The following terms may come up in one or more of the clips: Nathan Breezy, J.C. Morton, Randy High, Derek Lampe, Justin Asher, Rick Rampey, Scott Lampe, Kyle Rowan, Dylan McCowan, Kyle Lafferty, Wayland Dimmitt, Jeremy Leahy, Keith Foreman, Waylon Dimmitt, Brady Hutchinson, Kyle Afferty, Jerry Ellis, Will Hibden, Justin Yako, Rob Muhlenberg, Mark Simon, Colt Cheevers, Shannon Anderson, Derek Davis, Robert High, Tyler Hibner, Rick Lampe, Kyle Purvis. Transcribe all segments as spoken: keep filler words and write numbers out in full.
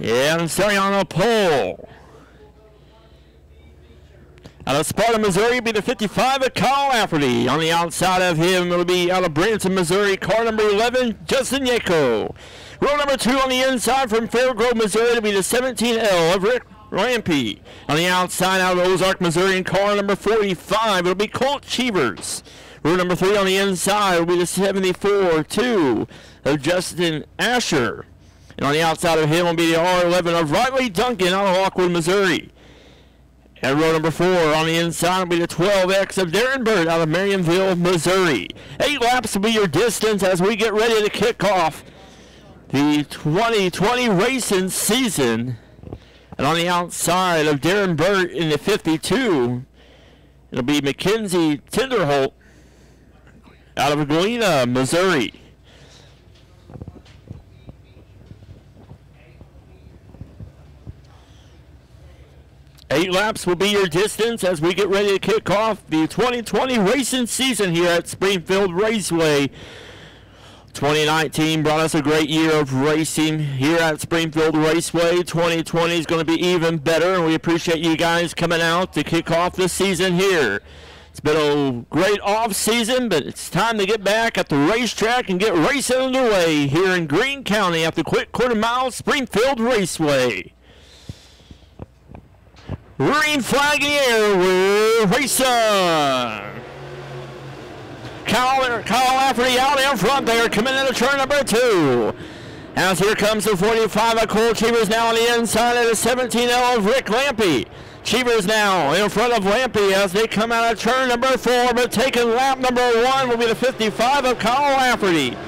And starting on a pole, out of Sparta, Missouri, will be the fifty-five of Kyle Afferty. On the outside of him, it'll be out of Branson, Missouri, car number eleven, Justin Yako. Row number two on the inside from Fairgrove, Missouri, to be the seventeen L of Rick Rampey. On the outside, out of Ozark, Missouri, in car number forty-five, it'll be Colt Cheevers. Row number three on the inside will be the seventy-four two of Justin Asher. And on the outside of him will be the R eleven of Riley Duncan out of Lockwood, Missouri. And row number four on the inside will be the twelve X of Darren Bird out of Marionville, Missouri. Eight laps will be your distance as we get ready to kick off the twenty twenty racing season. And on the outside of Darren Bird in the fifty-two, it'll be Mackenzie Tenderholt out of Galena, Missouri. Eight laps will be your distance as we get ready to kick off the twenty twenty racing season here at Springfield Raceway. twenty nineteen brought us a great year of racing here at Springfield Raceway. twenty twenty is going to be even better, and we appreciate you guys coming out to kick off the season here. It's been a great off season, but it's time to get back at the racetrack and get racing underway here in Greene County at the quick quarter mile Springfield Raceway. Green flag in the air, we're racing. Kyle, Kyle Afferty out in front there, coming into turn number two. As here comes the forty-five of Cole Cheevers now on the inside of the seventeen L of Rick Lampe. Cheevers now in front of Lampe as they come out of turn number four, but taking lap number one will be the fifty-five of Kyle Afferty.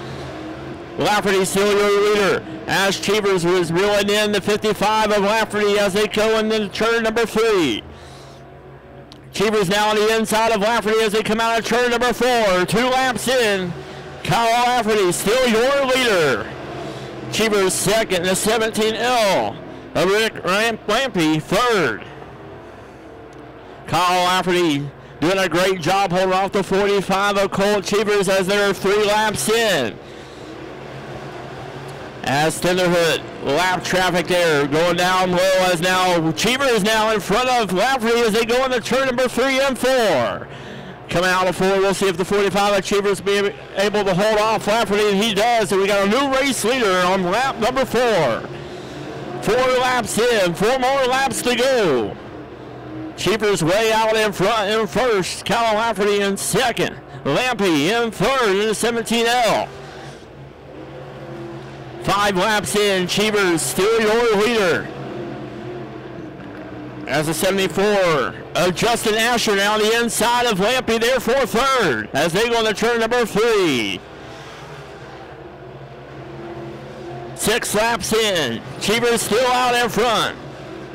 Lafferty still your leader as Cheevers was reeling in the fifty-five of Lafferty as they go into turn number three. Cheevers now on the inside of Lafferty as they come out of turn number four. Two laps in, Kyle Lafferty still your leader. Cheevers second, the seventeen L of Rick Lampe third. Kyle Lafferty doing a great job holding off the forty-five of Colt Cheevers as they're three laps in. As Tenderhood, lap traffic there, going down low as now Cheevers is now in front of Lafferty as they go into turn number three and four. Coming out of four, we'll see if the forty-five of Cheevers will be able to hold off Lafferty, and he does. So we got a new race leader on lap number four. Four laps in, four more laps to go. Cheevers way out in front in first, Kyle Lafferty in second, Lampe in third in the seventeen L. Five laps in, Cheevers still your leader. As a seventy-four of Justin Asher now the inside of Lampe there for third as they go into turn number three. Six laps in, Cheevers still out in front.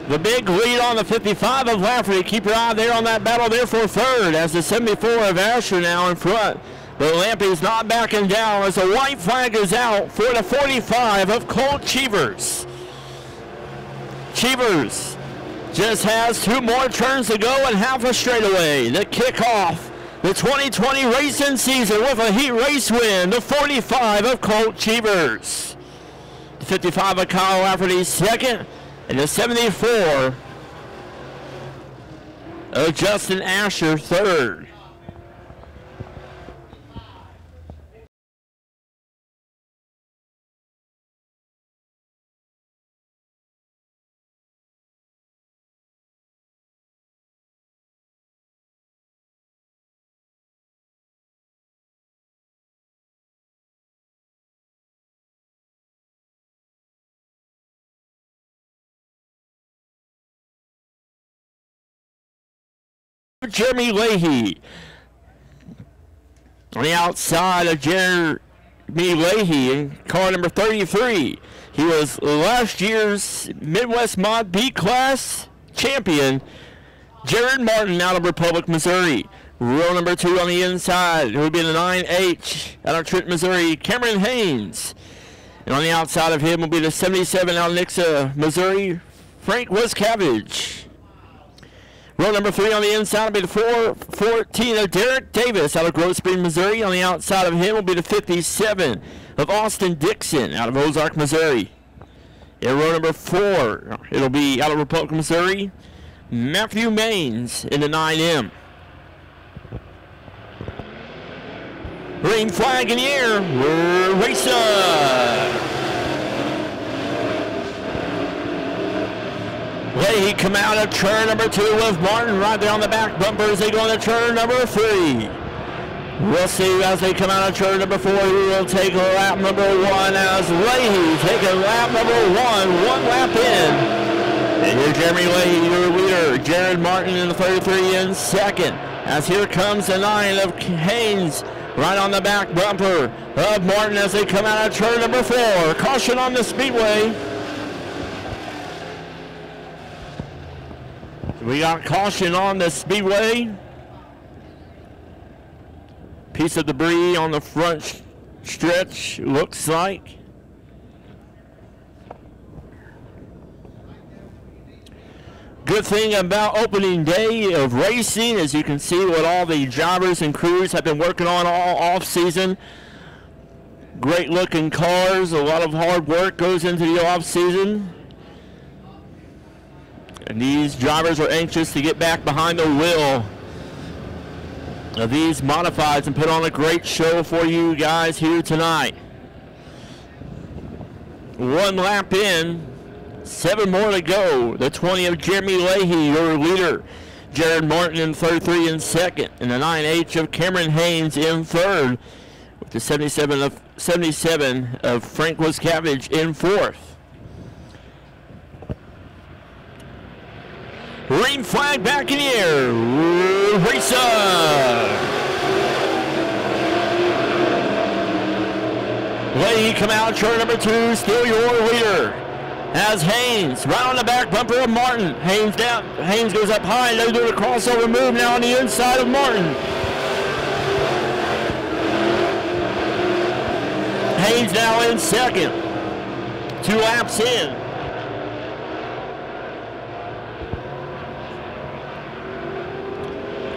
The big lead on the fifty-five of Lafferty. Keep your eye there on that battle there for third as the seventy-four of Asher now in front. But Lampe's not backing down as the white flag is out for the forty-five of Colt Cheevers. Cheevers just has two more turns to go and half a straightaway to kick off the twenty twenty racing season with a heat race win, the forty-five of Colt Cheevers. The fifty-five of Kyle Lafferty second, and the seventy-four of Justin Asher third. Jeremy Leahy. On the outside of Jeremy Leahy in car number thirty-three. He was last year's Midwest Mod B class champion, Jared Martin out of Republic, Missouri. Row number two on the inside, it would be the nine H out of Trenton, Missouri, Cameron Haynes. And on the outside of him will be the seventy-seven out of Nixa, Missouri, Frank Westcavage. Row number three on the inside will be the four fourteen of Derek Davis out of Grosse Springs, Missouri. On the outside of him will be the fifty-seven of Austin Dixon out of Ozark, Missouri. In row number four, it'll be out of Republic, Missouri, Matthew Maines in the nine M. Green flag in the air, we're racing. Leahy come out of turn number two with Martin right there on the back bumper as they go into turn number three. We'll see as they come out of turn number four, who will take lap number one as Leahy taking lap number one, one lap in. And here's Jeremy Leahy, your leader, Jared Martin in the thirty-three in second. As here comes the nine of Haynes right on the back bumper of Martin as they come out of turn number four. Caution on the speedway. We got caution on the speedway. Piece of debris on the front stretch, looks like. Good thing about opening day of racing is you can see what all the drivers and crews have been working on all off season. Great looking cars, a lot of hard work goes into the off season. And these drivers are anxious to get back behind the wheel of these modifieds and put on a great show for you guys here tonight. One lap in, seven more to go. The twenty of Jeremy Leahy, your leader. Jared Martin in thirty-three in second. And the nine H of Cameron Haynes in third. With the seventy-seven of, seventy-seven of Frank Westcavage in fourth. Green flag back in the air, Racer! Leahy come out, turn number two, still your leader. As Haynes, right on the back bumper of Martin. Haynes down, Haynes goes up high, they do the crossover move now on the inside of Martin. Haynes now in second, two laps in.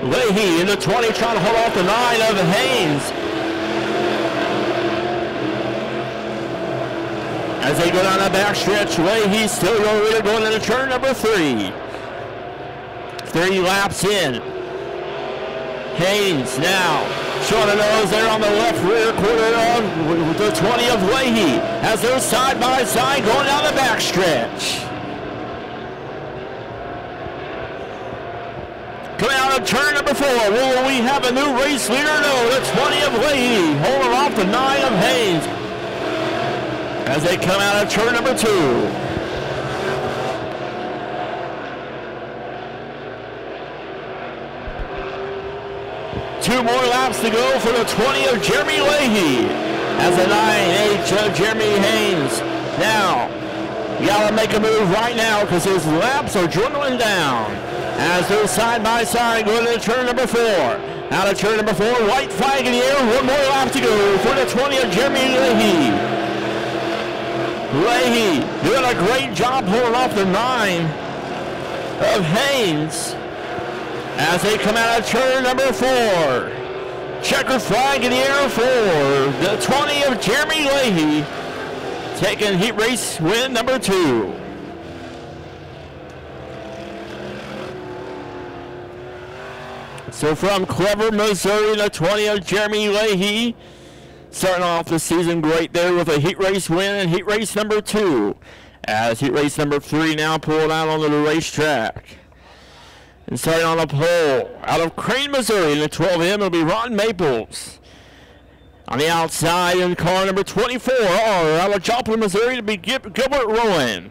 Leahy in the twenty trying to hold off the nine of Haynes. As they go down the backstretch, Leahy still your leader going into turn number three. Three laps in. Haynes now showing the nose there on the left rear quarter of the twenty of Leahy as they're side by side going down the backstretch. Coming out of turn number four, will we have a new race leader? No, the twenty of Leahy holding off the nine of Haynes as they come out of turn number two. Two more laps to go for the twenty of Jeremy Leahy as the nine H of Jeremy Haynes. Now, you gotta make a move right now because his laps are dwindling down. As they're side by side going to turn number four. Out of turn number four, white flag in the air. One more lap to go for the twenty of Jeremy Leahy. Leahy doing a great job holding off the nine of Haynes as they come out of turn number four. Checker flag in the air for the twenty of Jeremy Leahy, taking heat race win number two. So from Clever, Missouri, the twenty of Jeremy Leahy, starting off the season great there with a heat race win and heat race number two, as heat race number three now pulled out onto the racetrack. And starting on a pole, out of Crane, Missouri, in the twelve M, it'll be Ron Maples. On the outside in car number twenty-four, out of Joplin, Missouri, to be Gil- Gilbert Rowan.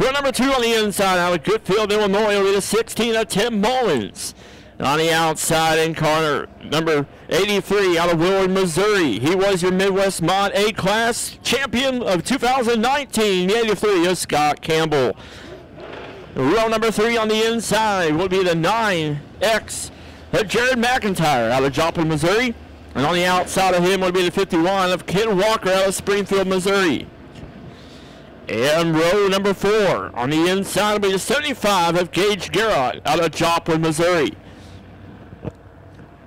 Row number two on the inside, out of Goodfield, Illinois, it'll be the sixteen of Tim Mullins. On the outside in corner, number eighty-three out of Willard, Missouri. He was your Midwest Mod A-Class champion of two thousand nineteen, the eighty-three of Scott Campbell. Row number three on the inside will be the nine X of Jared McIntyre out of Joplin, Missouri. And on the outside of him will be the fifty-one of Ken Walker out of Springfield, Missouri. And row number four on the inside will be the seventy-five of Gage Garrett out of Joplin, Missouri.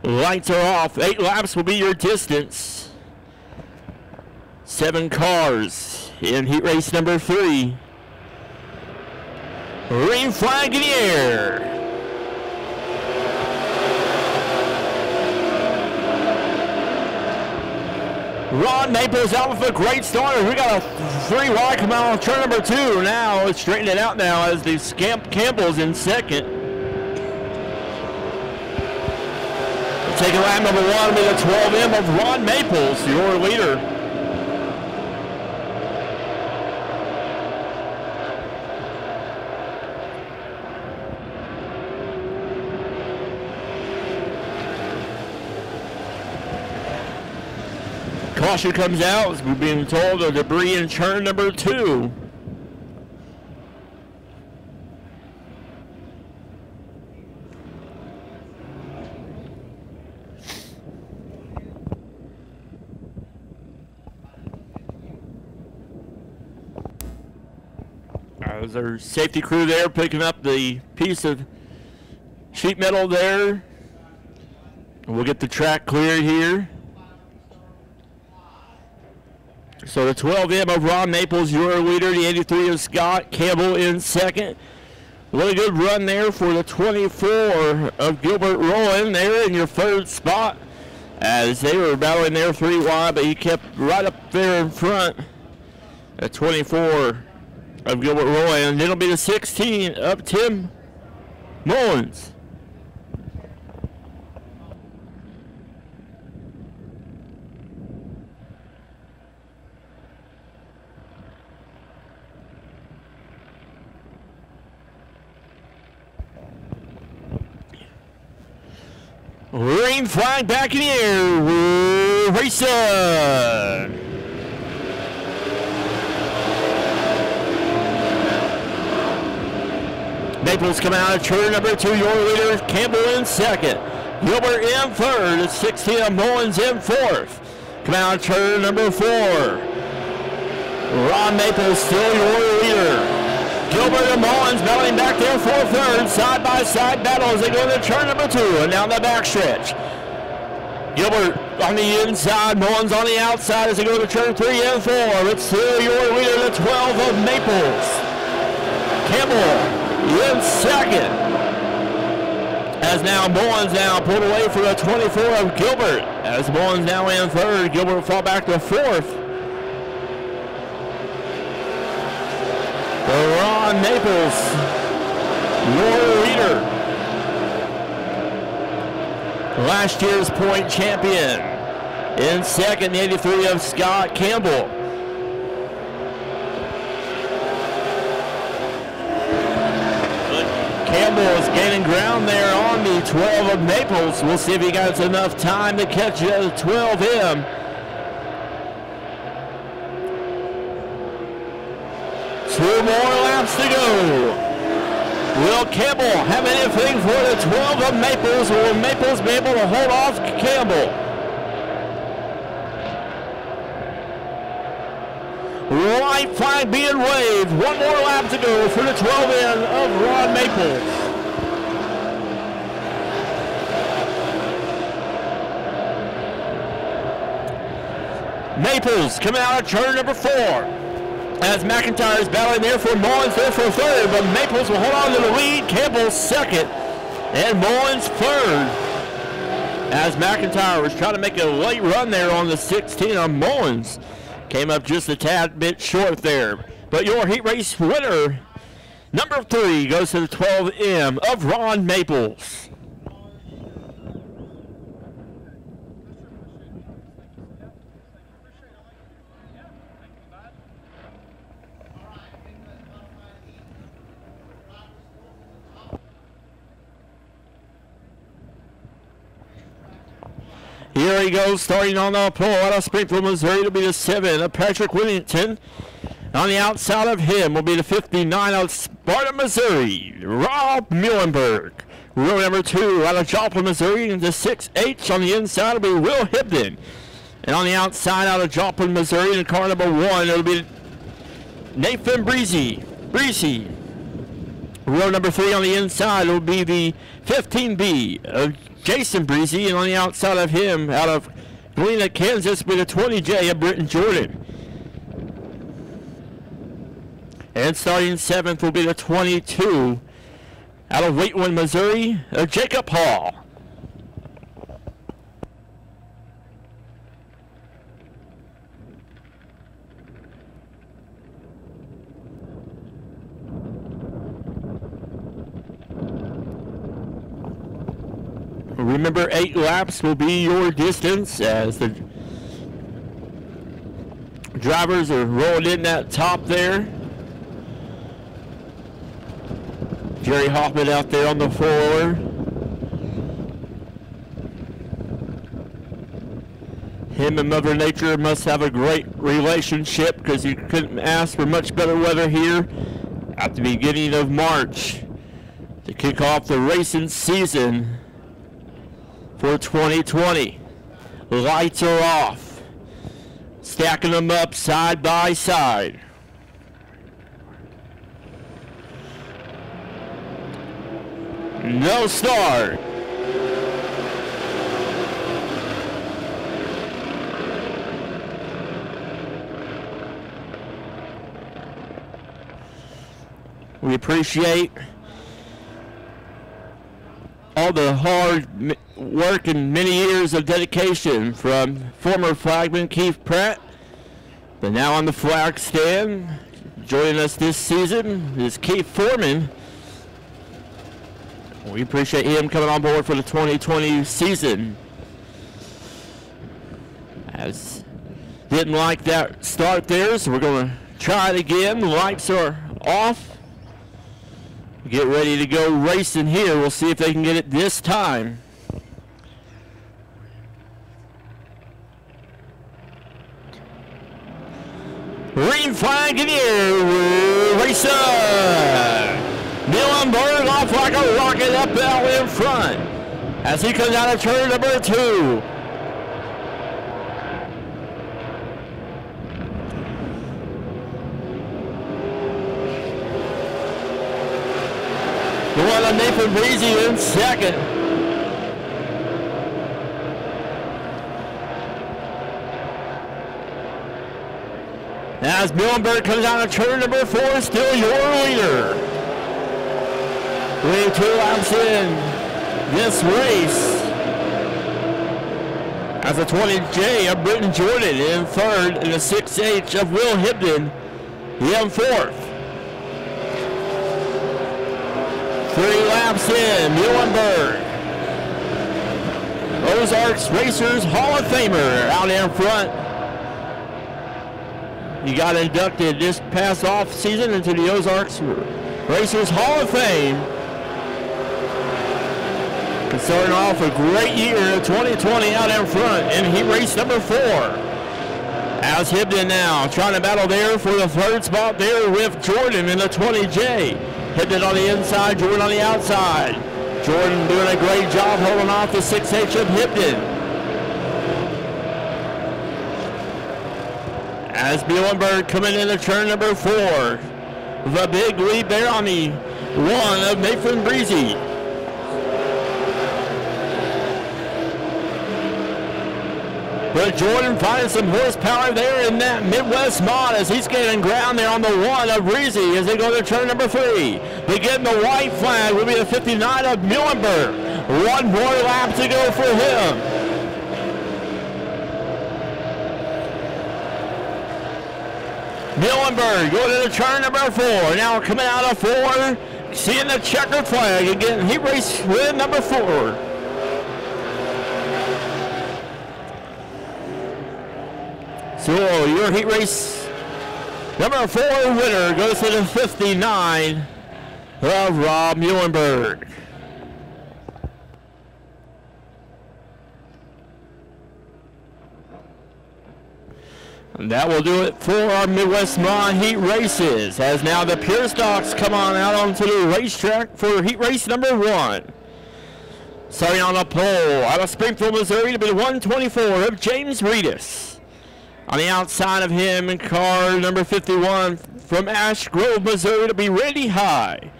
Lights are off. Eight laps will be your distance. Seven cars in heat race number three. Green flag in the air. Ron Naples out with a great start. We got a three wide come out on turn number two. Now it's straightened it out now as the Scamp Campbell's in second. We'll take a lap number one with a twelve M of Ron Naples, your leader. Caution comes out, as we're being told, of debris in turn number two. As our safety crew there picking up the piece of sheet metal there. We'll get the track cleared here. So the twelve M of Ron Naples, your leader. The eighty-three of Scott Campbell in second. Really good run there for the twenty-four of Gilbert Rowan there in your third spot, as they were battling their three wide, but he kept right up there in front. The twenty-four of Gilbert Rowan. It'll be the sixteen of Tim Mullins. Green flag back in the air. We're racing. Naples come out of turn number two. Your leader, Campbell in second. Gilbert in third. It's sixteen of Mullins in fourth. Come out of turn number four. Ron Naples still your leader. Gilbert and Mullins battling back there for third, side-by-side battle as they go to turn number two and down the backstretch. Gilbert on the inside, Mullins on the outside as they go to turn three and four. It's still your leader, the twelve of Naples. Campbell in second. As now Mullins now pulled away for the twenty-four of Gilbert. As Mullins now in third, Gilbert fall back to fourth. Ron Naples, your leader. Last year's point champion. In second, the eighty-three of Scott Campbell. Campbell is gaining ground there on the twelve of Naples. We'll see if he got enough time to catch the twelve M. Two more laps to go. Will Campbell have anything for the twelve of Maples? Will Maples be able to hold off Campbell? Right flag being waved. One more lap to go for the twelve M of Ron Maples. Maples coming out of turn number four. As McIntyre's battling there for Mullins there for third, but Maples will hold on to the lead. Campbell second, and Mullins third. As McIntyre was trying to make a late run there on the sixteen on Mullins. Came up just a tad bit short there. But your heat race winner, number three, goes to the twelve M of Ron Maples. Here he goes, starting on the pole out of Springfield, Missouri. It'll be the seven of Patrick Whittington. On the outside of him will be the fifty-nine of Sparta, Missouri, Rob Muhlenberg. Row number two out of Joplin, Missouri. And the six H on the inside will be Will Hibden. And on the outside out of Joplin, Missouri, in car number one, it'll be Nathan Breezy. Breezy. Row number three on the inside will be the fifteen B of Jason Breezy, and on the outside of him, out of Galena, Kansas, with a twenty J of Britton Jordan. And starting seventh will be the twenty-two out of Wheatland, Missouri, Jacob Hall. Remember, eight laps will be your distance as the drivers are rolling in that top there. Jerry Hoffman out there on the floor. Him and Mother Nature must have a great relationship because you couldn't ask for much better weather here at the beginning of March to kick off the racing season for twenty twenty. Lights are off. Stacking them up side by side. No start. We appreciate all the hard work and many years of dedication from former flagman Keith Pratt, but now on the flag stand. Joining us this season is Keith Foreman. We appreciate him coming on board for the twenty twenty season. As didn't like that start there, so we're going to try it again. The lights are off. Get ready to go racing here. We'll see if they can get it this time. Green flag in the air, racer. Muhlenberg off like a rocket up out in front as he comes out of turn number two. The one on Nathan Breezy in second. As Muhlenberg comes out of turn number four, still your leader. We're two laps in this race. As a twenty J of Britton Jordan in third, and a six H of Will Hibden in fourth. Three laps in, Muhlenberg. Ozarks Racers Hall of Famer out in front. He got inducted this past off season into the Ozarks Racers Hall of Fame. And starting off a great year, twenty twenty out in front, and he raced number four. As Hibden now trying to battle there for the third spot there with Jordan in the twenty J. Hibden on the inside, Jordan on the outside. Jordan doing a great job holding off the six H of Hibden. As Muhlenberg coming into turn number four. The big lead there on the one of Nathan Breezy. But Jordan finding some horsepower there in that Midwest mod as he's getting ground there on the one of Breezy as they go to turn number three. Begin the white flag will be the fifty-nine of Muhlenberg. One more lap to go for him. Muhlenberg going to turn number four. Now coming out of four, seeing the checkered flag again. He raced with number four. So your heat race number four winner goes to the fifty-nine of Rob Muhlenberg. And that will do it for our Midwest Mod heat races, as now the Pure Stocks come on out onto the racetrack for heat race number one. Starting on a pole out of Springfield, Missouri, to be one twenty-four of James Reedus. On the outside of him in car number fifty-one from Ash Grove, Missouri, to be Randy High.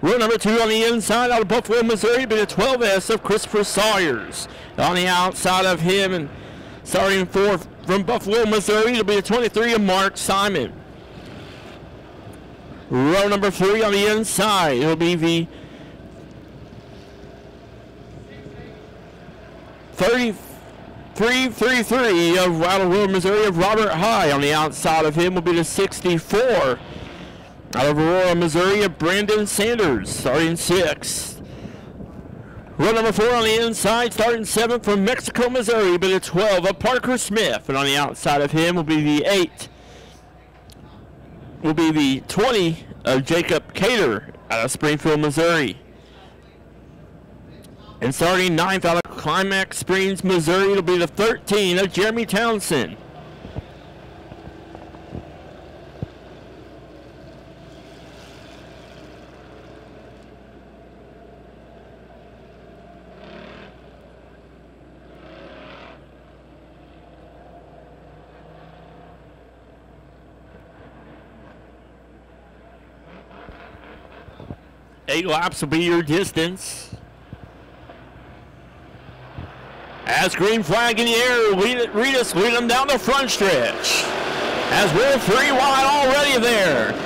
Row number two on the inside out of Buffalo, Missouri, to be the twelve S of Christopher Sawyers. On the outside of him and starting fourth from Buffalo, Missouri, to be the twenty-three of Mark Simon. Row number three on the inside. It'll be the thirty-three thirty-three of Rattle Road, Missouri of Robert High. On the outside of him will be the sixty-four out of Aurora, Missouri of Brandon Sanders, starting sixth. Row number four on the inside, starting seventh from Mexico, Missouri, but it's twelve of Parker Smith. And on the outside of him will be the eight. Will be the twenty of Jacob Cater out of Springfield, Missouri. And starting ninth out of Climax Springs, Missouri, it'll be the thirteen of Jeremy Townsend. Eight laps will be your distance. As green flag in the air, Reedus lead them down the front stretch. As we're three wide already there.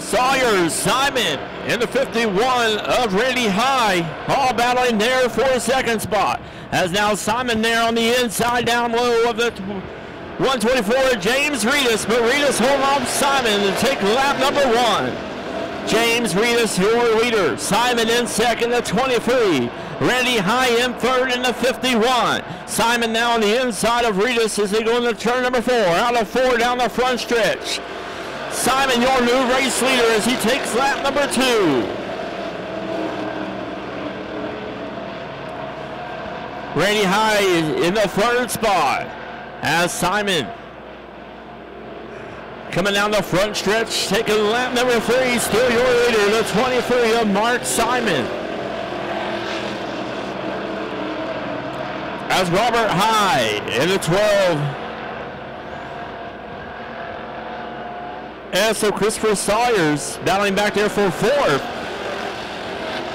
Sawyer, Simon, in the fifty-one of Randy High, all battling there for a second spot. As now Simon there on the inside down low of the one twenty-four, James Reedus, but Reedus holding off Simon to take lap number one. James Reedus, your leader. Simon in second at twenty-three. Randy High in third in the fifty-one. Simon now on the inside of Reedus as they go into turn number four. Out of four down the front stretch. Simon, your new race leader as he takes lap number two. Randy High in the third spot as Simon coming down the front stretch, taking lap number three, still your leader, the twenty-three of Mark Simon. As Robert High in the twelve. And so Christopher Sawyers battling back there for fourth.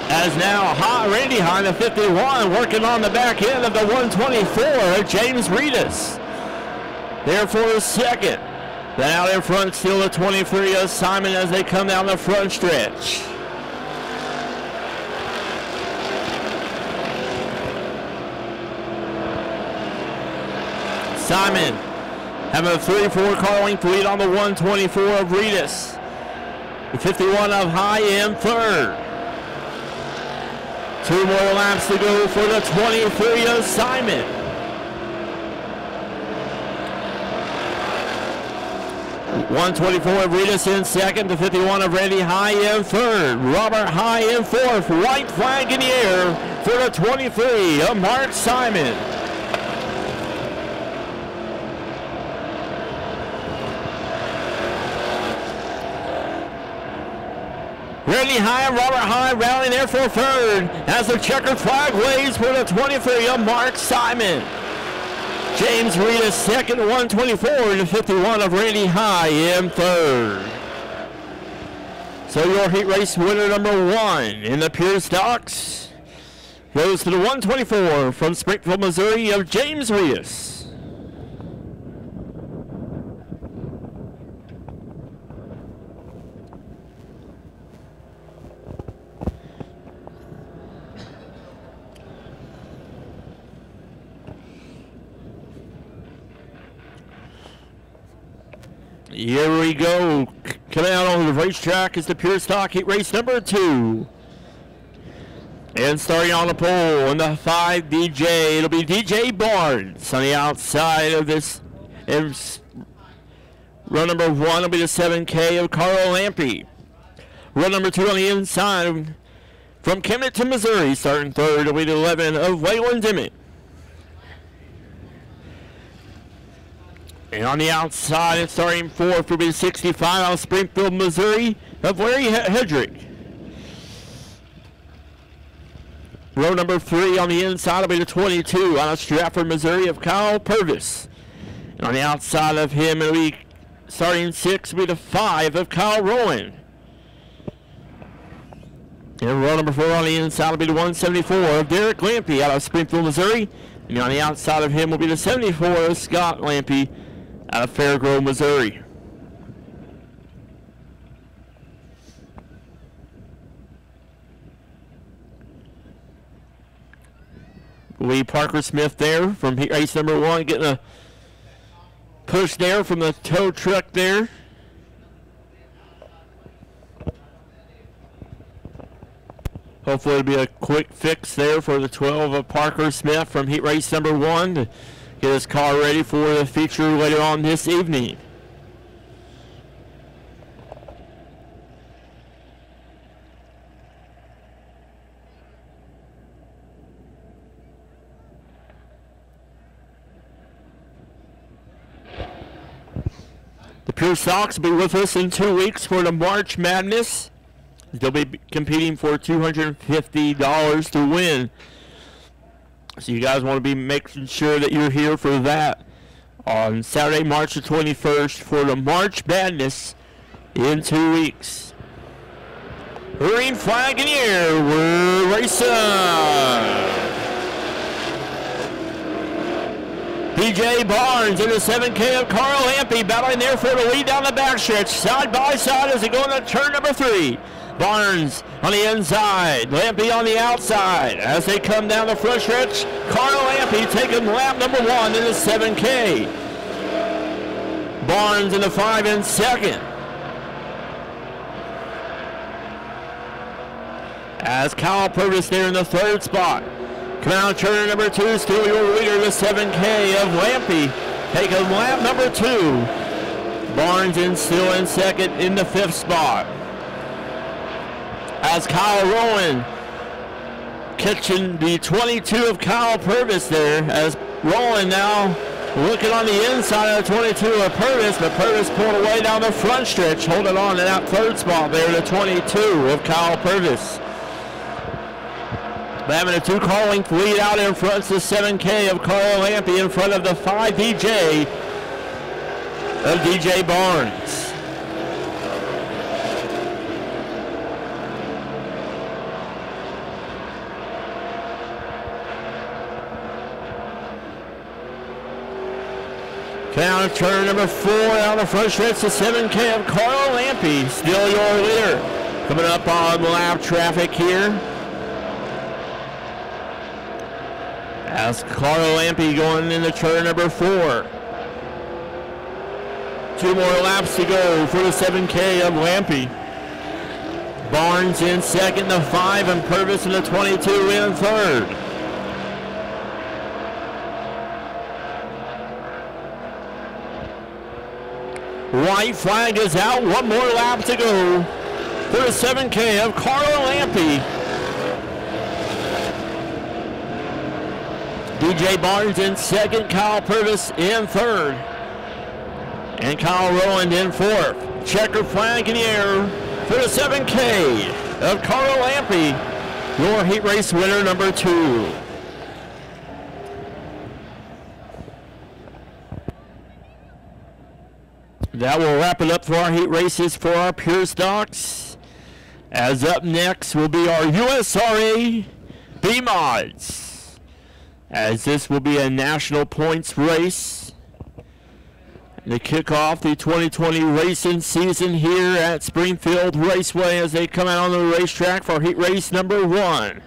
As now Randy High in the fifty-one, working on the back end of the one twenty-four, James Reedus. There for second. Then out in front, still the twenty-three of Simon as they come down the front stretch. Simon having a three four calling lead on the one twenty-four of Reedus. The fifty-one of High in third. Two more laps to go for the twenty-three of Simon. one twenty-four of Reedus in second, the fifty-one of Randy High in third, Robert High in fourth, white flag in the air for the twenty-three of Mark Simon. Randy High and Robert High rallying there for third as the checkered flag waves for the twenty-three of Mark Simon. James Reedus second, one twenty-four to fifty-one of Randy High in third. So your heat race winner number one in the pure stocks goes to the one twenty-four from Springfield, Missouri of James Reedus. Here we go. Coming out on the racetrack is the pure stock heat race number two. And starting on the pole in the five D J, it'll be D J Barnes on the outside of this. Row number one will be the seven K of Carl Lampe. Row number two on the inside from Camden, Missouri, starting third will be the eleven of Wayland Dimmitt. And on the outside, and starting fourth will be sixty-five out of Springfield, Missouri, of Larry Hedrick. Row number three on the inside will be the twenty-two out of Stratford, Missouri, of Kyle Purvis. And on the outside of him, it'll be starting six will be the five of Kyle Rowan. And row number four on the inside will be the one seventy-four of Derek Lampe out of Springfield, Missouri. And on the outside of him will be the seventy-four of Scott Lampe out of Fairgrove, Missouri. will be Parker Smith there from race number one, getting a push there from the tow truck there. Hopefully it'll be a quick fix there for the twelve of Parker Smith from heat race number one to get his car ready for the feature later on this evening. The Pure Sox will be with us in two weeks for the March Madness. They'll be competing for two hundred fifty dollars to win. So you guys want to be making sure that you're here for that on Saturday, March the twenty-first for the March Madness in two weeks. Green flag in the air, we're racing. D J Barnes in the seven K of Carl Lampe battling there for the lead down the backstretch. Side by side as they go into turn number three. Barnes on the inside, Lampe on the outside. As they come down the front stretch, Carl Lampe taking lap number one in the seven K. Barnes in the five in second. As Kyle Purvis there in the third spot. Come out, turn number two, still your leader, the seven K of Lampe. Take a lap number two. Barnes in still in second in the fifth spot. As Kyle Rowan catching the twenty-two of Kyle Purvis there, as Rowan now looking on the inside of the twenty-two of Purvis, but Purvis pulled away down the front stretch, holding on to that third spot there, the twenty-two of Kyle Purvis. Having a two car length lead out in front to seven K of Carl Lampe in front of the five D J of D J Barnes. Down turn number four down the front stretch to seven K of Carl Lampe, still your leader. Coming up on lap traffic here. As Carl Lampe going into turn number four. Two more laps to go for the seven K of Lampe. Barnes in second, the five, and Purvis in the twenty-two in third. White flag is out, one more lap to go for the seven K of Carl Lampe. D J Barnes in second, Kyle Purvis in third, and Kyle Rowland in fourth. Checker flag in the air for the seven K of Carl Lampe, your heat race winner number two. That will wrap it up for our heat races for our Pure Stocks. As up next will be our U S R A B-Mods, as this will be a national points race to kick off the twenty twenty racing season here at Springfield Raceway as they come out on the racetrack for heat race number one.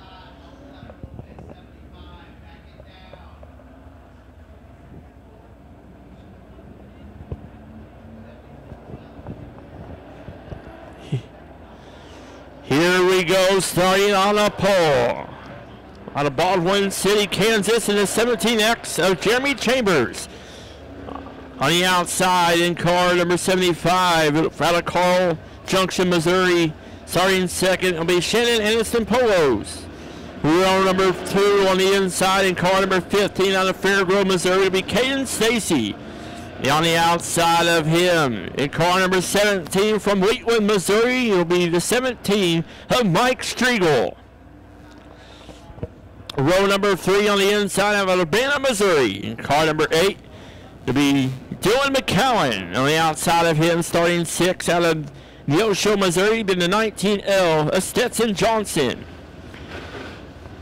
Here we go, starting on a pole. Out of Baldwin City, Kansas, in the seventeen X of Jeremy Chambers. On the outside in car number seventy-five, out of Carl Junction, Missouri. Starting second will be Shannon Anderson Polos. Row number two on the inside in car number fifteen out of Fairgrove, Missouri will be Caden Stacy. On the outside of him in car number seventeen from Wheatland, Missouri, it'll be the seventeen of Mike Striegel. Row number three on the inside of Urbana, Missouri. In car number eight to be Dylan McCowan. On the outside of him, starting six out of Neosho, Missouri, been the nineteen L of Stetson Johnson.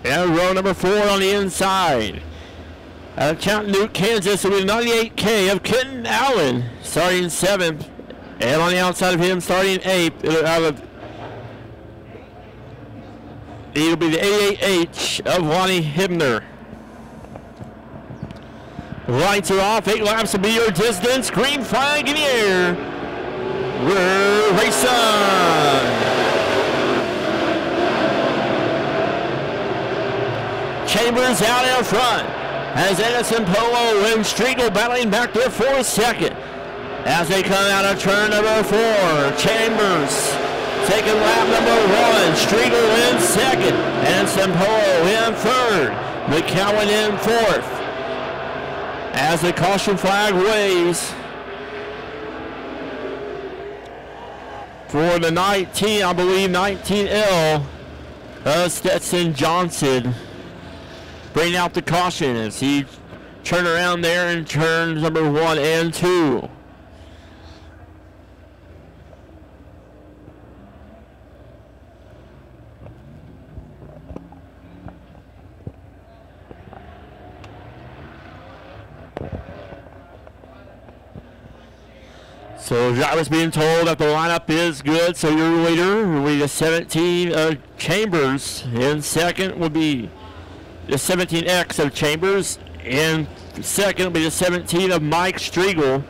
And row number four on the inside out of Chattanooga, Kansas, will be ninety-eight K of Kenton Allen, starting seventh. And on the outside of him, starting eighth out of it'll be the eighty-eight H of Lonnie Hibner. Lights are off, eight laps to be your distance. Green flag in the air. We're racing. Chambers out in front as Edison, Polo, and Striegel battling back there for a second. As they come out of turn number four, Chambers taking lap number one, Striegel in second, and Sampolo in third, McCowan in fourth. As the caution flag waves for the nineteen, I believe nineteen L, uh, Stetson Johnson, bringing out the caution as he turned around there in turns number one and two. So drivers being told that the lineup is good. So your leader will be the seventeen of Chambers. In second will be the seventeen X of Chambers. In second will be the seventeen of Mike Striegel.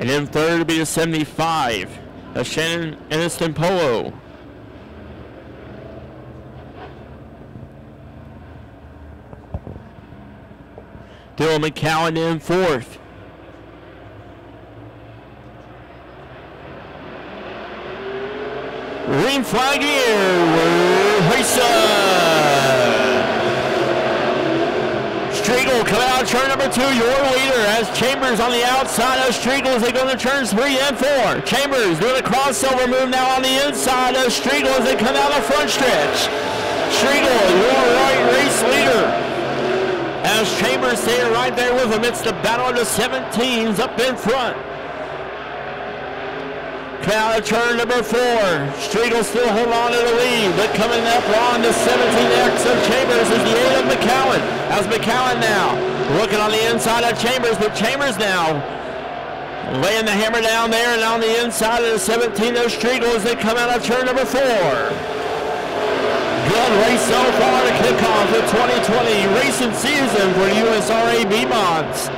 And then third will be the seventy-five of Shannon Anderson Polo. Dylan McCowan in fourth. Green flag here, we're racing. Striegel coming out of turn number two, your leader, as Chambers on the outside of Striegel as they go to turns three and four. Chambers doing a crossover move now on the inside of Striegel as they come out of front stretch. Striegel, your right race leader, as Chambers staying right there with him. It's the battle of the seventeens up in front. Out of turn number four, Striegel still holding on to the lead, but coming up on the seventeen X of Chambers is the eight of McCowan. As McCowan now looking on the inside of Chambers, but Chambers now laying the hammer down there and on the inside of the seventeen of Striegel as they come out of turn number four. Good race so far to kick off the twenty twenty racing season for U S R A B-Monts.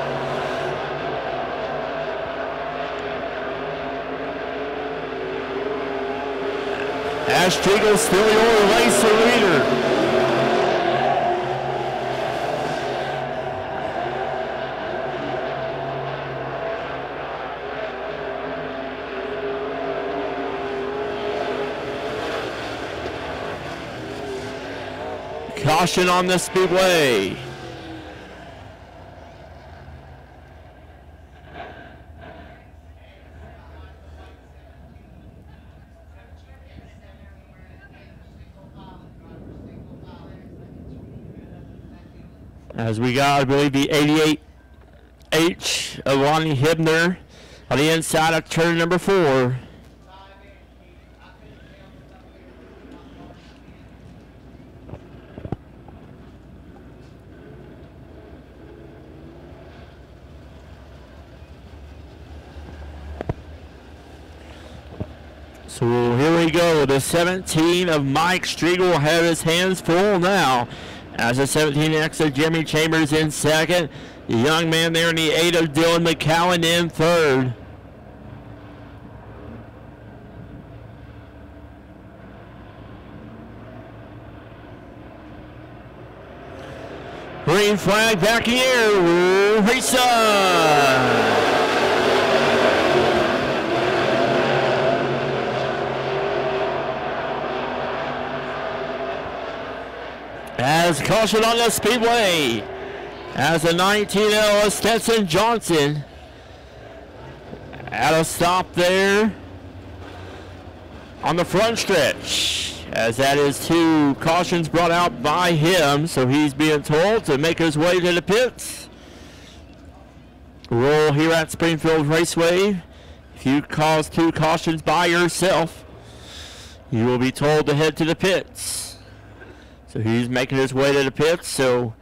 As Striegel still your race leader. Caution on the speedway. As we got, I believe, the eighty-eight H of Lonnie Hibner on the inside of turn number four. So here we go. The seventeen of Mike Striegel will have his hands full now. As the seventeen X of Jimmy Chambers in second. The young man there in the eight of Dylan McCowan in third. Green flag back here, we're racing. As caution on the speedway, as the nineteen L Stetson Johnson at a stop there on the front stretch, as that is two cautions brought out by him, so he's being told to make his way to the pits. Rule here at Springfield Raceway, if you cause two cautions by yourself, you will be told to head to the pits. So he's making his way to the pits, so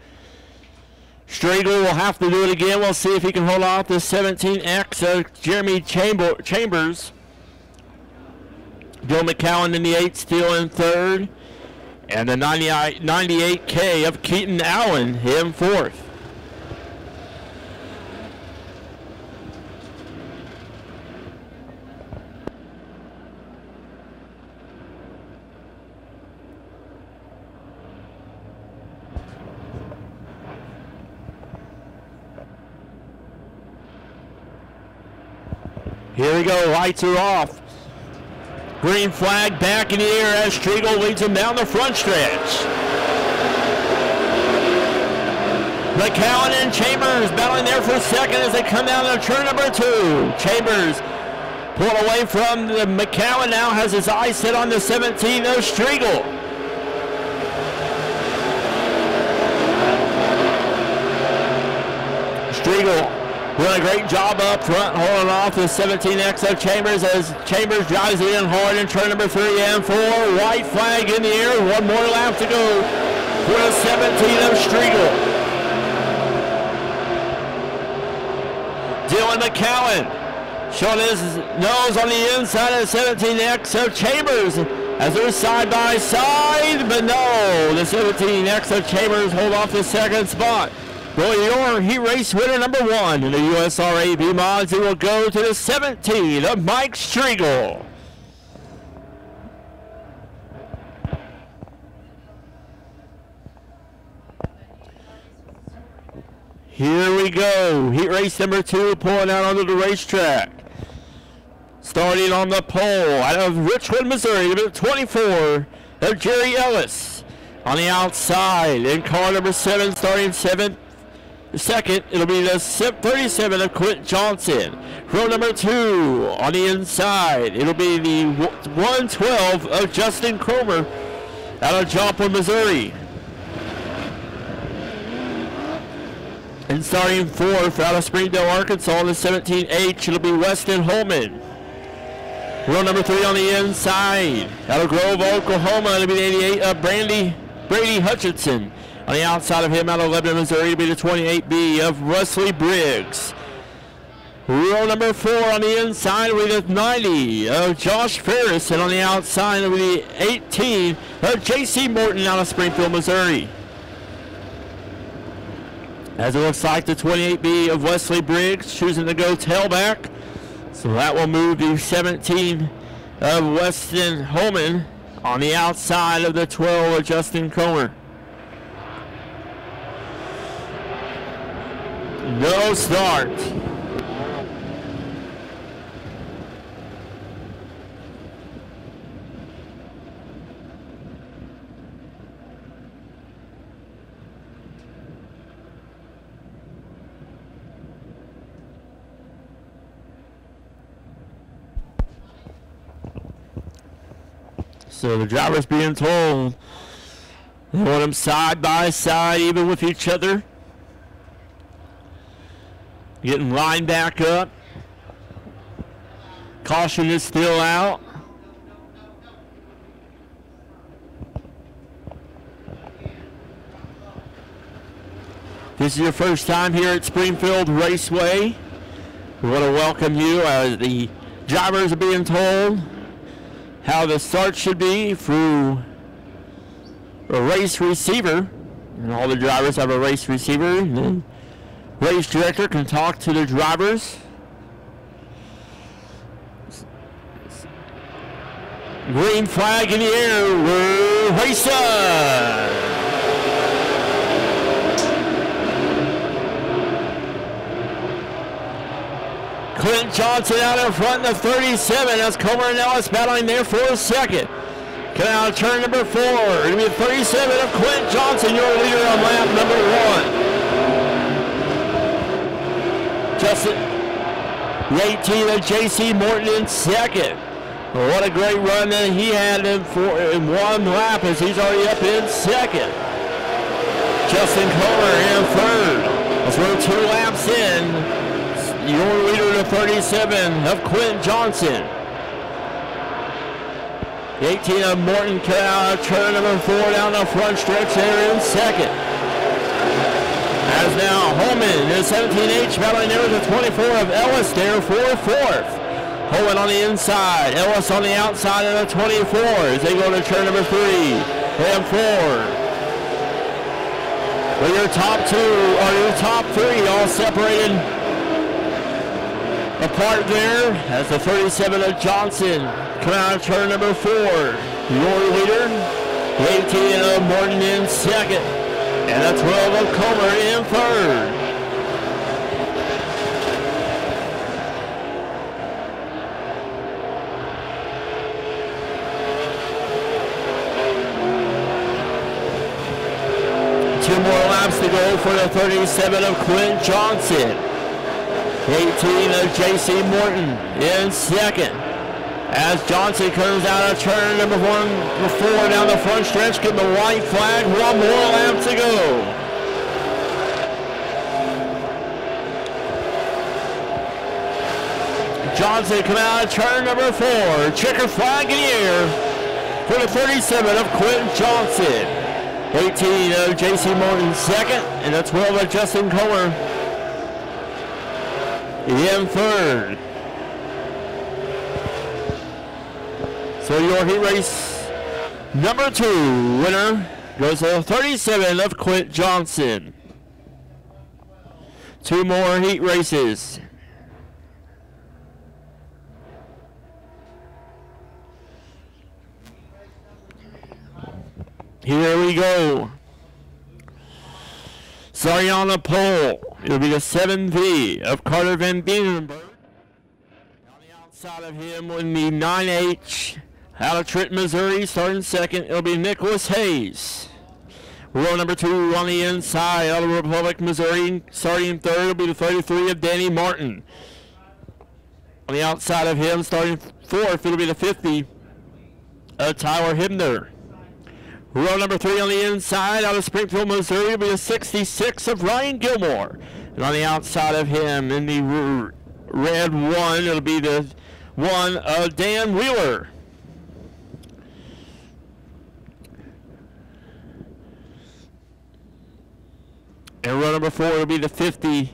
Striegel will have to do it again. We'll see if he can hold off the seventeen X of Jeremy Chamber Chambers. Joe McCowan in the eight, still in third. And the ninety-eight K of Kenton Allen in fourth. Here we go, lights are off. Green flag back in the air as Striegel leads him down the front stretch. McCowan and Chambers battling there for second as they come down to turn number two. Chambers pulled away from the McCowan, now has his eyes set on the seventeen of Striegel. Striegel doing a great job up front, holding off the seventeen X of Chambers as Chambers drives in hard in turn number three and four. White flag in the air, one more lap to go for the seventeen of Striegel. Dylan McCowan showing his nose on the inside of the seventeen X of Chambers as they're side by side, but no, the seventeen X of Chambers hold off the second spot. Well, your heat race winner number one in the U S R A B-Mods, he will go to the seventeen of Mike Striegel. Here we go, heat race number two pulling out onto the racetrack. Starting on the pole out of Richland, Missouri, number twenty-four of Jerry Ellis. On the outside, in car number seven, starting seventh. Second, it'll be the thirty-seven of Quint Johnson. Row number two on the inside, it'll be the one twelve of Justin Cromer out of Joplin, Missouri. And starting fourth out of Springdale, Arkansas, the seventeen H, it'll be Weston Holman. Row number three on the inside, out of Grove, Oklahoma, it'll be the eighty-eight of Brandy, Brady Hutchinson. On the outside of him, out of Lebanon, Missouri, to be the twenty-eight B of Wesley Briggs. Row number four on the inside with the ninety of Josh Ferris, and on the outside with the eighteen of J C. Morton out of Springfield, Missouri. As it looks like the twenty-eight B of Wesley Briggs choosing to go tailback, so that will move the seventeen of Weston Holman on the outside of the twelve of Justin Comer. No start. So the driver's being told they want them side by side, even with each other. Getting lined back up. Caution is still out. This is your first time here at Springfield Raceway. We want to welcome you as the drivers are being told how the start should be through a race receiver. And all the drivers have a race receiver. And then race director can talk to the drivers. Green flag in the air, we're racing. Clint Johnson out in front in the thirty-seven. That's Comer and Ellis battling there for a second. Coming out of turn number four. It'll be thirty-seven of Clint Johnson, your leader on lap number one. Justin, eighteen of J C. Morton in second. What a great run that he had in, four, in one lap as he's already up in second. Justin Kohler in third. As we're two laps in, your leader to thirty-seven of Quinn Johnson. eighteen of Morton cut out of turn number four down the front stretch there in second. As now Holman is seventeen H battling there with the twenty-four of Ellis there for fourth. Holman on the inside, Ellis on the outside of the twenty-four as they go to turn number three and four. Well, your top two, or your top three, all separated apart there as the thirty-seven of Johnson come out of turn number four. Your leader, eighteen of Morton in second. And a twelve of Comer in third. laps to go for the thirty-seven of Quint Johnson. eighteen of J C. Morton in second. As Johnson comes out of turn number one before down the front stretch, get the white flag, one more lap to go. Johnson come out of turn number four. Checker flag in the air for the thirty-seven of Quint Johnson. eighteen of J C. Morton second, and the twelve of Justin Kohler in third. So your heat race number two winner goes to the thirty-seven of Quint Johnson. Two more heat races. Here we go. Starting on the pole, it'll be the seven V of Carter Van Bienenburg. On the outside of him would be nine H out of Trenton, Missouri. Starting second, it'll be Nicholas Hayes. Row number two on the inside out of Republic, Missouri. Starting third, it'll be the thirty-three of Danny Martin. On the outside of him, starting fourth, it'll be the fifty of Tyler Hibner. Row number three on the inside, out of Springfield, Missouri, will be the sixty-six of Ryan Gilmore. And on the outside of him, in the red one, it'll be the one of Dan Wheeler. And row number four will be the fifty-two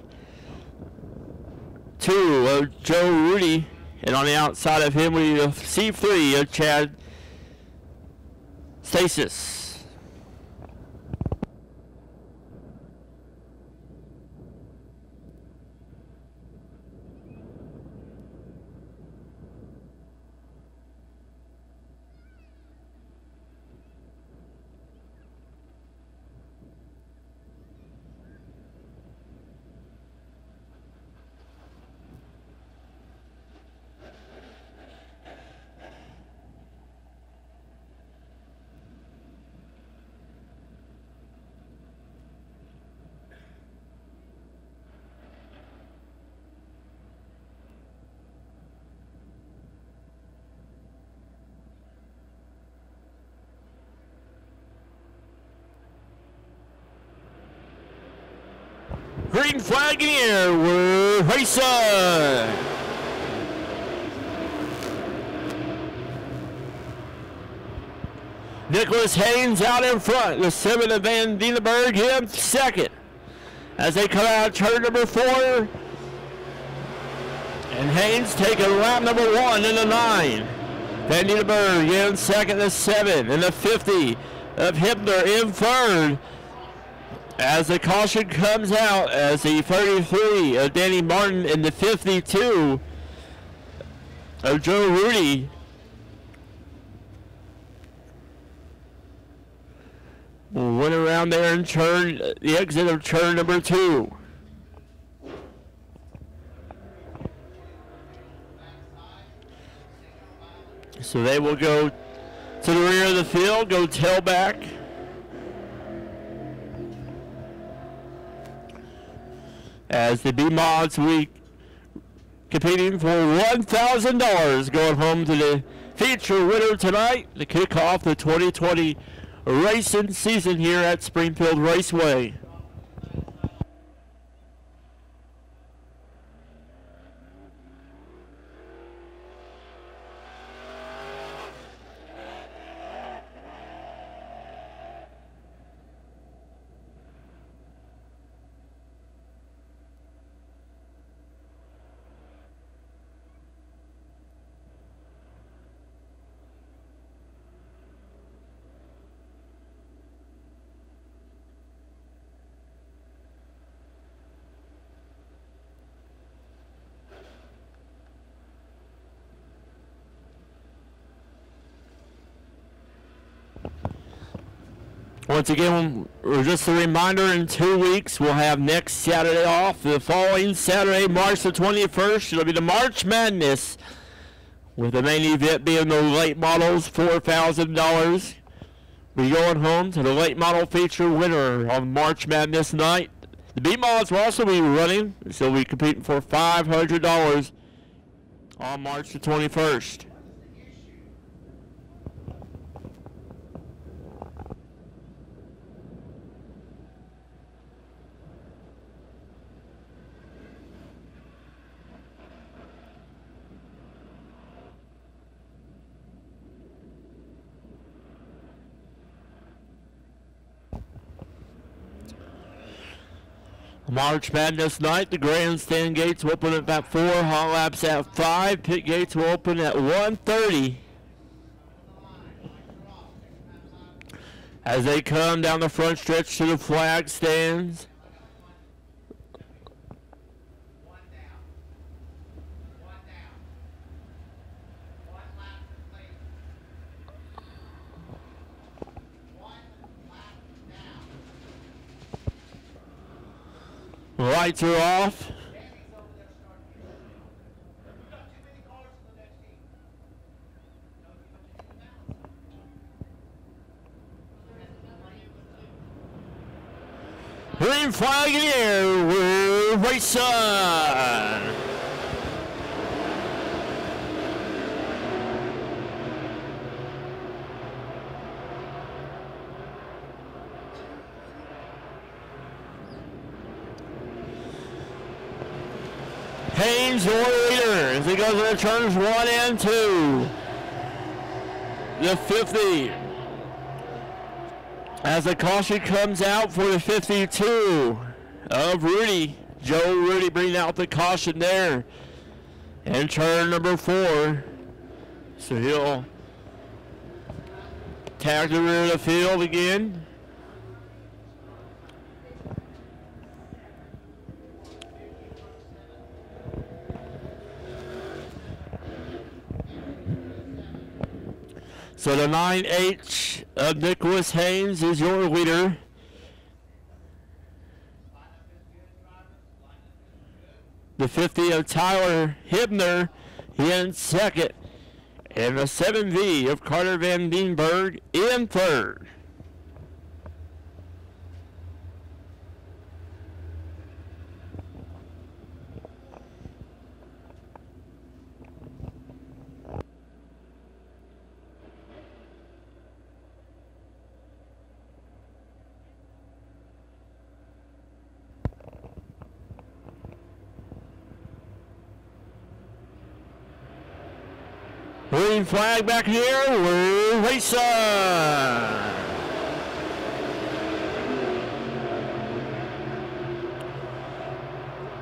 of Joe Rudy. And on the outside of him will be the C three of Chad Stasis. Green flag in the air, we're racing. Nicholas Haynes out in front, the seven of Van Bienenburg in second. As they come out of turn number four, and Haynes taking lap number one in the nine. Van Bienenburg in second, the seven, and the fifty of Hibner in third. As the caution comes out, as the thirty-three of Danny Martin and the fifty-two of Joe Rudy went around there and turned the exit of turn number two. So they will go to the rear of the field, go tail back. As the B-Mods week competing for one thousand dollars going home to the feature winner tonight to kick off the twenty twenty racing season here at Springfield Raceway. Once again, just a reminder, in two weeks, we'll have next Saturday off. The following Saturday, March the twenty-first, it'll be the March Madness, with the main event being the late models, four thousand dollars. be going home to the late model feature winner on March Madness night. The B-Mods will also be running, so we'll be competing for five hundred dollars on March the twenty-first. March Madness night, the grandstand gates will open up at four, hot laps at five, pit gates will open at one thirty. As they come down the front stretch to the flag stands. Lights are off. Green flag in the air, we're racing. Haynes, the leader, as he goes into turns one and two. The fifty. As the caution comes out for the fifty-two of Rudy. Joe Rudy bringing out the caution there. And turn number four. So he'll tag the rear of the field again. So the nine H of Nicholas Haynes is your leader. The fifty of Tyler Hibner in second. And the seven V of Carter Van Bienenburg in third. Green flag back here, we're racing.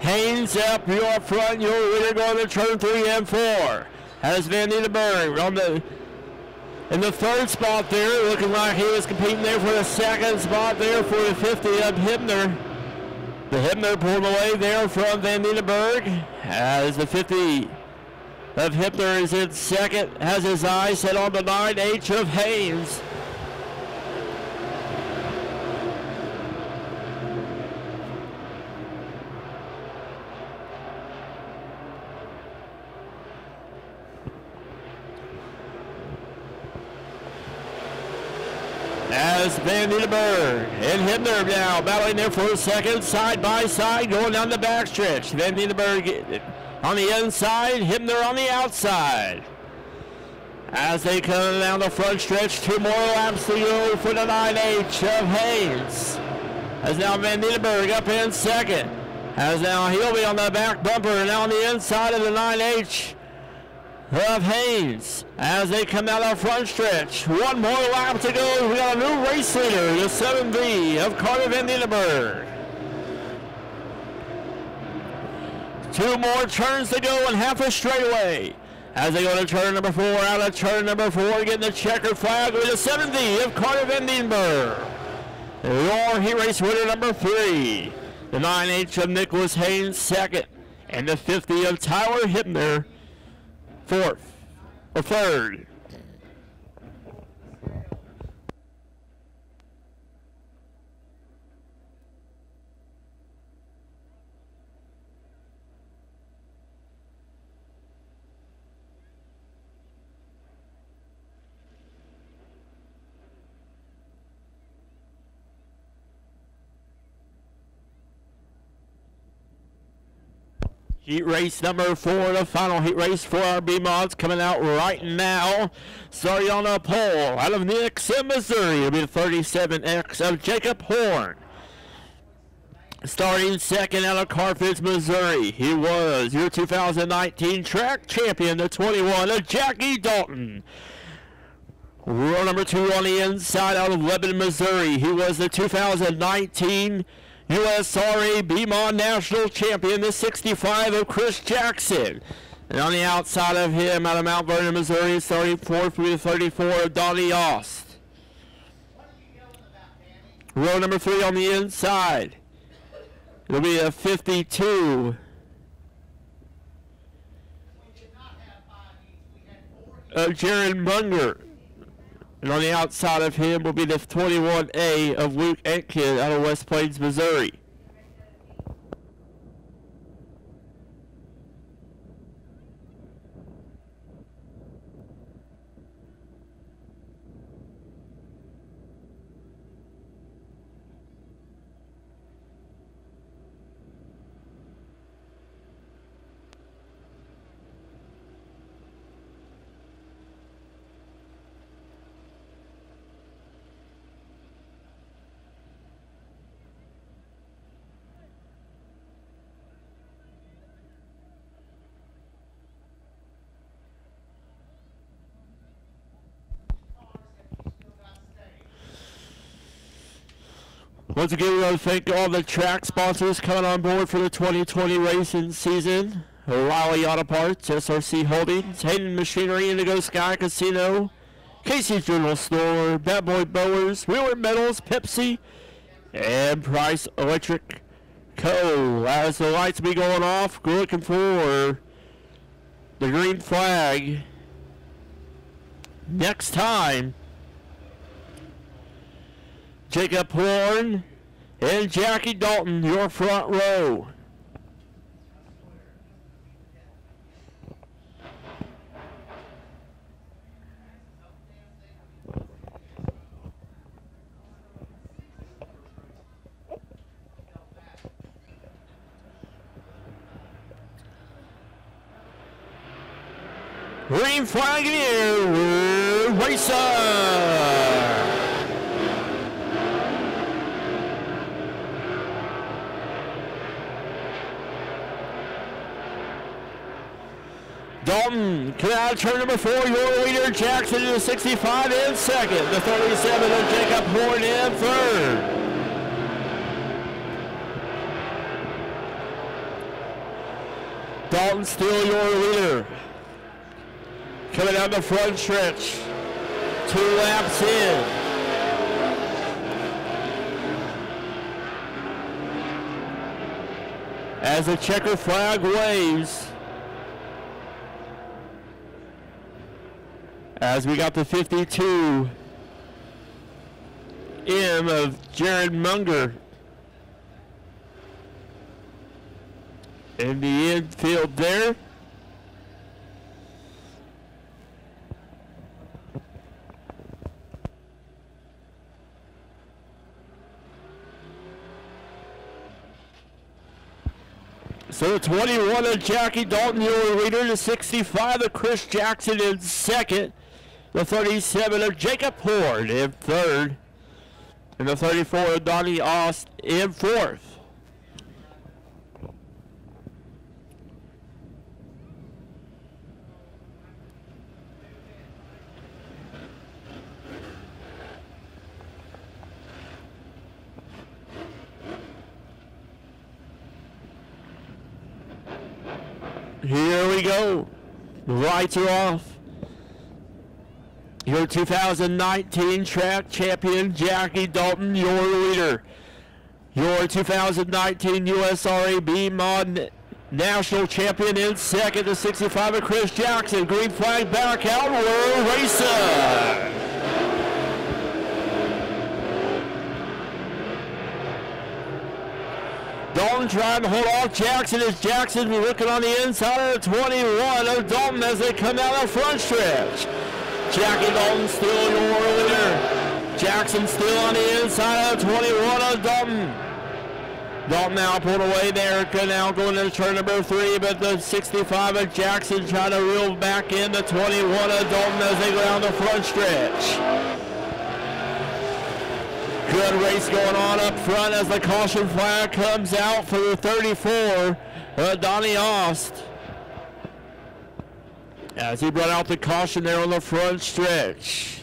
Haynes up, you're up front, you're leader going to turn three and four. Has Van Bienenburg on the, in the third spot there, looking like he was competing there for the second spot there for the fifty of Hibner. The Hibner pulled away there from Van Bienenburg as the fifty of Hibner is in second, has his eyes set on the nine H of Haynes. As Van Bienenburg and Hibner now battling there for a second, side by side, going down the backstretch. Van Bienenburg on the inside, Hibner on the outside. As they come down the front stretch, two more laps to go for the nine H of Haynes. As now Van Bienenburg up in second. As now he'll be on the back bumper now on the inside of the nine H of Haynes. As they come down the front stretch, one more lap to go. We got a new race leader, the seven V of Carter Van Bienenburg. Two more turns to go and half a straightaway. As they go to turn number four, out of turn number four, getting the checkered flag with the seventy of Carter Van Bienenburg. Your heat race winner number three. The nine H of Nicholas Haynes second. And the fifty of Tyler Hibner fourth or third. Heat race number four, the final heat race for our B-Mods coming out right now. Starting on a pole out of Nix in Missouri, it'll be the thirty-seven X of Jacob Horn. Starting second out of Carthage, Missouri, he was your two thousand nineteen track champion, the twenty-one of Jackie Dalton. Row number two on the inside out of Lebanon, Missouri, he was the two thousand nineteen U S R A B M O D National Champion, the sixty-five of Chris Jackson. And on the outside of him, out of Mount Vernon, Missouri, starting fourth through the thirty-four of Donnie Ost. Row number three on the inside, it'll be a fifty-two of Jared Munger. And on the outside of him will be the twenty-one A of Luke Etkin out of West Plains, Missouri. Once again, we want to thank all the track sponsors coming on board for the twenty twenty racing season. O'Reilly Auto Parts, S R C Holdings, Hayden Machinery, Indigo Sky Casino, Casey's General Store, Bad Boy Bowers, Wheeler Metals, Pepsi, and Price Electric Co. As the lights be going off, we're looking for the green flag next time. Jacob Horn and Jackie Dalton, your front row. Green flag in here, racer. Dalton, come out of turn number four, your leader, Jackson in sixty-five in second. The thirty-seven of Jacob Horn in third. Dalton still your leader. Coming down the front stretch. Two laps in. As the checker flag waves. As we got the fifty-two M of Jared Munger in the infield there. So the twenty-one of Jackie Dalton, your leader, the sixty-five of Chris Jackson in second. The thirty-seven of Jacob Horn in third. And the thirty-four of Donnie Ost in fourth. Here we go. The lights are off. Your two thousand nineteen track champion, Jackie Dalton, your leader. Your two thousand nineteen U S R A B M O D National Champion in second to sixty-five of Chris Jackson. Green flag back out, we're racing. Dalton trying to hold off Jackson as Jackson looking on the inside of the twenty-one of Dalton as they come out of front stretch. Jackie Dalton still your leader. Jackson still on the inside of twenty-one of Dalton. Dalton now pulled away there. Could now go into turn number three, but the sixty-five of Jackson trying to reel back in the twenty-one of Dalton as they go down the front stretch. Good race going on up front as the caution flag comes out for the thirty-four, uh, Donnie Ost. As he brought out the caution there on the front stretch.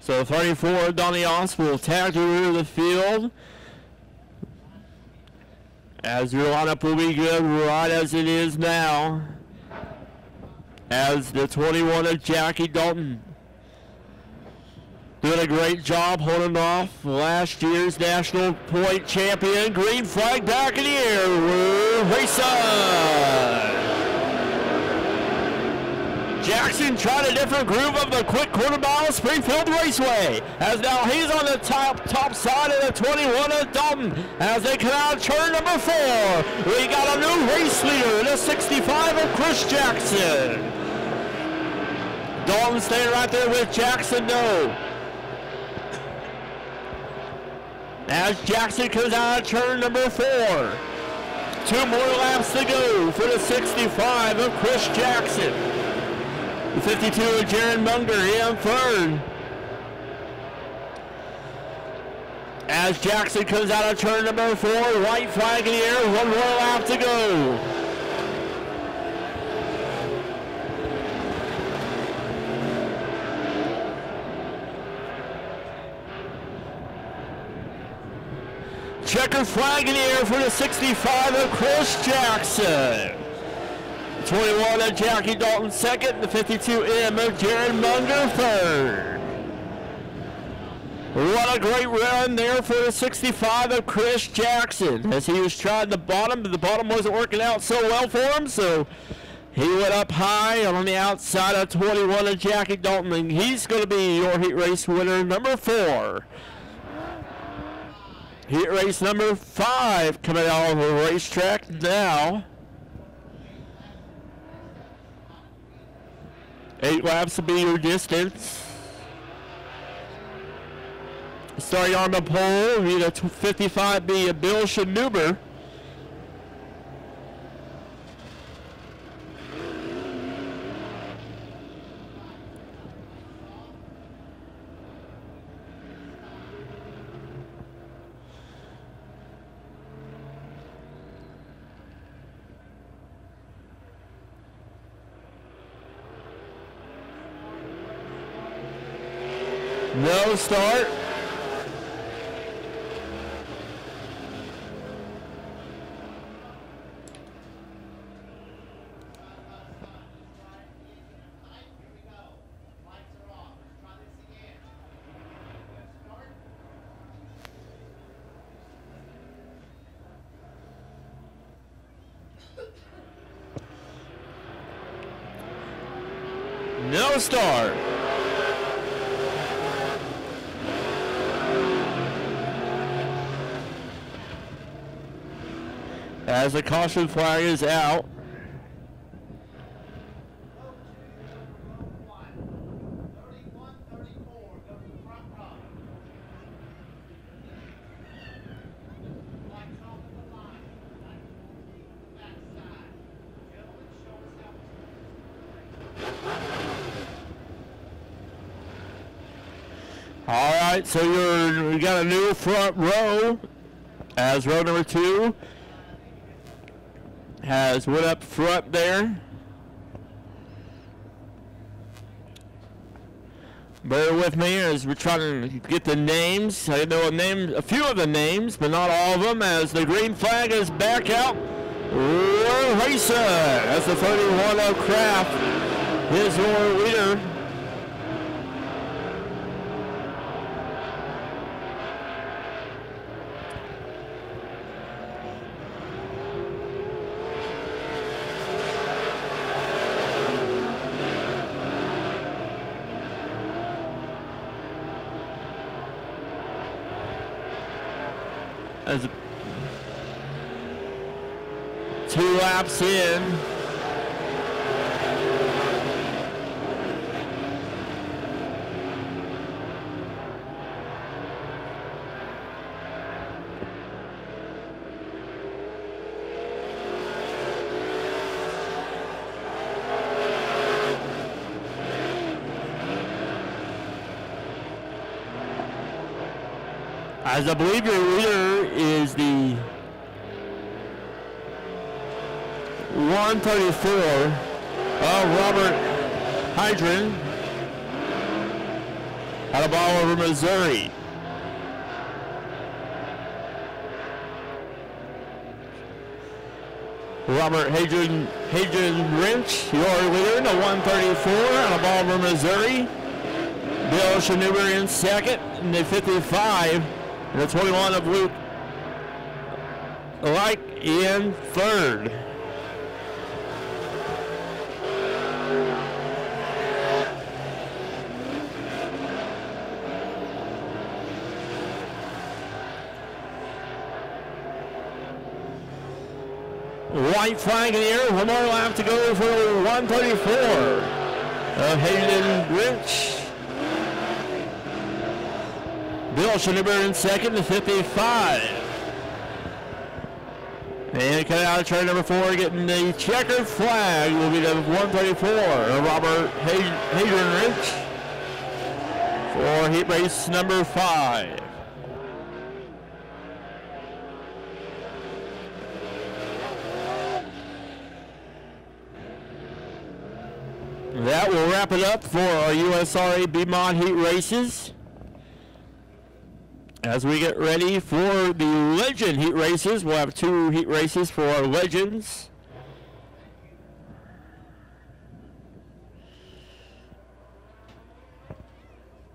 So thirty-four, Donnie Ost will tag the rear of the field. As your lineup will be good right as it is now. As the twenty-one of Jackie Dalton. Doing a great job holding off last year's national point champion. Green flag back in the air. We're racing. Jackson tried a different groove of the quick quarter mile Springfield Raceway. As now he's on the top top side of the twenty-one of Dalton. As they come out turn number four. We got a new race leader in the sixty-five of Chris Jackson. Dalton staying right there with Jackson though. As Jackson comes out of turn number four. Two more laps to go for the sixty-five of Chris Jackson. The fifty-two of Jaron Munger here in third. As Jackson comes out of turn number four, white flag in the air, one more lap to go. Checker flag in the air for the sixty-five of Chris Jackson. twenty-one of Jackie Dalton second, the fifty-two M of Jared Munger third. What a great run there for the sixty-five of Chris Jackson as he was trying the bottom, but the bottom wasn't working out so well for him, so he went up high on the outside of twenty-one of Jackie Dalton, and he's going to be your heat race winner number four. Heat race number five coming out of the racetrack now. Eight laps to be your distance. Starting on the pole, we need a fifty-five B of Bill Schnuber. No start. No start. As the caution flag is out. All right, so you're you got a new front row as row number two. Has went up front there. Bear with me as we're trying to get the names. I know a name, a few of the names, but not all of them. As the green flag is back out, we're racing. That's the thirty-one of Kraft. His your leader. Two laps in. As I believe your leader is the one thirty-four of Robert Hydrin out of Ball River, Missouri. Robert Hadrian, Hadrian Wrench, your leader in the one thirty-four out of Ball River, Missouri. Bill Schneeber in second in the fifty-five, and the twenty-one of Luke Like in third. White flag in the air, one more lap to go for one thirty-four of Hayden Rich. Bill Schneeber in second to fifty-five. And coming out of turn number four, getting the checkered flag will be the one thirty-four of Robert Hayden Rich for heat race number five. That will wrap it up for our U S R A Beaumont Heat races. As we get ready for the Legend Heat races, we'll have two heat races for our Legends.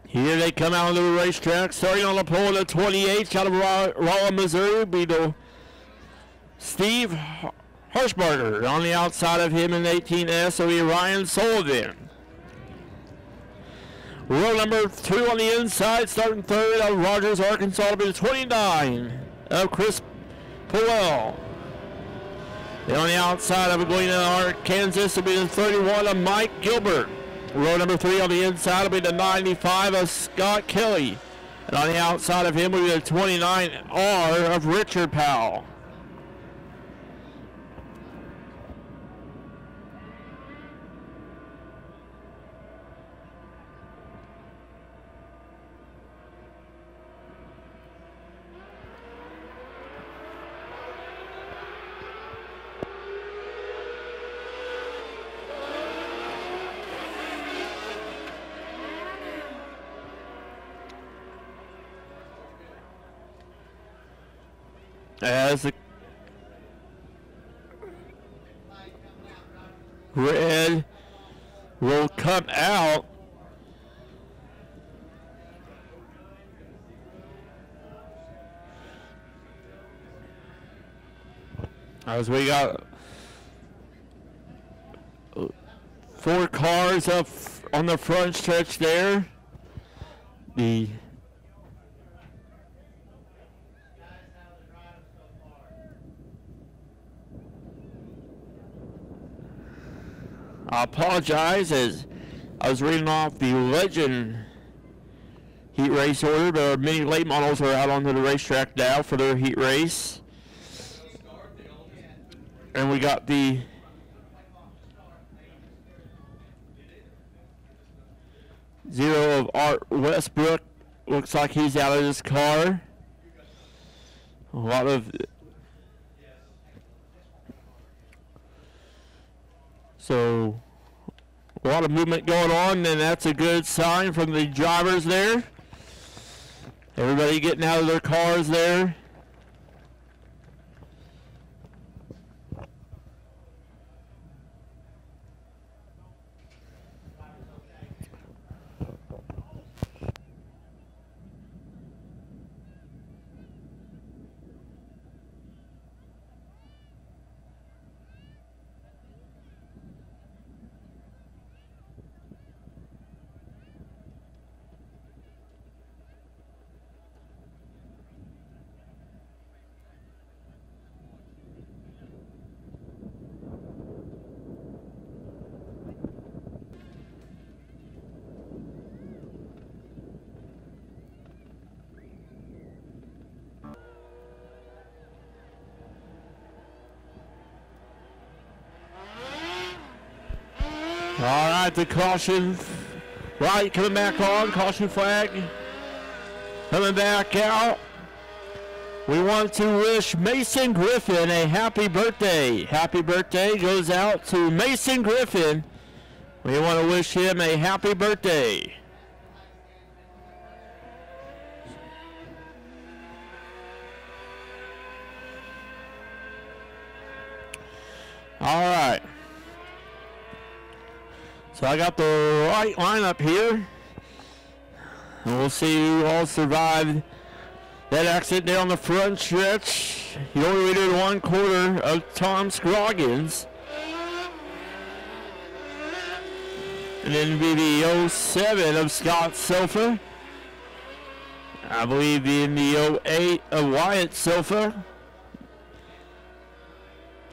Here they come out onto the racetrack, starting on the pole at twenty-eight, out of Rolla, Missouri, be the Steve Hirschberger. On the outside of him in eighteen S will be Ryan Sullivan. Row number two on the inside, starting third out of Rogers, Arkansas, will be twenty-nine of Chris Powell. And on the outside of Galena, Kansas, will be the thirty-one of Mike Gilbert. Row number three on the inside will be the ninety-five of Scott Kelly. And on the outside of him will be the twenty-nine R of Richard Powell. As the red will come out, as we got four cars up on the front stretch there, the I apologize as I was reading off the Legend heat race order, but many late models are out onto the racetrack now for their heat race. And we got the zero of Art Westbrook. Looks like he's out of his car. A lot of... So, a lot of movement going on, and that's a good sign from the drivers there. Everybody getting out of their cars there. The caution, right, coming back on, caution flag, coming back out, We want to wish Mason Griffin a happy birthday. Happy birthday goes out to Mason Griffin. We want to wish him a happy birthday. All right. So I got the right lineup here. And we'll see who all survived that accident down the front stretch. You only we did one quarter of Tom Scroggins. And then be the oh seven of Scott Sofa. I believe in the oh eight of Wyatt Sofa.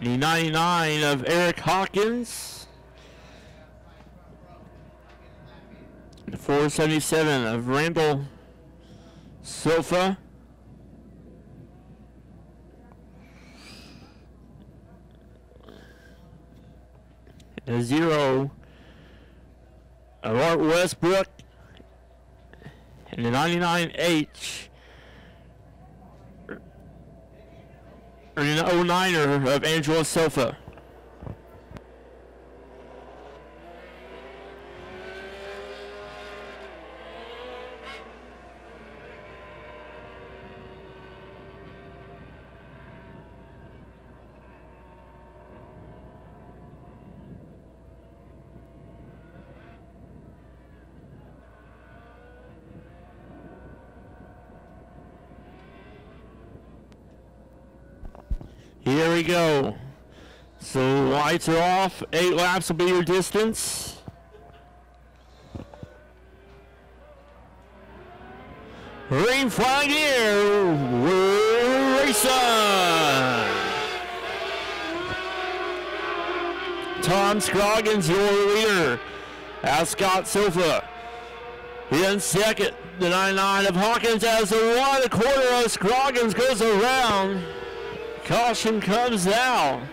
The ninety-nine of Eric Hawkins. The four seventy-seven of Randall Sofa. A zero of Art Westbrook. And the ninety-nine H. And an oh niner of Angela Sofa. Here we go. So lights are off. Eight laps will be your distance. Green flag here. We're racing. Tom Scroggins, your leader. As Scott Silva in second. The ninety-nine of Hawkins as the one. The quarter of Scroggins goes around. Caution comes down.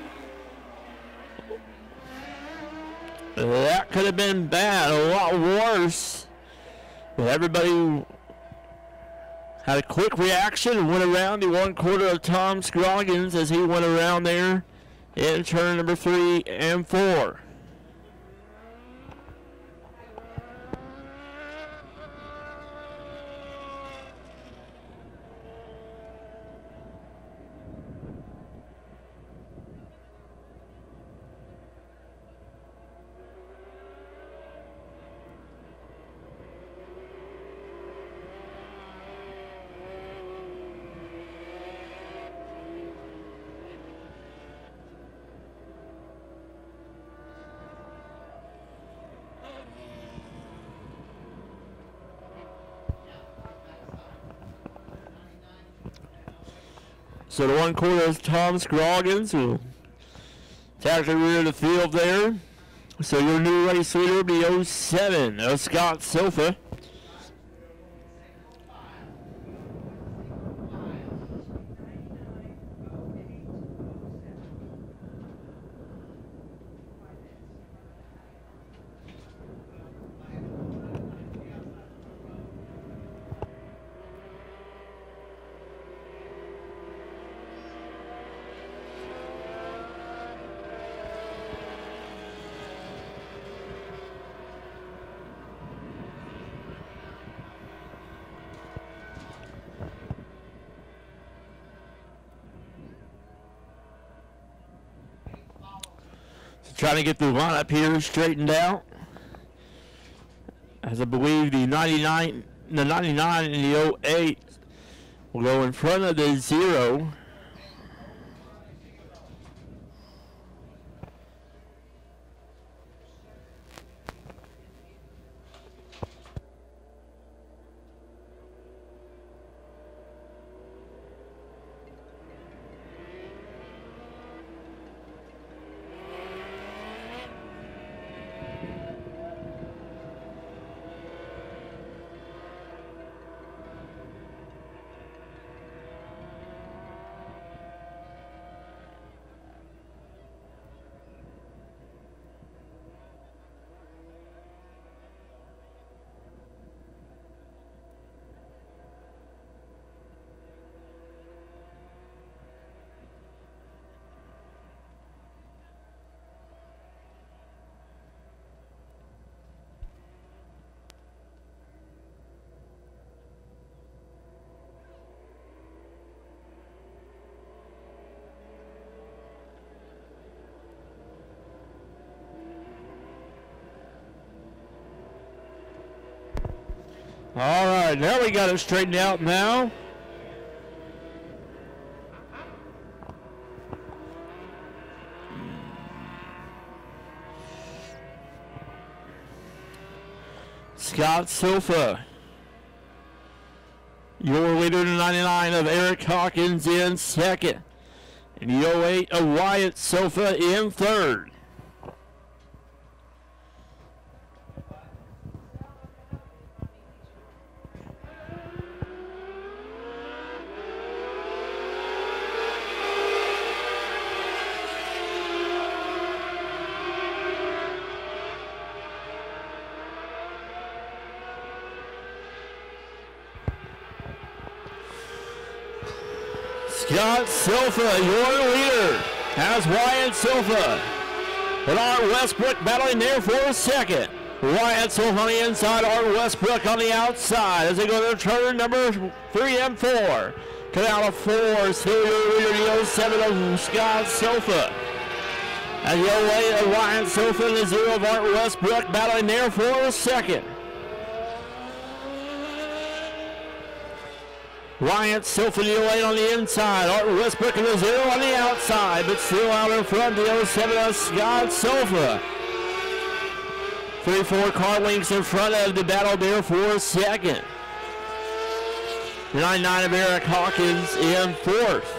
That could have been bad, a lot worse. But everybody had a quick reaction and went around the one quarter of Tom Scroggins as he went around there in turn number three and four. So the one quarter is Tom Scroggins, who attacked the rear of the field there. So your new race leader will be oh seven of Scott Sofa. Trying to get the lineup here straightened out. As I believe the ninety-nine, the ninety-nine and the oh eight will go in front of the zero. All right, now we got it straightened out now. Scott Silva, your leader in ninety-nine of Eric Hawkins in second. And the oh eight of Wyatt Silva in third. Scott Silva, your leader, has Wyatt Silva. And Art Westbrook battling there for a second. Wyatt Silva on the inside, Art Westbrook on the outside as they go to turn number three and four. Canal of four, still your leader, the oh seven of Scott Silva. And the oh eight of Wyatt Silva and the zero of Art Westbrook battling there for a second. Ryan Silva on the inside, Art Westbrook and the zero on the outside, but still out in front, the oh seven of Scott Silva. three four car links in front of the battle there for a second. nine nine of Eric Hawkins in fourth.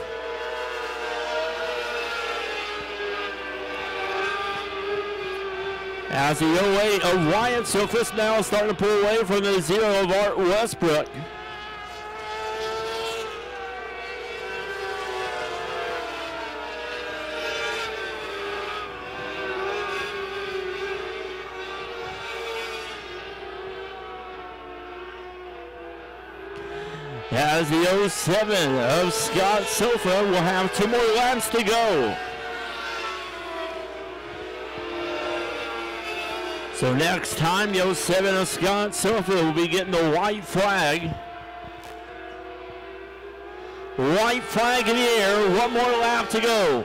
As the oh eight of Ryan Silva is now starting to pull away from the zero of Art Westbrook. As the oh seven of Scott Silva will have two more laps to go. So next time, the oh seven of Scott Silva will be getting the white flag. White flag in the air, one more lap to go.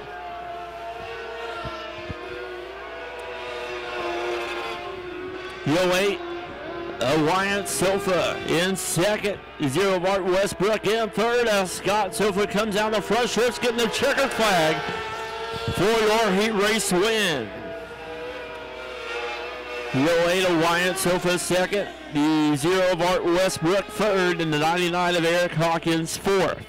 The oh eight. Wyatt Silva in second, zero of Art Westbrook in third, as Scott Silva comes out the front strips, getting the checkered flag for your heat race win. The oh eight of Wyatt Silva second, the zero of Art Westbrook third, and the ninety-nine of Eric Hawkins fourth.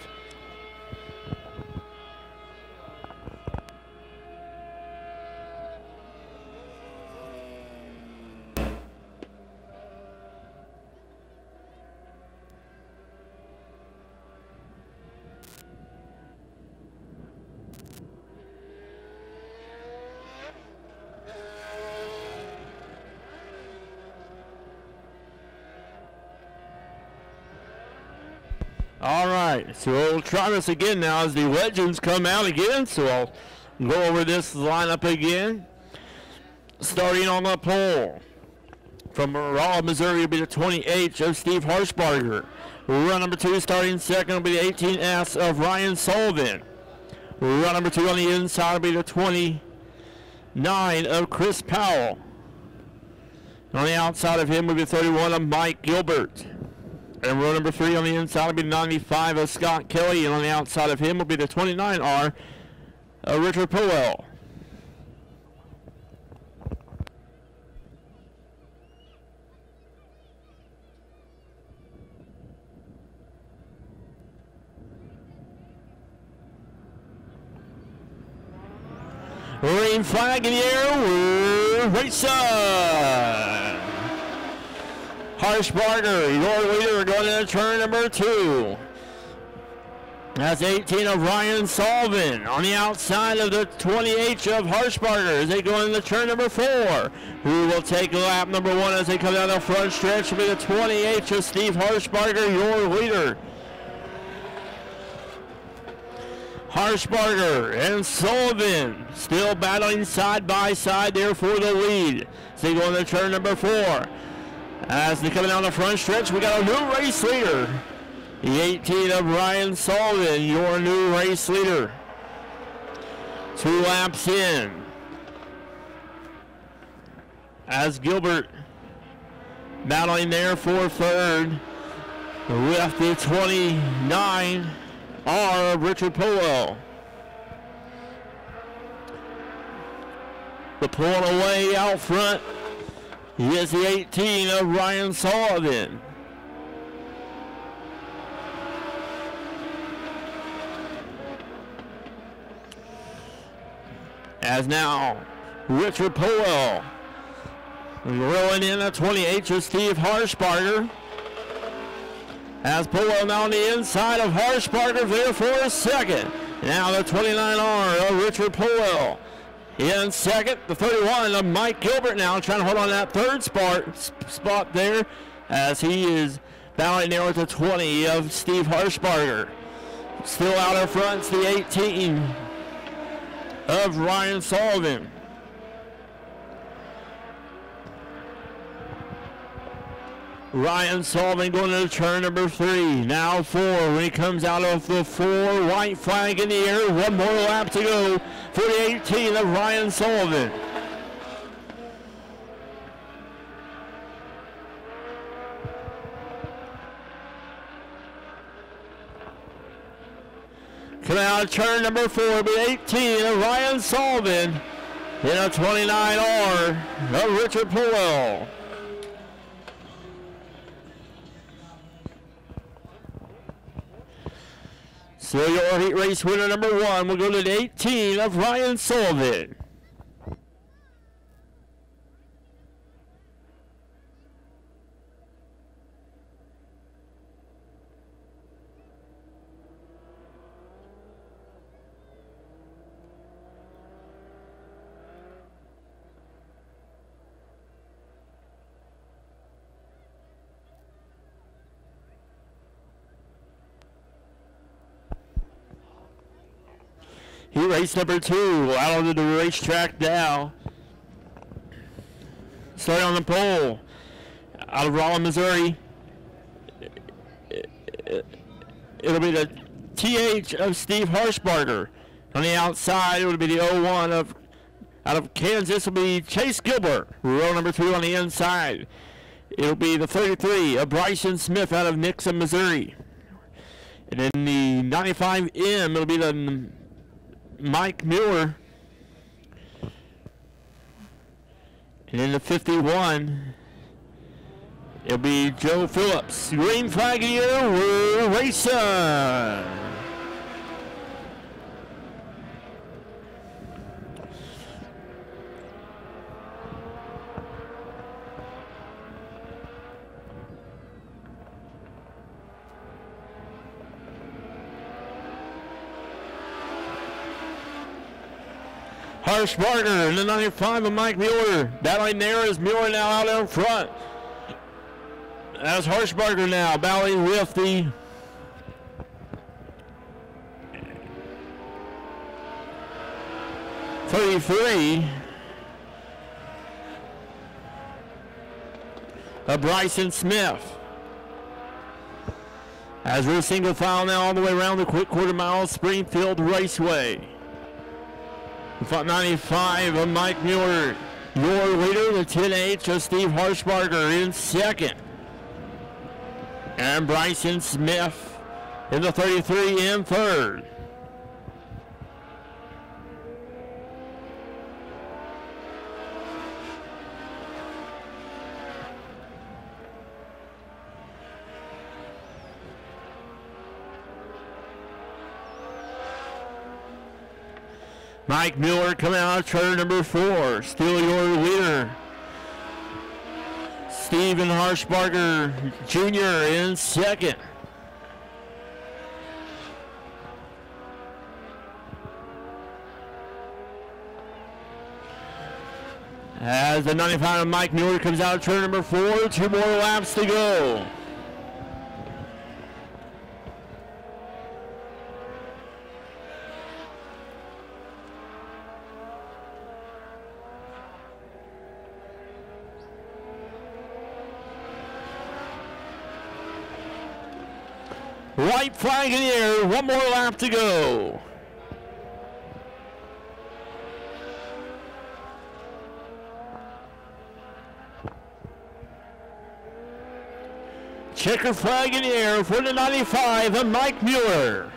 All right, so we'll try this again now as the legends come out again. So I'll go over this lineup again. Starting on the pole, from Raw, Missouri, will be the twenty-eight of Steve Harshbarger. Run number two starting second will be the eighteen S of Ryan Sullivan. Run number two on the inside will be the twenty-nine of Chris Powell. And on the outside of him will be the thirty-one of Mike Gilbert. And row number three on the inside will be ninety-five of Scott Kelly, and on the outside of him will be the twenty-nine R of Richard Powell. Green flag in the air, race on! Harshbarger, your leader, going into turn number two. That's eighteen of Ryan Sullivan. On the outside of the twenty-eight of Harshbarger as they go into turn number four. Who will take lap number one as they come down the front stretch will be the twenty-eight of Steve Harshbarger, your leader. Harshbarger and Sullivan still battling side by side there for the lead. As they go into turn number four. As they're coming down the front stretch, we got a new race leader. The eighteen of Ryan Sullivan, your new race leader. Two laps in. As Gilbert battling there for third. Left the twenty-nine R of Richard Powell. The pull away out front is the eighteen of Ryan Sullivan. As now, Richard Powell rolling in at twenty-eight to Steve Harshbarger. As Powell now on the inside of Harshbarger there for a second. Now the twenty-nine R of Richard Powell. In second, the thirty-one of Mike Gilbert now trying to hold on to that third spot, spot there as he is bowing there with the twenty of Steve Harshbarger. Still out in front, the eighteen of Ryan Sullivan. Ryan Sullivan going to turn number three. Now four, when he comes out of the four, white flag in the air. One more lap to go for the eighteen of Ryan Sullivan. Coming out of turn number four, be eighteen of Ryan Sullivan in a twenty-nine R of Richard Powell. So your heat race winner number one will go to the eighteen of Ryan Sullivan. Heat race number two out of the racetrack now. Starting on the pole out of Rollin, Missouri. It'll be the T H of Steve Harshbarger. On the outside, it'll be the oh one of out of Kansas. Will be Chase Gilbert. Row number two on the inside. It'll be the thirty-three of Bryson Smith out of Nixon, Missouri. And then the ninety-five M. It'll be the Mike Mueller, and in the fifty-one, it'll be Joe Phillips. Green flag here, we're racing. Harshbarger in the ninety-five of Mike Mueller. Battling there is Mueller now out in front. That's Harshbarger now battling with the thirty-three of Bryson Smith. As we're single file now all the way around the quick quarter mile Springfield Raceway. ninety-five of Mike Mueller, your leader, the ten H of Steve Harshbarger in second. And Bryson Smith in the thirty-three in third. Mike Mueller coming out of turn number four. Still your leader, Stephen Harshbarger Junior in second. As the ninety-five of Mike Mueller comes out of turn number four, two more laps to go. White flag in the air, one more lap to go. Checker flag in the air for the ninety-five and Mike Mueller.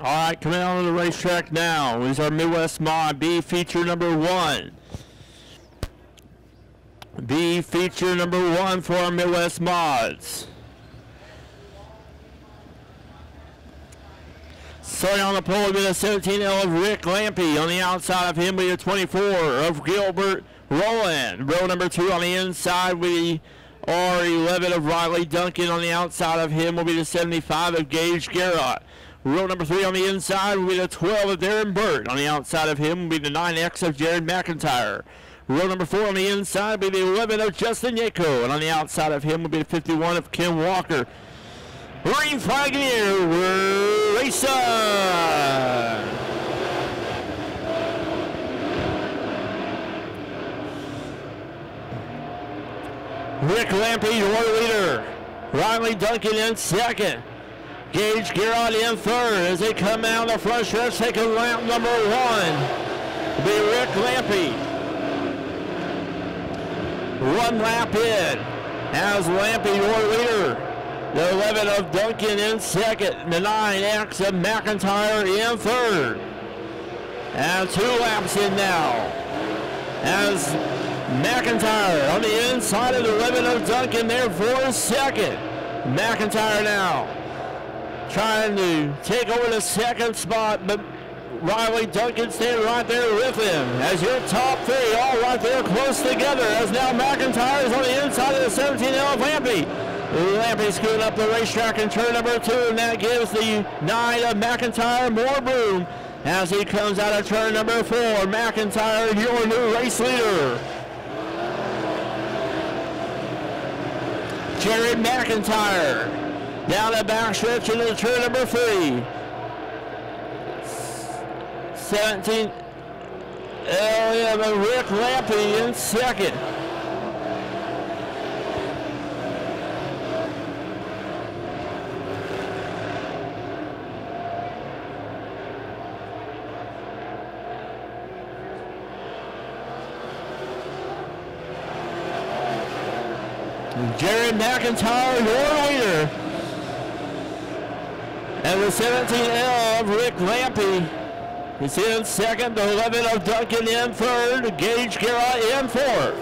All right, coming out on the racetrack now is our Midwest Mod B feature number one. B feature number one for our Midwest Mods. Starting on the pole will be the seventeen L of Rick Rampey. On the outside of him will be the twenty-four of Gilbert Rowland. Row number two on the inside will be R eleven of Riley Duncan. On the outside of him will be the seventy-five of Gage Garrett. Row number three on the inside will be the twelve of Darren Burt. On the outside of him will be the nine X of Jared McIntyre. Row number four on the inside will be the eleven of Justin Yako. And on the outside of him will be the fifty-one of Kim Walker. Green flag in the air, race on! Rick Lampe, your leader. Riley Duncan in second. Gage Garrett in third as they come out of the front stretch, taking lap number one. Be Rick Lampe. One lap in as Lampe, your leader. The eleven of Duncan in second. The nine X of McIntyre in third. And two laps in now as McIntyre on the inside of the eleven of Duncan there for second. McIntyre now trying to take over the second spot, but Riley Duncan staying right there with him as your top three all right there close together as now McIntyre is on the inside of the seventeen L of Lampe. Lampe screwing up the racetrack in turn number two, and that gives the nine of McIntyre more room as he comes out of turn number four. McIntyre, your new race leader. Jared McIntyre down the back stretch into turn number three. seventeen L and Rick Lampe in second. Jared McIntyre, your leader. And the seventeen L of Rick Lampe is in second, the eleven of Duncan in third, Gage Garrett in fourth.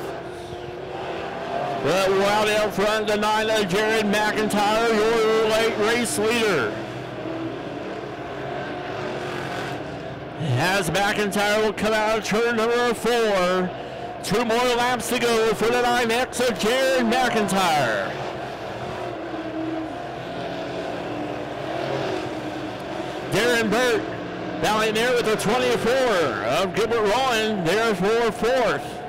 But out in front, the nine of Jared McIntyre, your late race leader. As McIntyre will come out of turn number four, two more laps to go for the nine X of Jared McIntyre. Darren Burt now in there with the twenty-four of Gilbert Rowan there for fourth,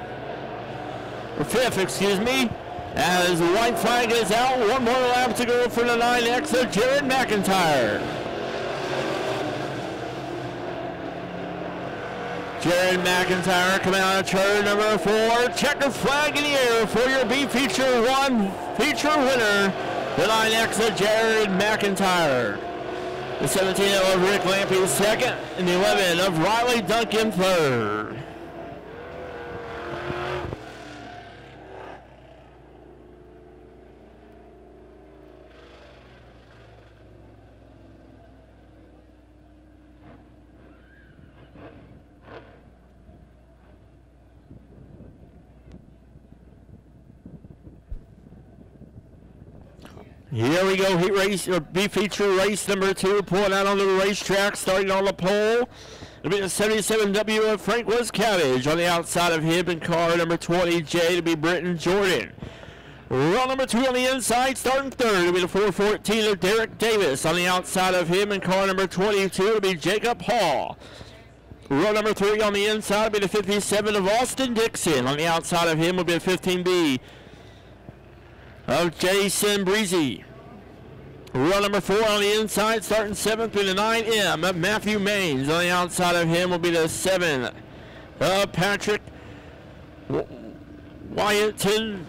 or fifth, excuse me, as the white flag is out. One more lap to go for the nine X of Jared McIntyre. Jared McIntyre coming out of turn number four. Checker flag in the air for your B feature one feature winner, the nine X of Jared McIntyre. The seventeen L of Rick Lampe second, and the eleven of Riley Duncan third. Here we go, heat race, or B feature race number two, pulling out on the racetrack, starting on the pole. It'll be the seventy-seven W of Frank Westcavage. On the outside of him and car number twenty J to be Britton Jordan. Run number two on the inside, starting third, it'll be the four fourteen of Derek Davis. On the outside of him in car number twenty-two, it'll be Jacob Hall. Row number three on the inside will be the fifty-seven of Austin Dixon. On the outside of him will be the fifteen B of Jason Breezy. Row number four on the inside, starting seventh through the nine M of Matthew Maines. On the outside of him will be the seven of Patrick Wyatton.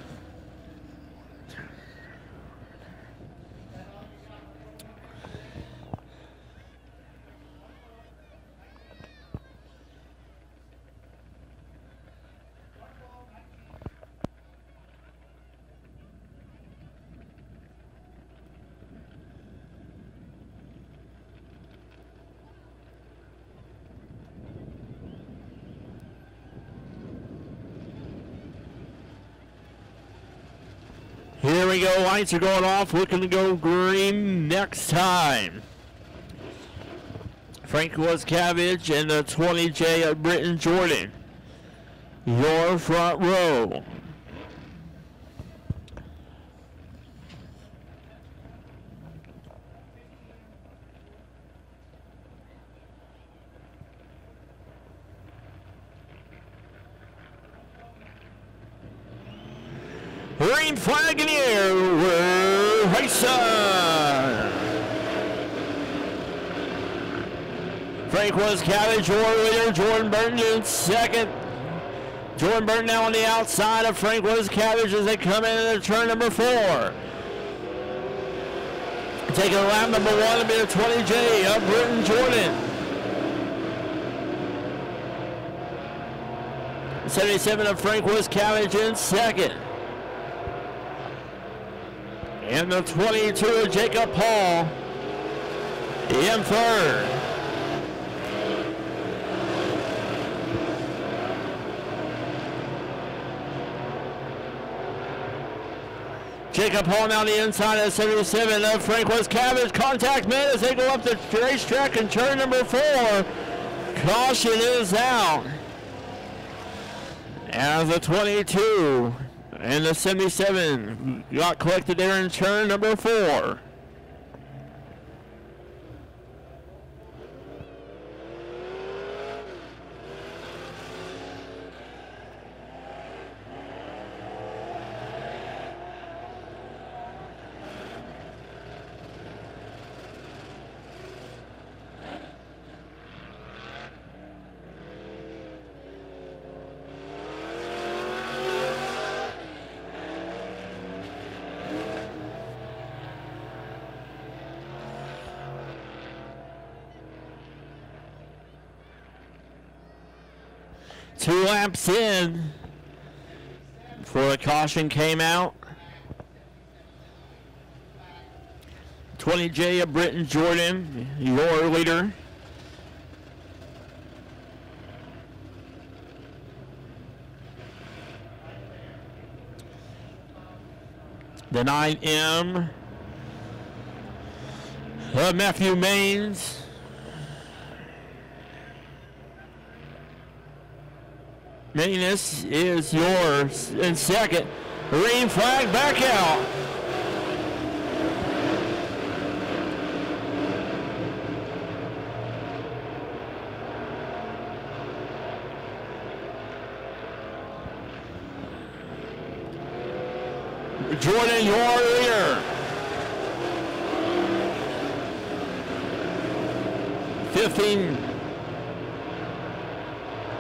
Here we go, lights are going off, looking to go green next time. Frank Westcavage and the twenty J of Britton Jordan. Your front row. Green flag in the air, we're racing. Frank Westcavage, your leader, Jordan Burton in second. Jordan Burton now on the outside of Frank Westcavage as they come in to turn number four. Taking lap number one to be the twenty J of Britton Jordan. seventy-seven of Frank Westcavage in second. And the twenty-two of Jacob Hall in third. Jacob Hall now on the inside at seventy-seven of Frank Westcavage. Contact made as they go up the racetrack and turn number four. Caution is out. As the twenty-two and the seventy-seven got collected there in turn number four. Two laps in before the caution came out. twenty J of Britton Jordan, your leader. The nine M of Matthew Maines. Maines is yours in second. Green flag back out. Jordan, your leader. fifteen.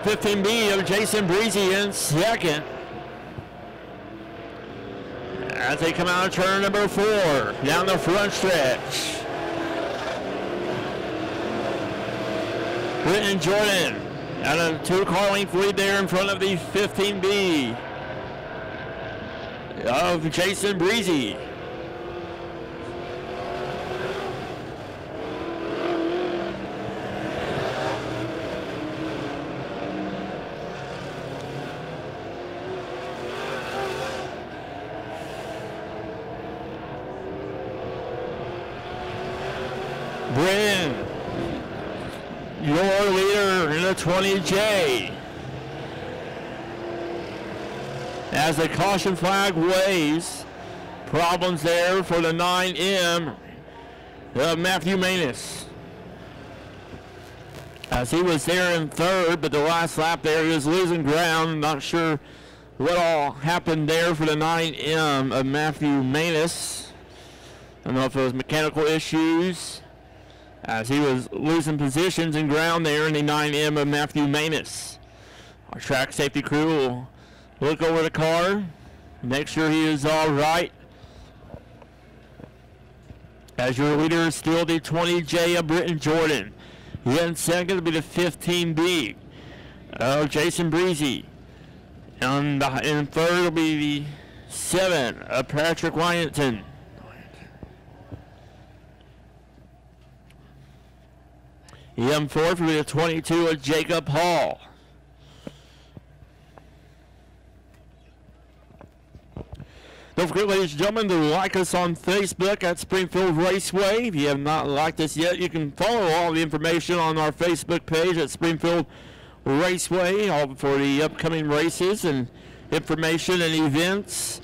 fifteen B of Jason Breezy in second. As they come out of turn number four, down the front stretch. Britton Jordan at a two car length lead there in front of the fifteen B of Jason Breezy. twenty J. As the caution flag waves, problems there for the nine M of Matthew Maness, as he was there in third, but the last lap there is losing ground. Not sure what all happened there for the nine M of Matthew Maness. I don't know if it was mechanical issues, as he was losing positions and ground there in the nine M of Matthew Maness. Our track safety crew will look over the car, make sure he is all right, as your leader is still the twenty J of Britton Jordan. Then second will be the fifteen B of Jason Breezy. And, the, and third will be the seven of Patrick Wyanton. And fourth will be the twenty-two of Jacob Hall. Don't forget, ladies and gentlemen, to like us on Facebook at Springfield Raceway. If you have not liked us yet, you can follow all the information on our Facebook page at Springfield Raceway, all for the upcoming races and information and events.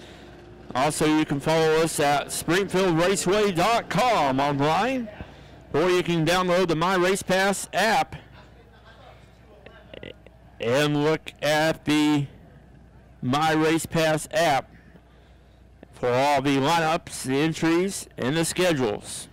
Also, you can follow us at springfield raceway dot com online, or you can download the My Race Pass app and look at the My Race Pass app for all the lineups, the entries, and the schedules.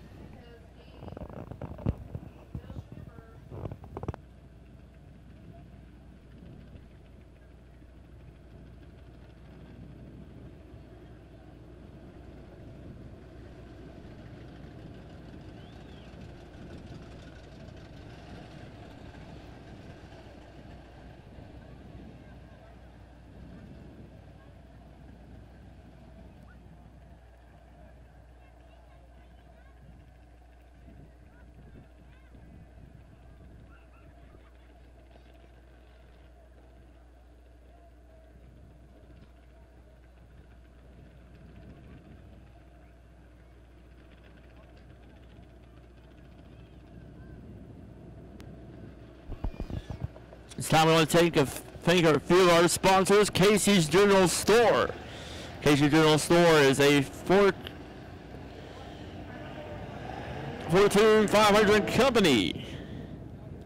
It's time we want to take a thank a few of our sponsors. Casey's General Store. Casey's General Store is a Fort, Fortune five hundred company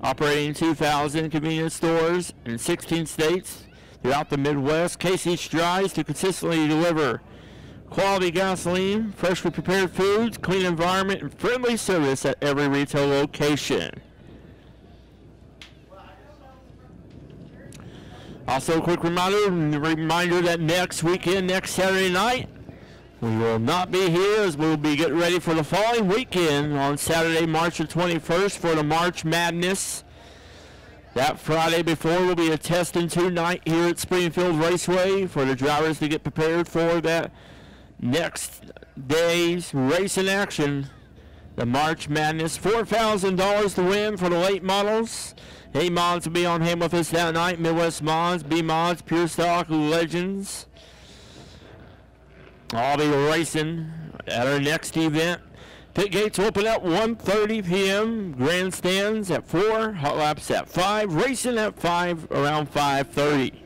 operating two thousand convenience stores in sixteen states throughout the Midwest. Casey strives to consistently deliver quality gasoline, freshly prepared foods, clean environment, and friendly service at every retail location. Also, a quick reminder, reminder that next weekend, next Saturday night, we will not be here, as we will be getting ready for the following weekend on Saturday, March the twenty-first, for the March Madness. That Friday before will be a test and two night here at Springfield Raceway for the drivers to get prepared for that next day's race in action, the March Madness. four thousand dollars to win for the late models. A mods will be on hand with us that night. Midwest mods, B mods, pure stock, legends. I'll be racing at our next event. Pit gates open at one thirty p m Grandstands at four. Hot laps at five. Racing at five, around five thirty.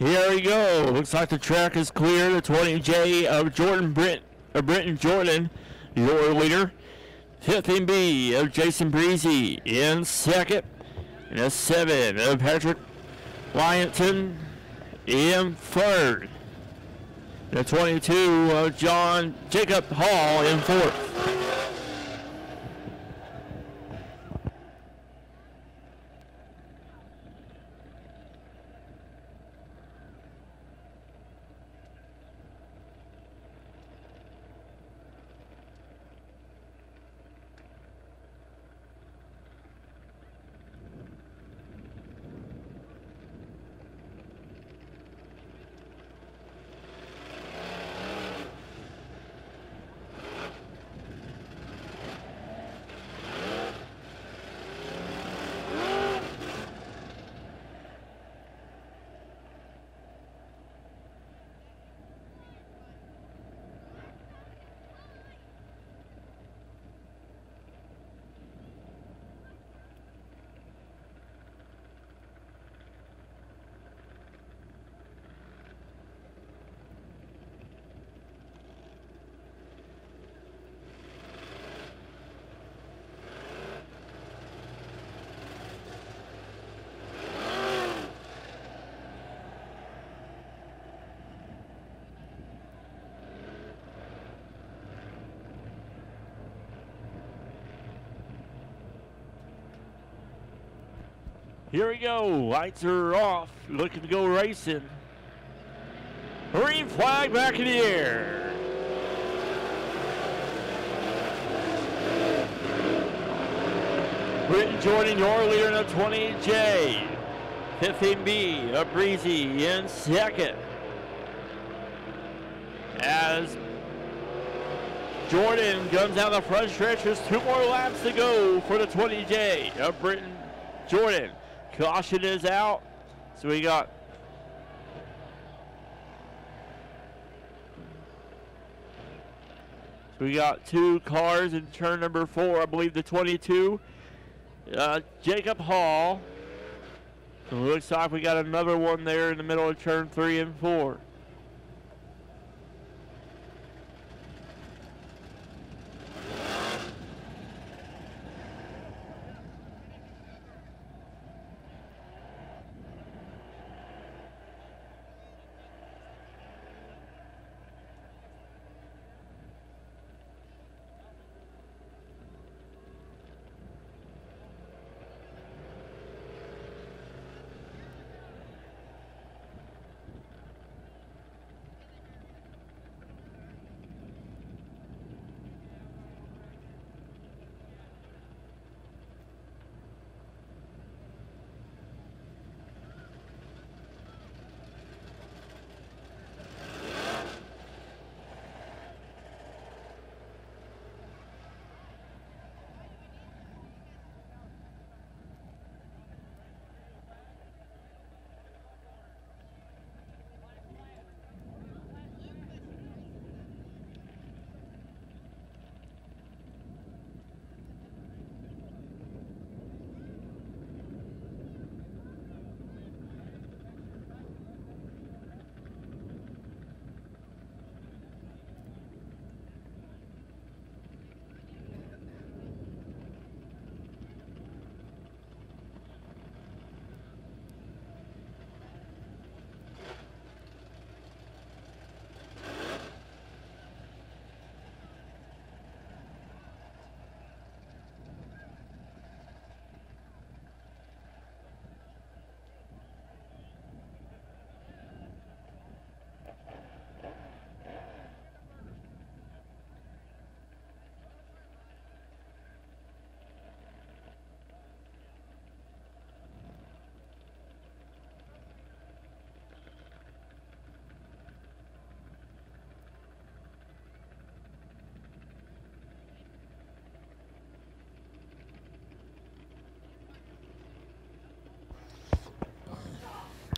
Here we go. Looks like the track is clear. The twenty J of Jordan Brent, of Britton Jordan, your leader. fifteen B of Jason Breezy in second. And a seven of Patrick Wyanton in third. The twenty-two of John Jacob Hall in fourth. Here we go, lights are off, looking to go racing. Green flag back in the air. Britton Jordan, your leader in a twenty J. fifteen B, a Breezy in second. As Jordan comes down the front stretch, there's two more laps to go for the twenty J of Britton Jordan. Caution is out, so we got so we got two cars in turn number four. I believe the twenty-two, uh, Jacob Hall. It looks like we got another one there in the middle of turn three and four.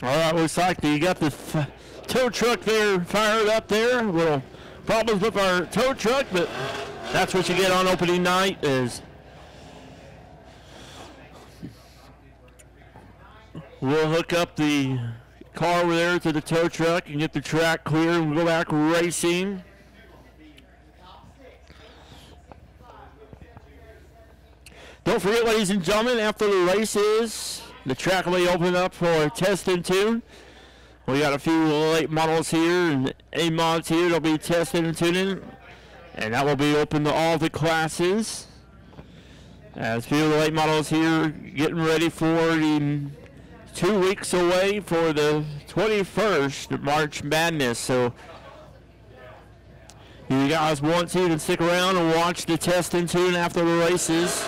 All right, looks like you got the f tow truck there fired up there. Little problems with our tow truck, but that's what you get on opening night is we'll hook up the car over there to the tow truck and get the track clear and we'll go back racing. Don't forget, ladies and gentlemen, after the race is, the track will be open up for a test and tune. We got a few late models here and A mods here that'll be tested and tuning, and that will be open to all the classes. As a few of the late models here getting ready for the two weeks away for the twenty-first March Madness. So you guys want to, you can stick around and watch the test and tune after the races.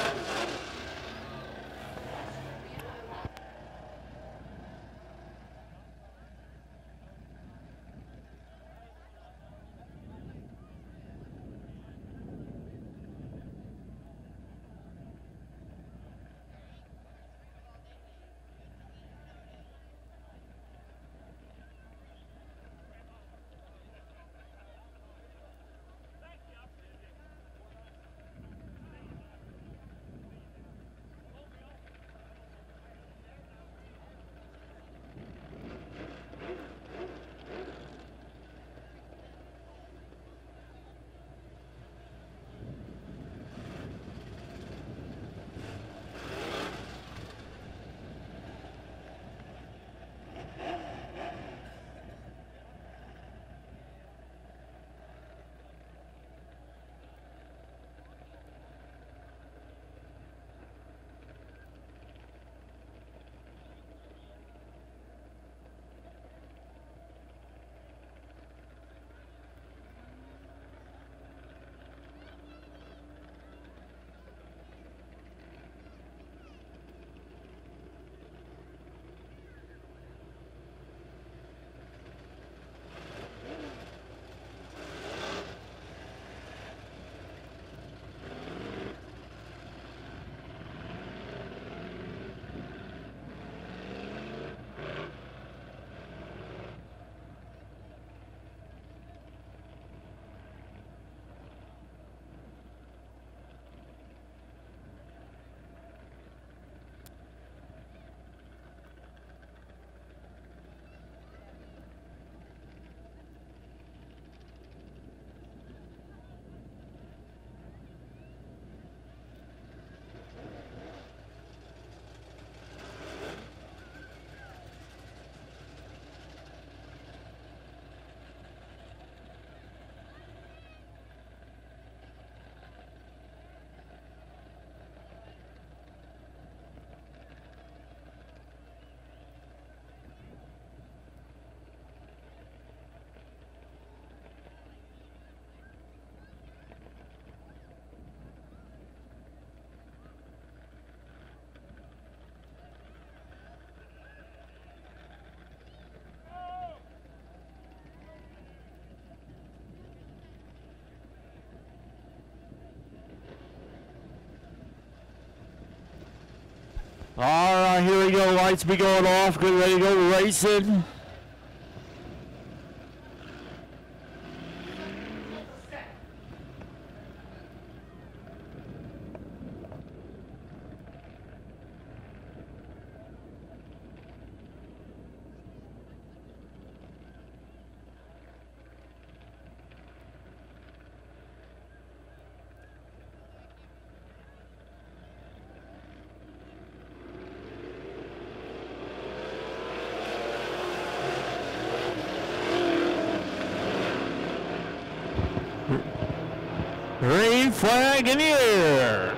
All right, here we go. Lights be going off. Get ready to go racing. Flag in the air.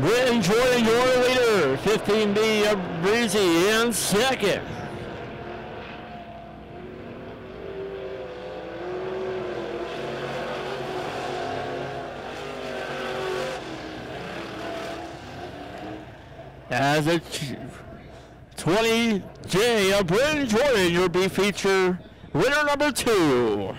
Britton Jordan, your leader. fifteen B, Breezy in second. As a twenty J of Britton Jordan, your B feature winner number two.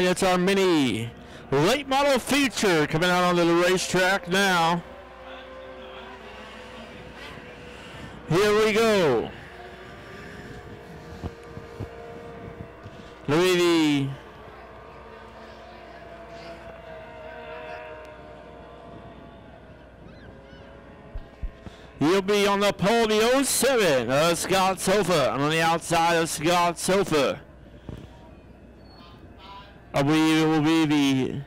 Leahy. That's our mini late model feature coming out onto the racetrack now. Here we go. Louis You'll be on the pole, the oh seven of Scott Sofa. And on the outside of Scott Sofa, I believe it will be the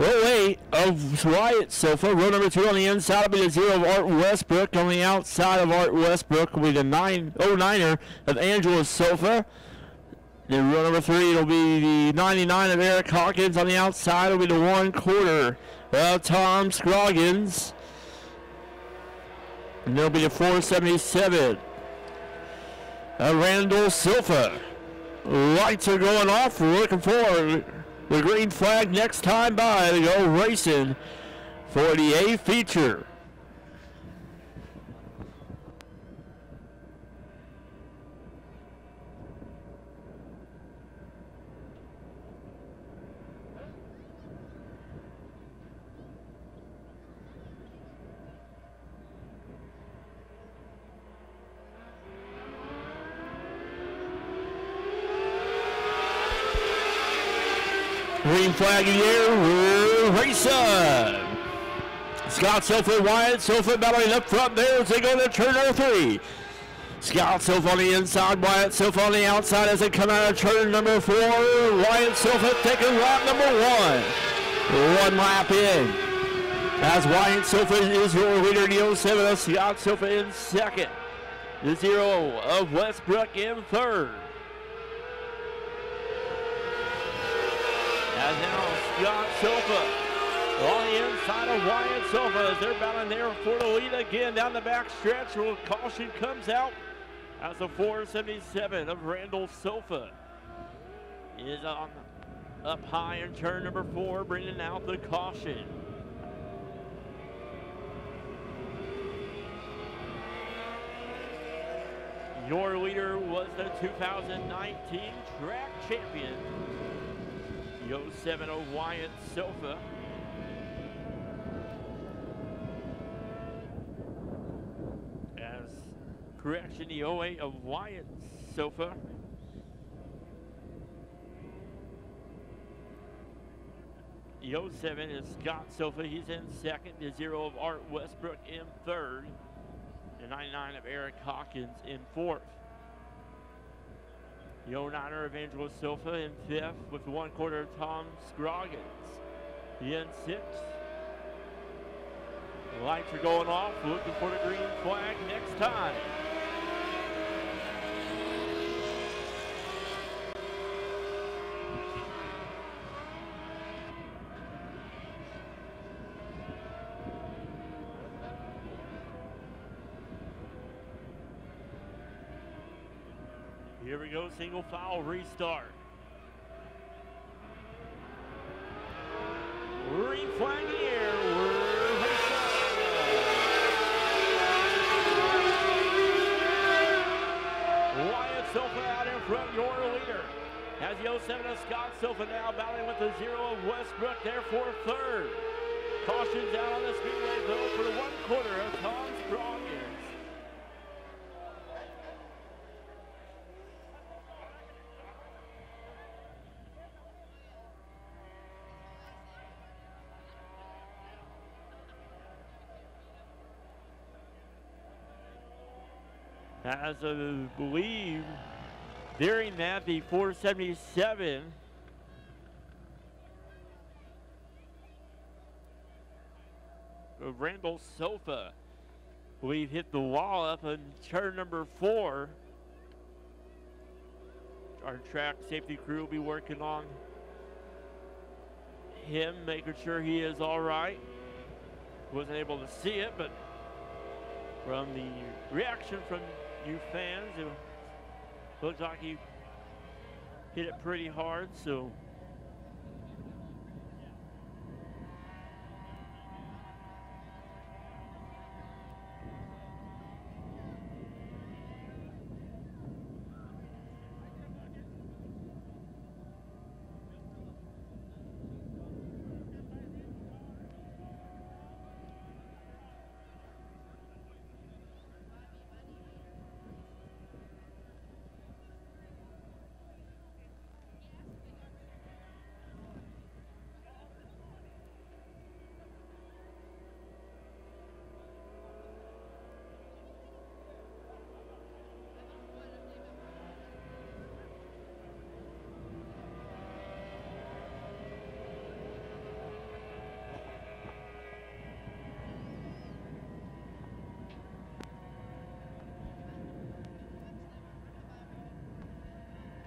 oh eight of Wyatt Sofa. Row number two on the inside will be the zero of Art Westbrook. On the outside of Art Westbrook will be the nine, oh niner of Angela Sofa. Then row number three will be the ninety-nine of Eric Hawkins. On the outside will be the one quarter of Tom Scroggins. And there'll be a four seventy-seven. Uh, Randall Silva. Lights are going off. We're looking for the green flag next time by to go racing for the A feature. Green flag in the air, we're racing. Scott Sofa, Wyatt Sofa battling up front there as they go to turn number three. Scott Sofa on the inside, Wyatt Sofa on the outside as they come out of turn number four. Wyatt Sofa taking lap number one. One lap in. As Wyatt Sofa is your leader, the oh seven of Scott Sofa in second. The zero of Westbrook in third. And now Scott Sofa on the inside of Wyatt Sofa as they're battling there for the lead again down the back stretch. Well, caution comes out as the four seventy-seven of Randall Sofa is on up high in turn number four, bringing out the caution. Your leader was the two thousand nineteen track champion, oh seven of Wyatt Sofa. As correction, the oh eight of Wyatt Sofa. The oh seven is Scott Sofa. He's in second. The zero of Art Westbrook in third. The ninety-nine of Eric Hawkins in fourth. The oh niner of Angelo Silva in fifth, with the one quarter of Tom Scroggins in sixth. The lights are going off, looking for the green flag next time. Here we go, single foul restart. Green flag in the air, we're racing. Wyatt Sofa out in front, your leader. Has the oh seven of Scott Sofa now battling with the zero of Westbrook there for third. Cautions out on the speedway though for the one quarter of Tom Strong. As I believe, during that, the four seventy-seven of Randall Sofa, we've hit the wall up on turn number four. Our track safety crew will be working on him, making sure he is all right. Wasn't able to see it, but from the reaction from you fans, it looks like he hit it pretty hard, so.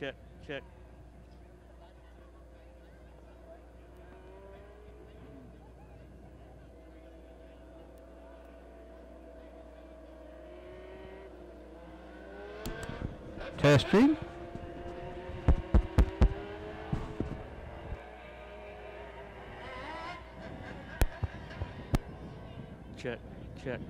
Check. Testing. Check, check.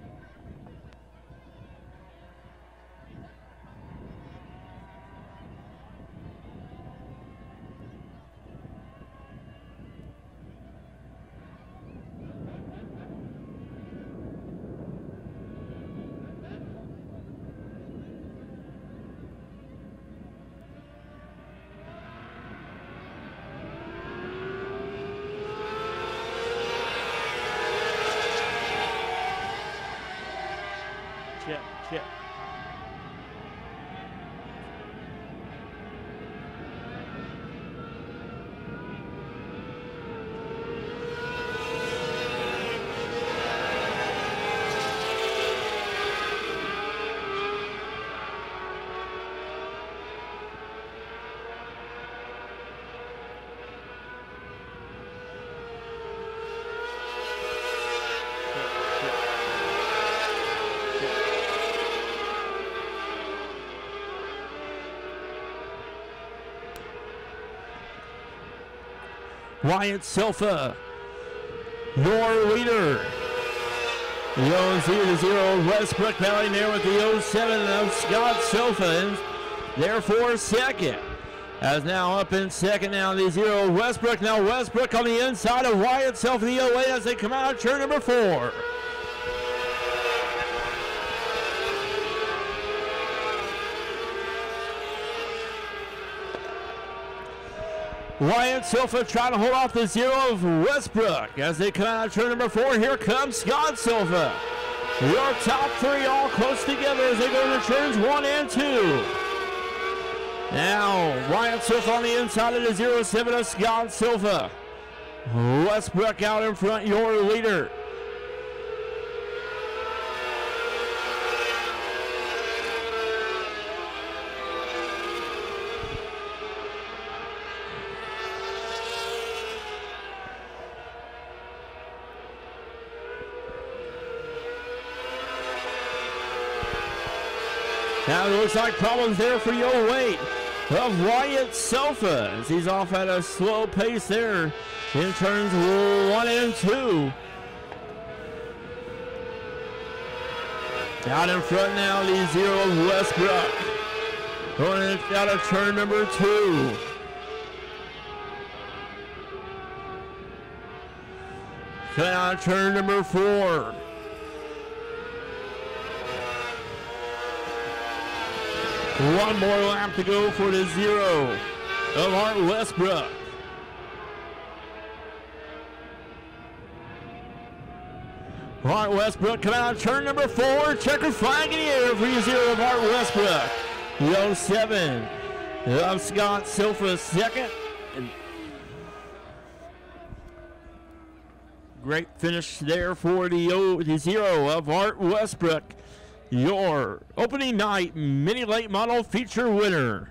Wyatt Silva, your leader. The oh and zero Westbrook Valley there with the oh seven of Scott Silva. Therefore second. As now up in second now the zero Westbrook. Now Westbrook on the inside of Wyatt Silva, the oh eight as they come out of turn number four. Ryan Silva trying to hold off the zero of Westbrook as they come out of turn number four. Here comes Scott Silva. Your top three all close together as they go to turns one and two. Now Ryan Silva on the inside of the zero seven of Scott Silva. Westbrook out in front, your leader. Now it looks like problems there for your weight of Wyatt Silva as he's off at a slow pace there in turns one and two. Out in front now, the zero Westbrook going out of turn number two. Coming out of turn number four. One more lap to go for the zero of Art Westbrook. Mark Westbrook coming out of turn number four. Checker flag in the air for you zero. Mark Westbrook. The oh seven of Scott Silva second. Great finish there for the oh zero of Art Westbrook, your opening night mini late model feature winner.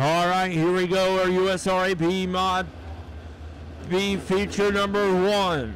All right, here we go, our U S R A P Mod B feature number one.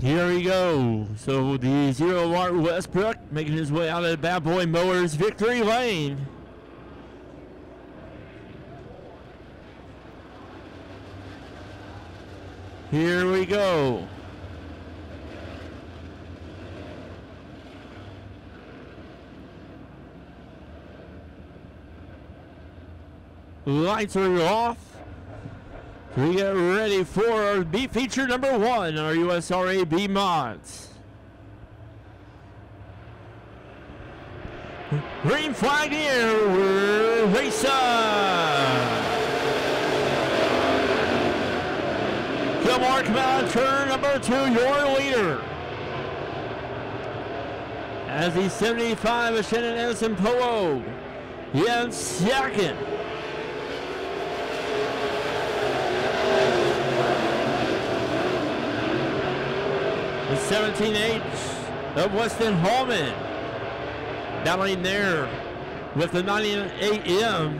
Here we go. So the zero Art Westbrook making his way out of the Bad Boy Mowers victory lane. Here we go. Lights are off. We get ready for our B feature number one, our U S R A B mods. Green flag here, race on. Gilmore come out, turn number two, your leader. As the seventy-five of Shannon Anderson Polo in second. The seventeen H of Weston Hallman battling there with the ninety-eight M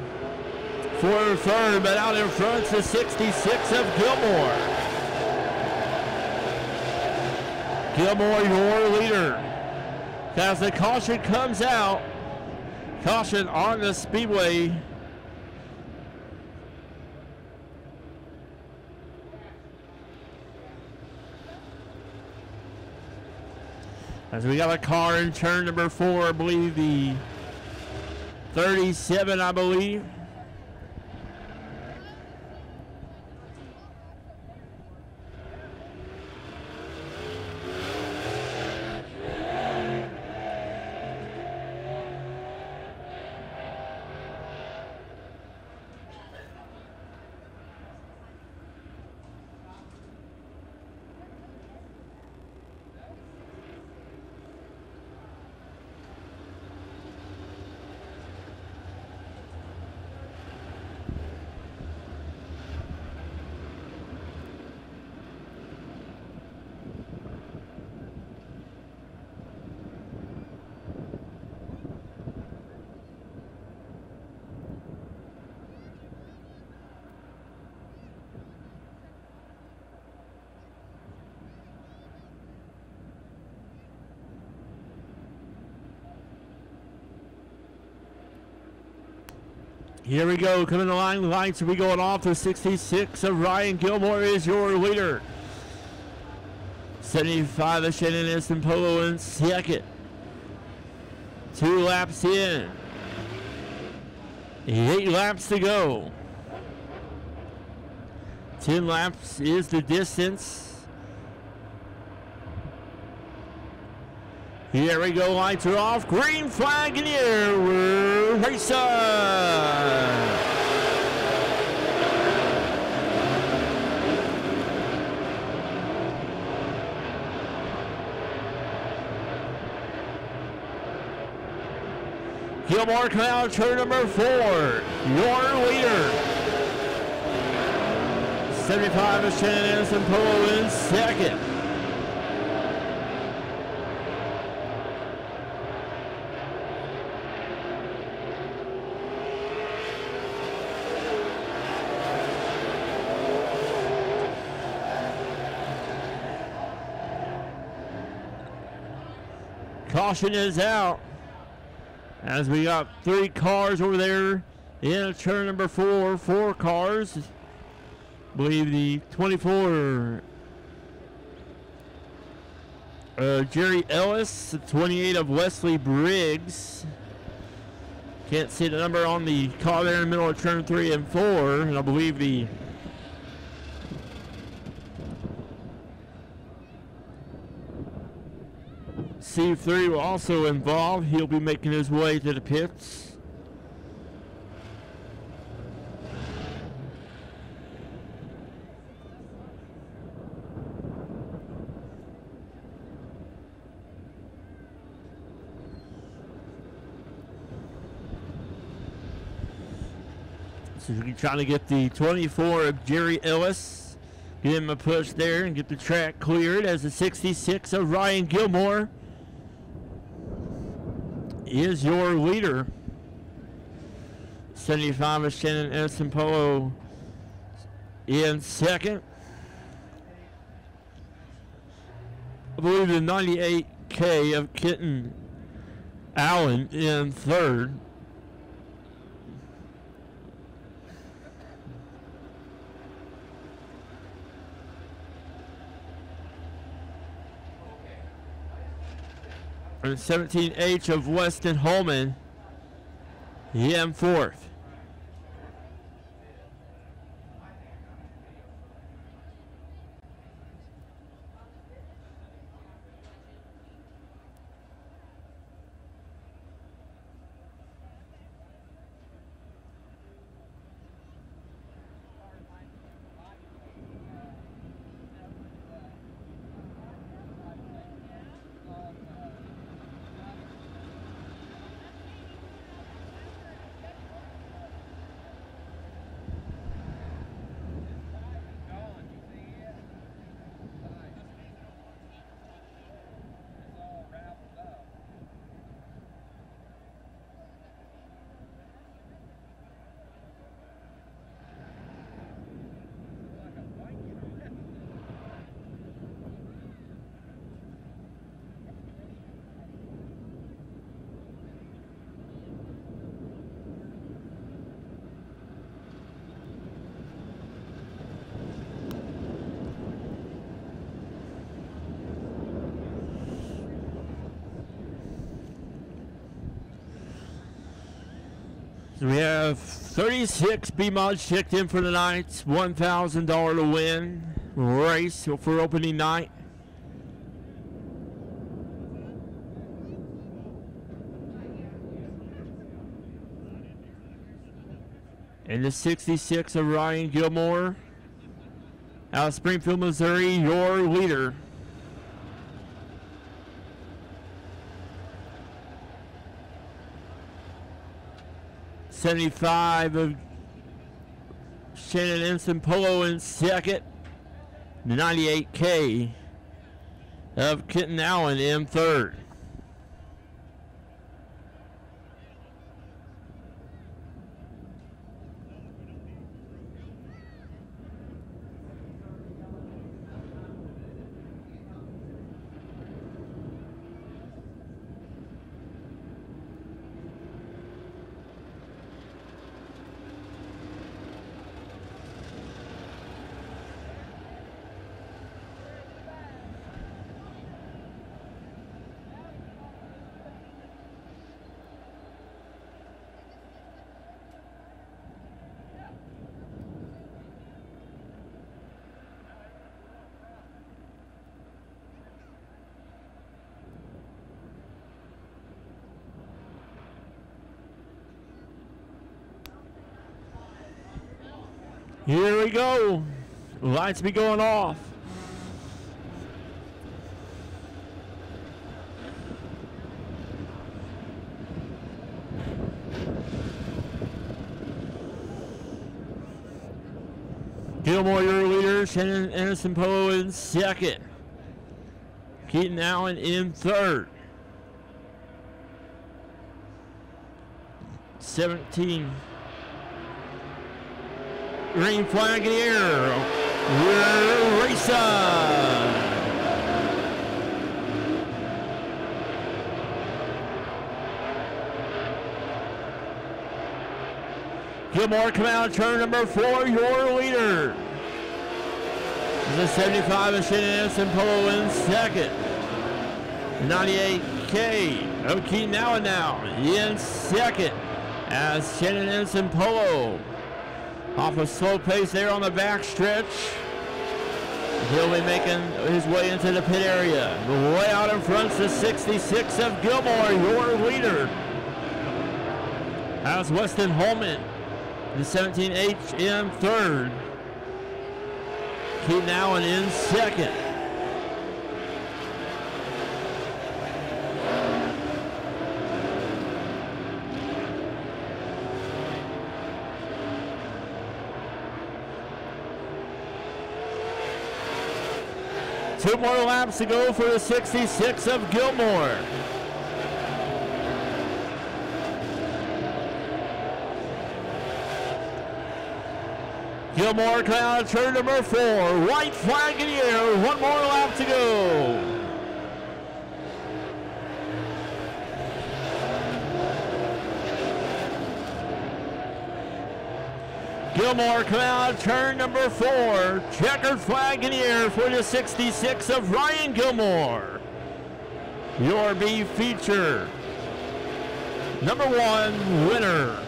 for third, but out in front the sixty-six of Gilmore. Gilmore, your leader. As the caution comes out, caution on the speedway. As we got a car in turn number four, I believe the thirty-seven, I believe. Here we go, coming to line, line to be going off to sixty-six of Ryan Gilmore is your leader. seventy-five of Shannon Anderson Polo in second. Two laps in. Eight laps to go. Ten laps is the distance. Here we go, lights are off. Green flag in the air, we're racing! Gilmore coming out turn number four, your leader. seventy-five is Shannon Anderson Polo in second. Caution is out. As we got three cars over there in turn number four, four cars. I believe the twenty-four, uh, Jerry Ellis, the twenty-eight of Wesley Briggs. Can't see the number on the car there in the middle of turn three and four, and I believe the C three will also involved. He'll be making his way to the pits. So you're trying to get the twenty-four of Jerry Ellis, give him a push there and get the track cleared as the sixty-six of Ryan Gilmore is your leader. seventy-five is Shannon Anderson Polo in second. I believe the ninety-eight K of Kenton Allen in third. seventeen H of Weston Holman, him fourth. We have thirty-six B-Mods checked in for the night's one thousand dollar to win race for opening night. And the sixty-six of Ryan Gilmore out of Springfield, Missouri, your leader. seventy-five of Shannon Anderson Polo in second. The ninety-eight K of Kenton Allen in third. Here we go. Lights be going off. Gilmore, your leader. Shannon Anderson Poe in second. Kenton Allen in third. seventeen. Green flag in the air. We're racing. Gilmore, come out of turn number four. Your leader. The seventy-five of Shannon Anderson Polo in second. ninety-eight K of Keaton Allen now in second as Shannon Anderson Polo off a slow pace there on the back stretch. He'll be making his way into the pit area. Way out in front's the sixty-six of Gilmore, your leader. As Weston Holman, the seventeen H in third. Keaton Allen in second. Two more laps to go for the sixty-six of Gilmore. Gilmore coming out of turn number four. White flag in the air. One more lap to go. Gilmore coming out of turn number four. Checkered flag in the air for the sixty-six of Ryan Gilmore. Your B feature. Number one winner.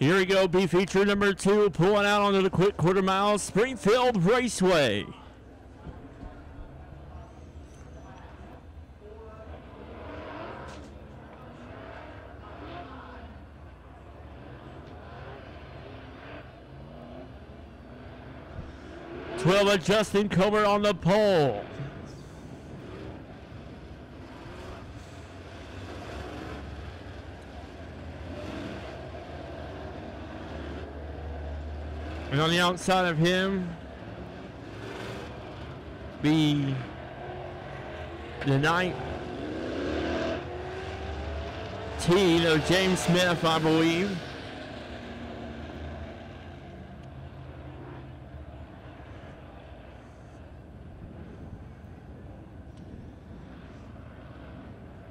Here we go, B feature number two, pulling out onto the quick quarter mile, Springfield Raceway. twelve of Justin Comer on the pole. And on the outside of him be the nineteen of James Smith, I believe.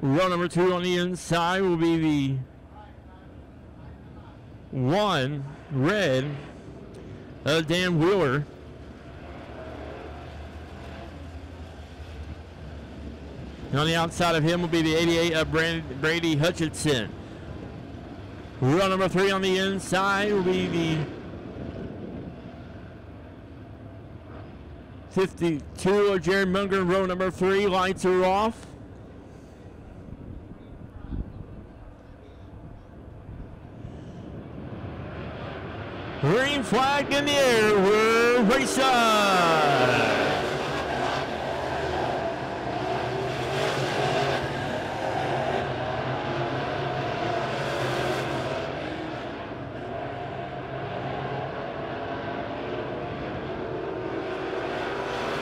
Row number two on the inside will be the one red Uh, Dan Wheeler. And on the outside of him will be the eighty-eight of Brand Brady Hutchinson. Row number three on the inside will be the fifty-two of Jared Munger. Row number three, lights are off. Green flag in the air, we're racing.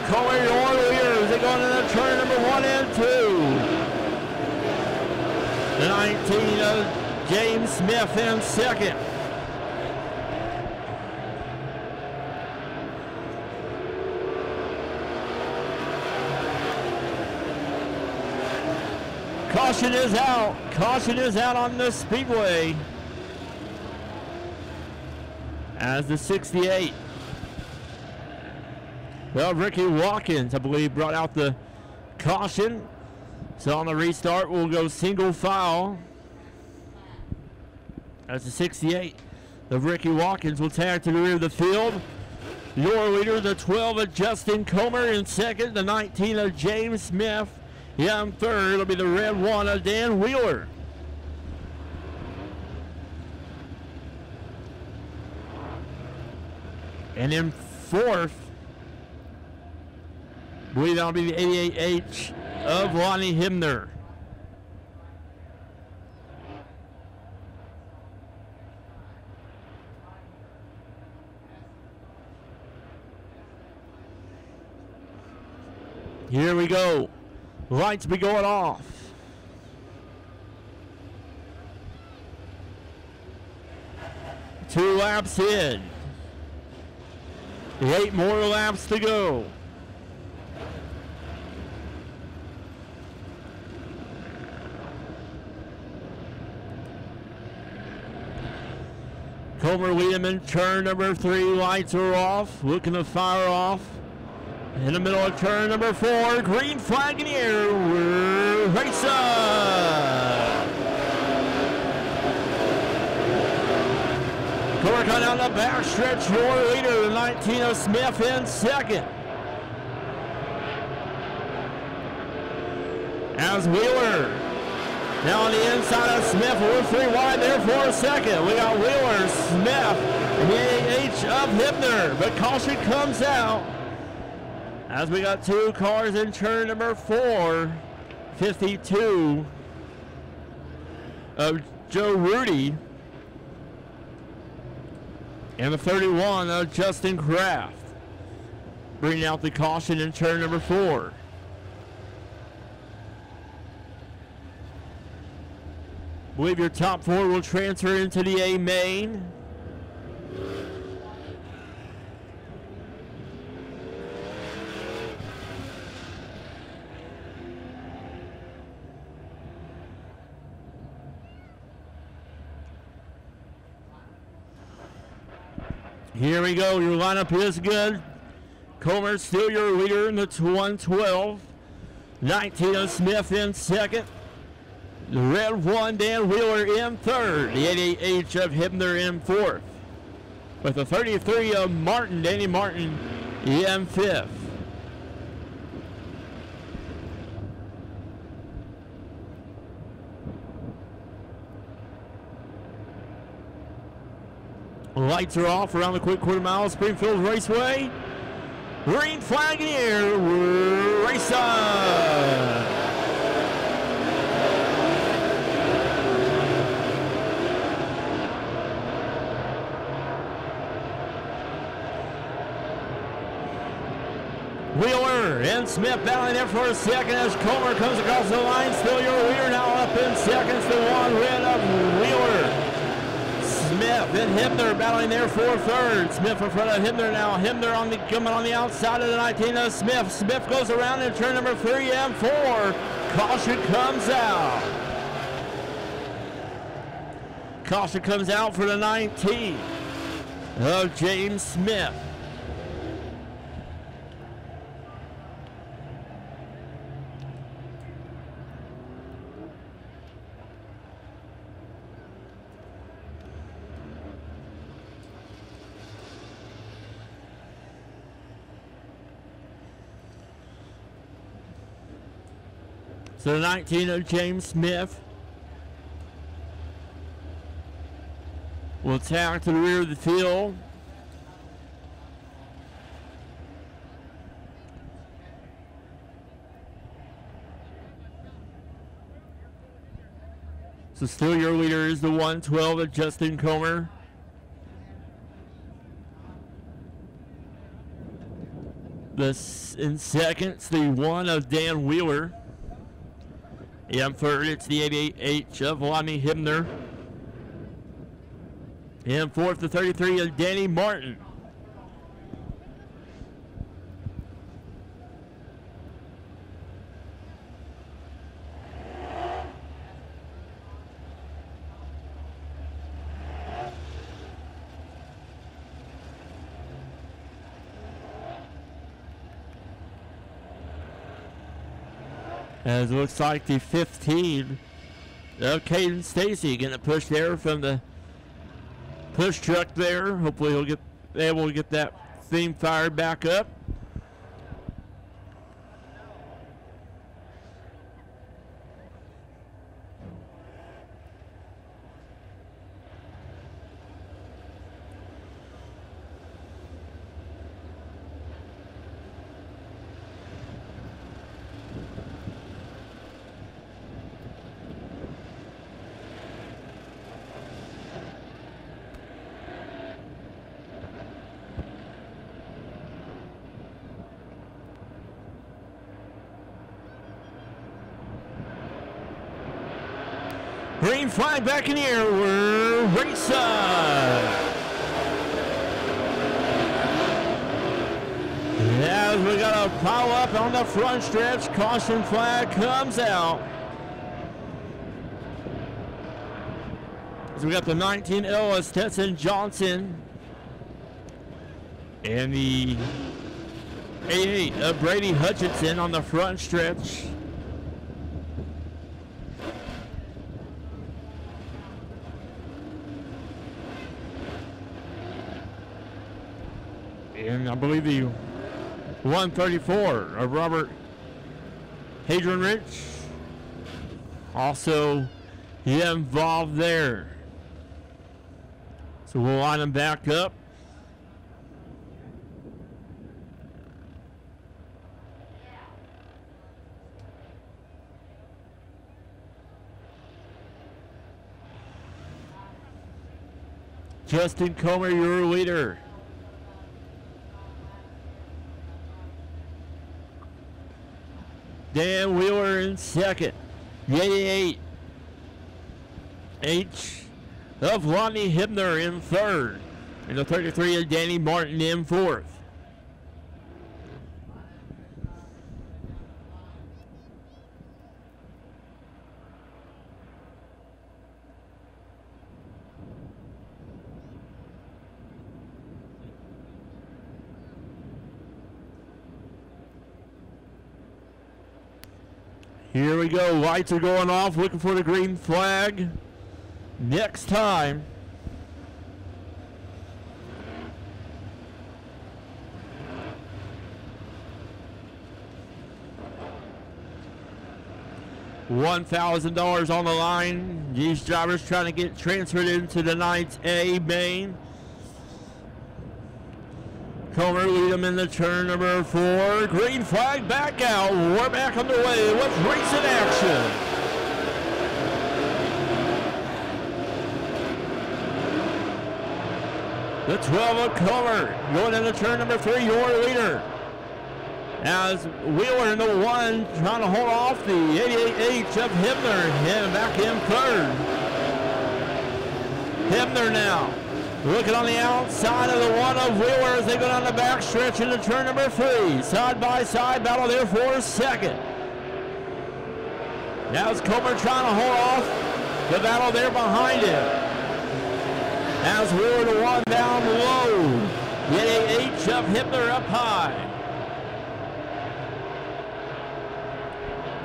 Coley Orleans, they're going into turn number one and two. The nineteen of James Smith in second. Caution is out. Caution is out on the speedway. As the sixty-eight. Well, Ricky Watkins, I believe, brought out the caution. So on the restart, we'll go single file As the sixty-eight of Ricky Watkins will tear to the rear of the field. Your leader, the twelve of Justin Comer in second, the nineteen of James Smith. Yeah, in third, it'll be the red one of Dan Wheeler. And in fourth, I believe that'll be the eighty-eight H of Lonnie Himner. Here we go. Lights be going off. Two laps in. Eight more laps to go. Comer Wiedemann, turn number three. Lights are off. Looking to fire off. In the middle of turn number four, green flag in the air, we're racing! Comer coming down the back stretch, your leader, the nineteen of Smith in second. As Wheeler, now on the inside of Smith, we're three wide there for a second. We got Wheeler, Smith, and the eighty-eight H of Hibner, but caution comes out. As we got two cars in turn number four, fifty-two of Joe Rudy and the thirty-one of Justin Kraft, bringing out the caution in turn number four. I believe your top four will transfer into the A main. Here we go, your lineup is good. Comer's still your leader in the one twelve. nineteen of Smith in second. The red one, Dan Wheeler in third. The eighty-eight H of Hibner in fourth. With the thirty-three of Martin, Danny Martin in fifth. Lights are off around the quick quarter mile, Springfield Raceway. Green flag in the air, we're racing! Wheeler and Smith battling there for a second as Comer comes across the line. Still your leader now up in seconds, the one red of Wheeler. Smith and Hibner battling there for third. Smith in front of Hibner now. Hibner on the, coming on the outside of the nineteen of Smith. Smith goes around in turn number three and four. Caution comes out. Caution comes out for the nineteen of James Smith. So the nineteen of James Smith will tack to the rear of the field. So still your leader is the one twelve of Justin Comer. This in seconds, the one of Dan Wheeler. In third, it's the eighty-eight H of Lonnie Hibner. In fourth, the thirty-three of Danny Martin. As it looks like the fifteen of Caden Stacy getting a push there from the push truck there. Hopefully he'll get able to get that thing fired back up. Green flag back in the air. We're ringside. As we got a pile up on the front stretch, caution flag comes out. So we got the nineteen Ellis Stetson Johnson and the eighty-eight of Brady Hutchinson on the front stretch. And I believe the one thirty-four of Robert Hadron Rich also involved there. So we'll line them back up. Justin Comer, your leader. Dan Wheeler in second. eighty-eight H of Lonnie Hibner in third. And the thirty-three of Danny Martin in fourth. Here we go, lights are going off, looking for the green flag next time. one thousand dollars on the line. These drivers trying to get transferred into the ninth A main. Comer lead them in the turn number four. Green flag back out. We're back on the way with race in action. The twelve of Comer going into turn number three, your leader. As Wheeler in the one trying to hold off the eighty-eight H of Hibner and back in third. Hibner now. Looking on the outside of the one of Wheeler as they go down the back stretch into turn number three. Side by side battle there for a second. Now it's Comer trying to hold off the battle there behind him. As Wheeler to one down low. Getting H of Hibner up high.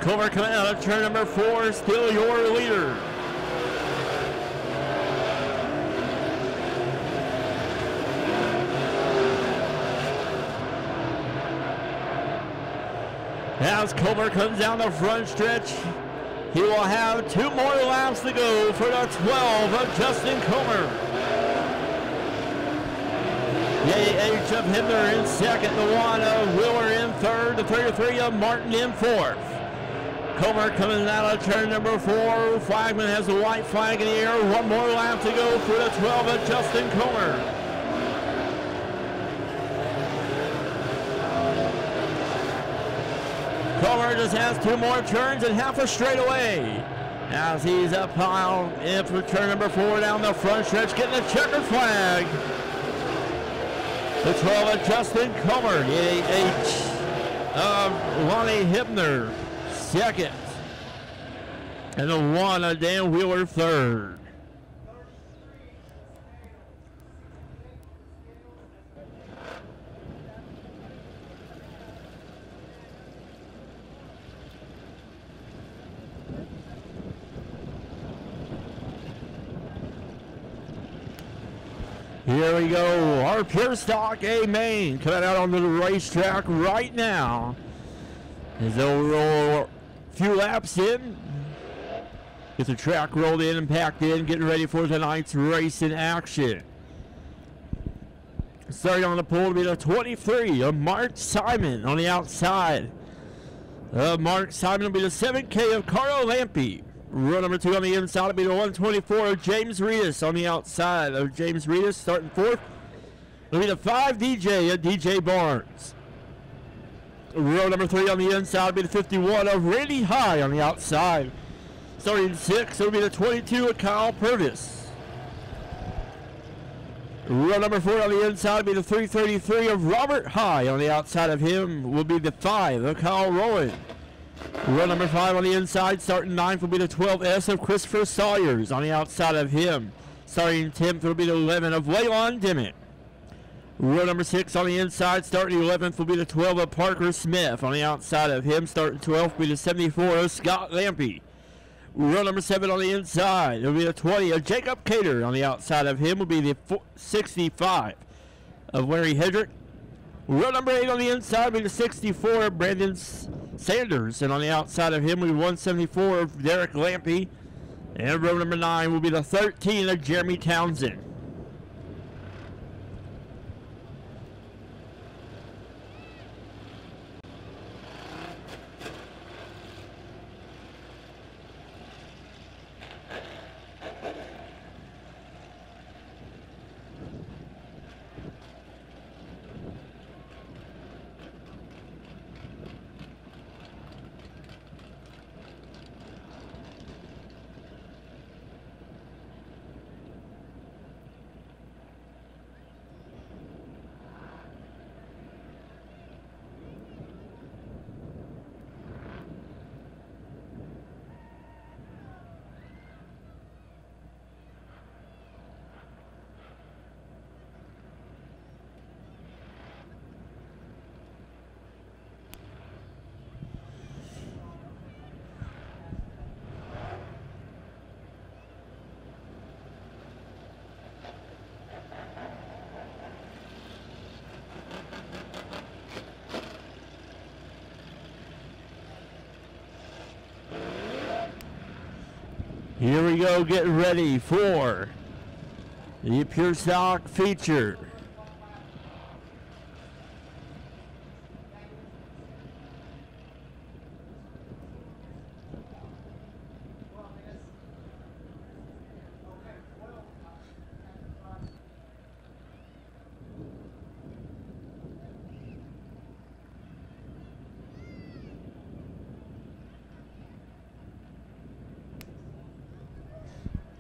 Comer coming out of turn number four, still your leader. As Comer comes down the front stretch, he will have two more laps to go for the twelve of Justin Comer. The H of Hibner in second, the one of Wheeler in third, the thirty-three of Martin in fourth. Comer coming out of turn number four. Flagman has the white flag in the air. One more lap to go for the twelve of Justin Comer. Comer just has two more turns and half a straightaway as he's up pile in for turn number four down the front stretch, getting a checkered flag. The twelve of Justin Comer, the eight of Lonnie Hibner second, and the one of Dan Wheeler third. Here we go. Our pure stock A main coming out onto the racetrack right now. As they'll roll a few laps in. Get the track rolled in and packed in, getting ready for tonight's race in action. Starting on the pole to be the twenty-three of Mark Simon on the outside. Uh, Mark Simon will be the seven K of Carl Lampe. Row number two on the inside will be the one twenty-four of James Reedus on the outside of James Reedus. Starting fourth will be the five D J of D J Barnes. Row number three on the inside will be the fifty-one of Randy High on the outside. Starting sixth will be the twenty-two of Kyle Purvis. Row number four on the inside will be the three thirty-three of Robert High. On the outside of him will be the five of Kyle Rowan. Row number five on the inside, starting ninth will be the twelve S of Christopher Sawyers. On the outside of him, starting tenth will be the eleven of Waylon Dimmitt. Row number six on the inside, starting eleventh will be the twelve of Parker Smith. On the outside of him, starting twelfth will be the seventy-four of Scott Lampe. Row number seven on the inside, will be the twenty of Jacob Cater. On the outside of him will be the sixty-five of Larry Hedrick. Row number eight on the inside will be the sixty-four of Brandon Sanders, and on the outside of him will be one seventy-four of Derek Lampe. And row number nine will be the thirteen of Jeremy Townsend. Here we go, get ready for the Pure Stock feature.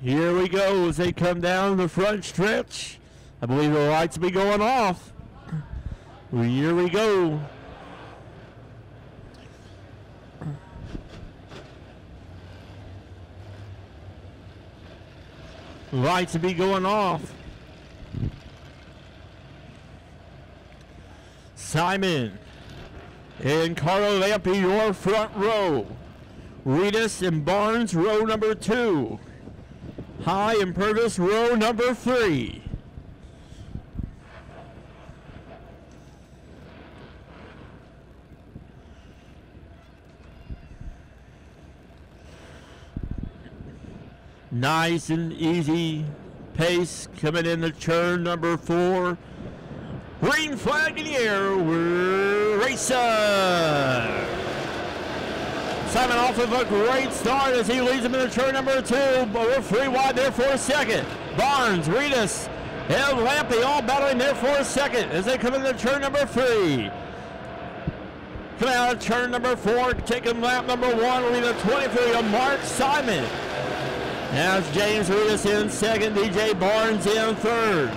Here we go as they come down the front stretch. I believe the lights will be going off. Well, here we go. Lights will be going off. Simon and Carl Lampe, your front row. Reedus and Barnes, row number two. High and Purvis, row number three. Nice and easy pace coming in the turn number four. Green flag in the air, we're racing. Simon off of a great start as he leads him in the turn number two, but we're three wide there for a second. Barnes, Reedus, and Lampe all battling there for a second as they come into turn number three. Coming out of turn number four, taking lap number one, will be the twenty-three of Mark Simon. Now it's James Reedus in second, D J Barnes in third.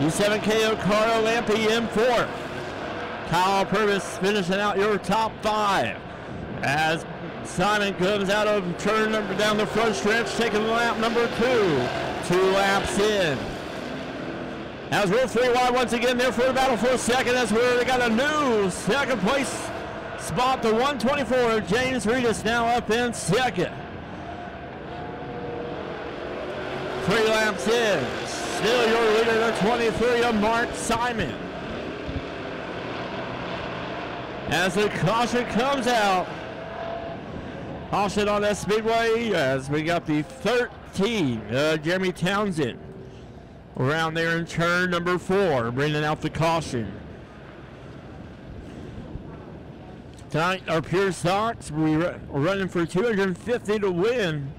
The seven K of Carl Lampe in fourth. Kyle Purvis finishing out your top five as Simon comes out of turn number down the front stretch, taking lap number two, two laps in. As we're three wide once again there for the battle for a second. That's where they got a new second place spot. The one twenty-four, James Reedus now up in second. Three laps in. Still your leader, the twenty-three of Mark Simon. As the caution comes out. Caution on that speedway as we got the thirteen, uh, Jeremy Townsend. Around there in turn number four, bringing out the caution. Tonight, our Pure Sox, we're running for two hundred fifty to win.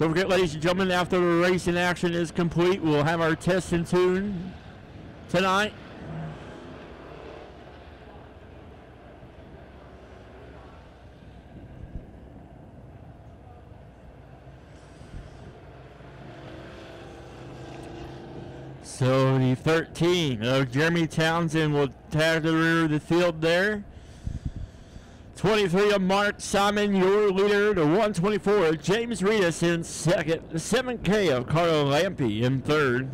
Don't forget, ladies and gentlemen, after the racing action is complete, we'll have our test and tune tonight. So the thirteen of Jeremy Townsend will tag the rear of the field there. twenty-three of Mark Simon, your leader. The one twenty-four of James Reedus in second. The seven K of Carl Lampe in third.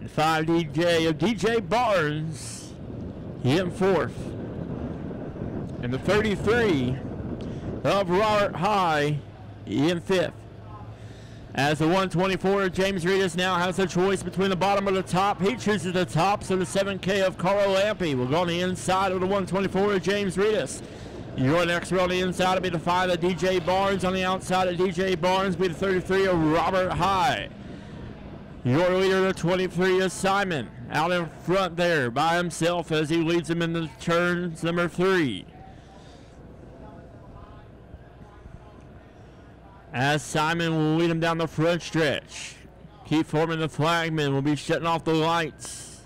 The five D J of D J Barnes in fourth. And the thirty-three of Robert High in fifth. As the one twenty-four, James Reedus now has a choice between the bottom or the top. He chooses the top, so the seven K of Carl Lampe will go on the inside of the one twenty-four, James Reedus. Your next row on the inside will be the five of D J Barnes. On the outside of D J Barnes will be the thirty-three of Robert High. Your leader, the twenty-three, is Simon. Out in front there by himself as he leads him into turns number three. As Simon will lead him down the front stretch. Keith Foreman, the flagman, will be shutting off the lights.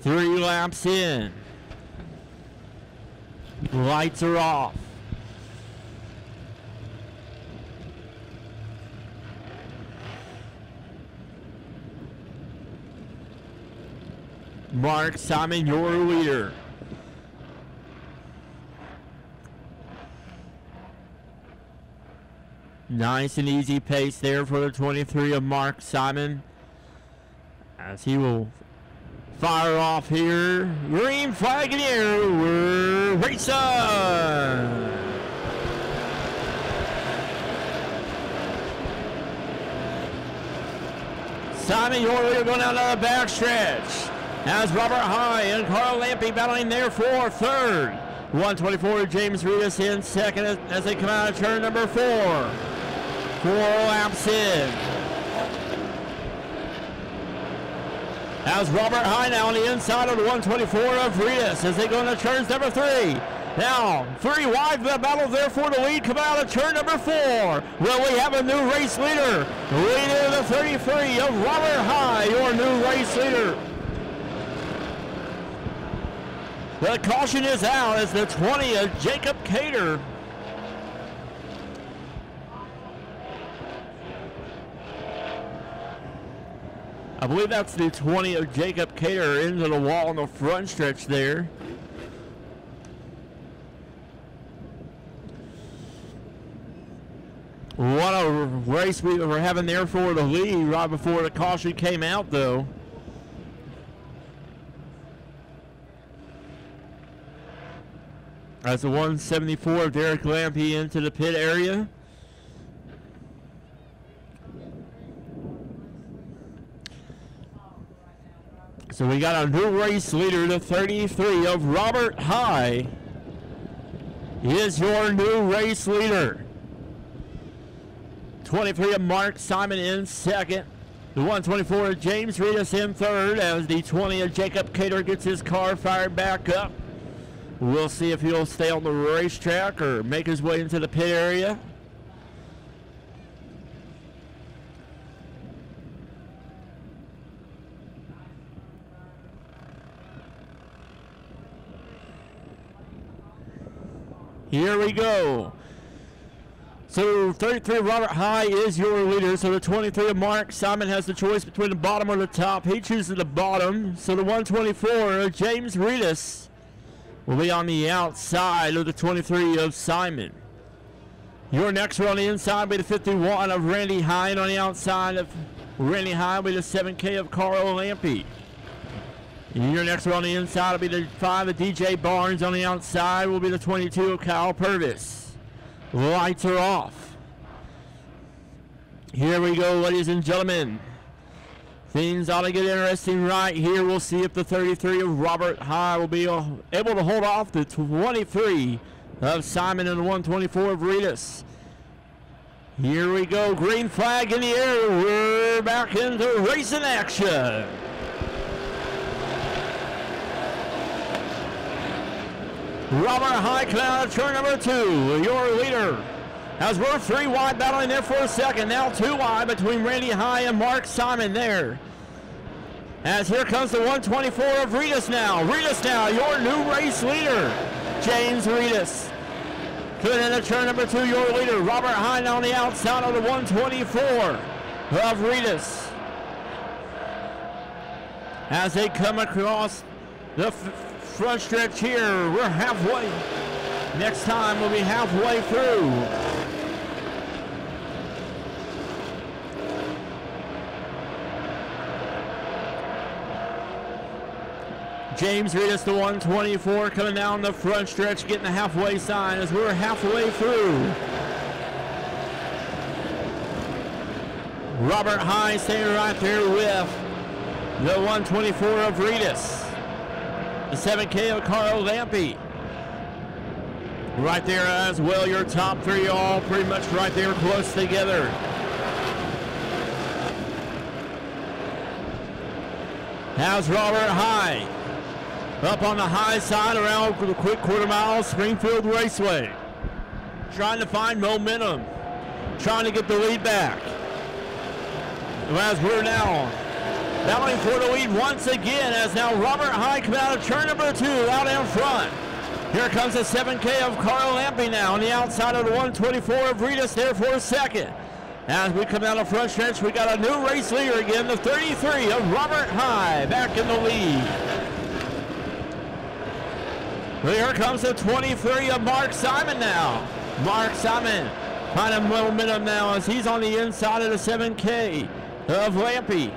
Three laps in. Lights are off. Mark Simon, your leader. Nice and easy pace there for the twenty-three of Mark Simon. As he will fire off here. Green flag in the air. We're racing. Simon, your leader, going down to the back stretch. As Robert High and Carl Lampe battling there for third. one twenty-four, James Reedus in second as they come out of turn number four. Four laps in. As Robert High now on the inside of the one twenty-four of Reedus as they go into turns number three. Now, three wide the battle there for the lead. Come out of turn number four. Will we have a new race leader? Leader, the thirty-three of Robert High, your new race leader. The caution is out as the twenty of Jacob Cater. I believe that's the twenty of Jacob Cater into the wall on the front stretch there. What a race we were having there for the lead right before the caution came out, though. As the one seventy-four of Derek Lampe into the pit area. So we got a new race leader, the thirty-three of Robert High. He is your new race leader. twenty-three of Mark Simon in second. The one twenty-four of James Reedus in third as the twenty of Jacob Cater gets his car fired back up. We'll see if he'll stay on the racetrack or make his way into the pit area. Here we go. So thirty-three Robert High is your leader. So the twenty-three of Mark Simon has the choice between the bottom or the top. He chooses the bottom. So the one twenty-four, James Reedus, will be on the outside of the twenty-three of Simon. Your next one on the inside will be the fifty-one of Randy High, and on the outside of Randy High will be the seven K of Carl Lampe. Your next one on the inside will be the five of D J Barnes. On the outside will be the twenty-two of Kyle Purvis. Lights are off. Here we go, ladies and gentlemen. Things ought to get interesting right here. We'll see if the thirty-three of Robert High will be able to hold off the twenty-three of Simon and the one twenty-four of Reedus. Here we go, green flag in the air. We're back into racing action. Robert High cloud, turn number two, your leader. As we're three wide battling there for a second, now two wide between Randy High and Mark Simon there. As here comes the one twenty-four of Reedus now. Reedus now, your new race leader, James Reedus. Good into turn number two, your leader, Robert High on the outside of the one twenty-four of Reedus. As they come across the front stretch here, we're halfway. Next time we'll be halfway through. James Reedus, the one twenty-four, coming down the front stretch, getting the halfway sign as we're halfway through. Robert High staying right there with the one twenty-four of Reedus. The seven K of Carl Lampe. Right there as well, your top three all pretty much right there close together. How's Robert High? Up on the high side around the quick quarter mile, Springfield Raceway. Trying to find momentum. Trying to get the lead back. As we're now battling for the lead once again, as now Robert High comes out of turn number two, out in front. Here comes the seven K of Carl Lampe now on the outside of the one twenty-four of Reedus there for a second. As we come out of front stretch, we got a new race leader again, the thirty-three of Robert High back in the lead. Well, here comes the twenty-three of Mark Simon now. Mark Simon finding momentum now as he's on the inside of the seven K of Lampe.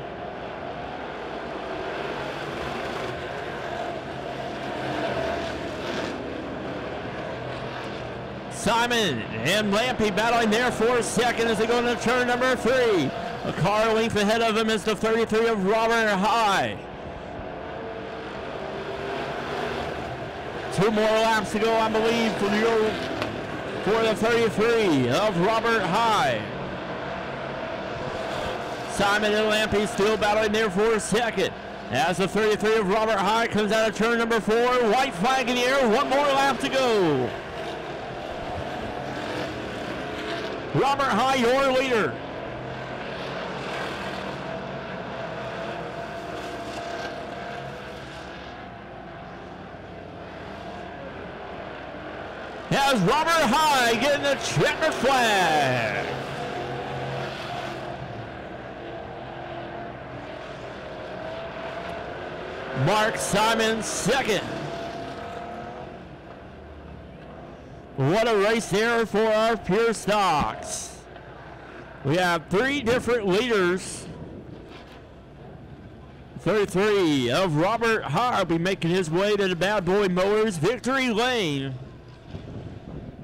Simon and Lampe battling there for a second as they go into turn number three. A car length ahead of him is the thirty-three of Robert High. Two more laps to go, I believe, for the, for the thirty-three of Robert High. Simon and Lampe still battling there for a second. As the thirty-three of Robert High comes out of turn number four, white flag in the air, one more lap to go. Robert High, your leader. Has Robert High getting the checkered flag. Mark Simon second. What a race here for our pure stocks. We have three different leaders. thirty-three of Robert High will be making his way to the Bad Boy Mowers victory lane.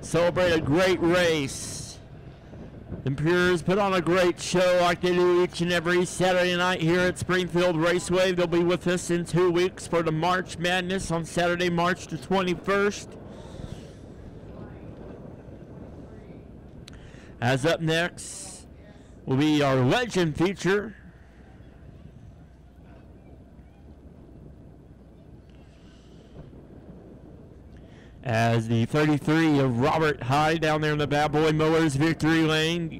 Celebrate a great race. The Pures put on a great show like they do each and every Saturday night here at Springfield Raceway. They'll be with us in two weeks for the March Madness on Saturday, March the twenty-first. As up next will be our legend feature. As the thirty-three of Robert High down there in the Bad Boy Mowers victory lane.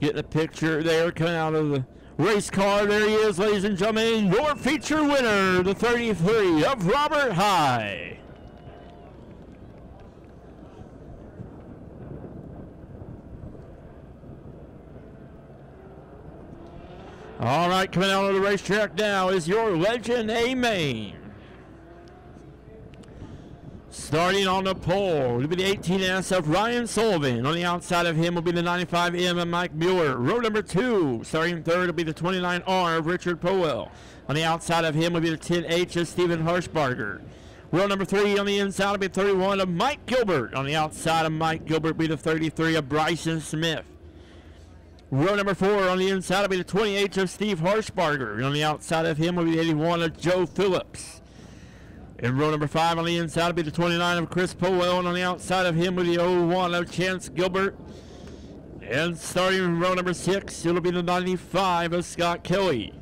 Getting a picture there coming out of the race car. There he is, ladies and gentlemen. Your feature winner, the thirty-three of Robert High. All right, coming out of the racetrack now is your legend, A-Main. Starting on the pole will be the eighteen S of Ryan Sullivan. On the outside of him will be the ninety-five M of Mike Mueller. Row number two, starting third, will be the twenty-nine R of Richard Powell. On the outside of him will be the ten H of Steven Harshbarger. Row number three on the inside will be thirty-one of Mike Gilbert. On the outside of Mike Gilbert will be the thirty-three of Bryson Smith. Row number four on the inside will be the twenty-eight of Steve Harshbarger. On the outside of him will be the eighty-one of Joe Phillips. And row number five on the inside will be the twenty-nine of Chris Powell. And on the outside of him will be the oh one of Chance Gilbert. And starting in row number six, it'll be the ninety-five of Scott Kelly.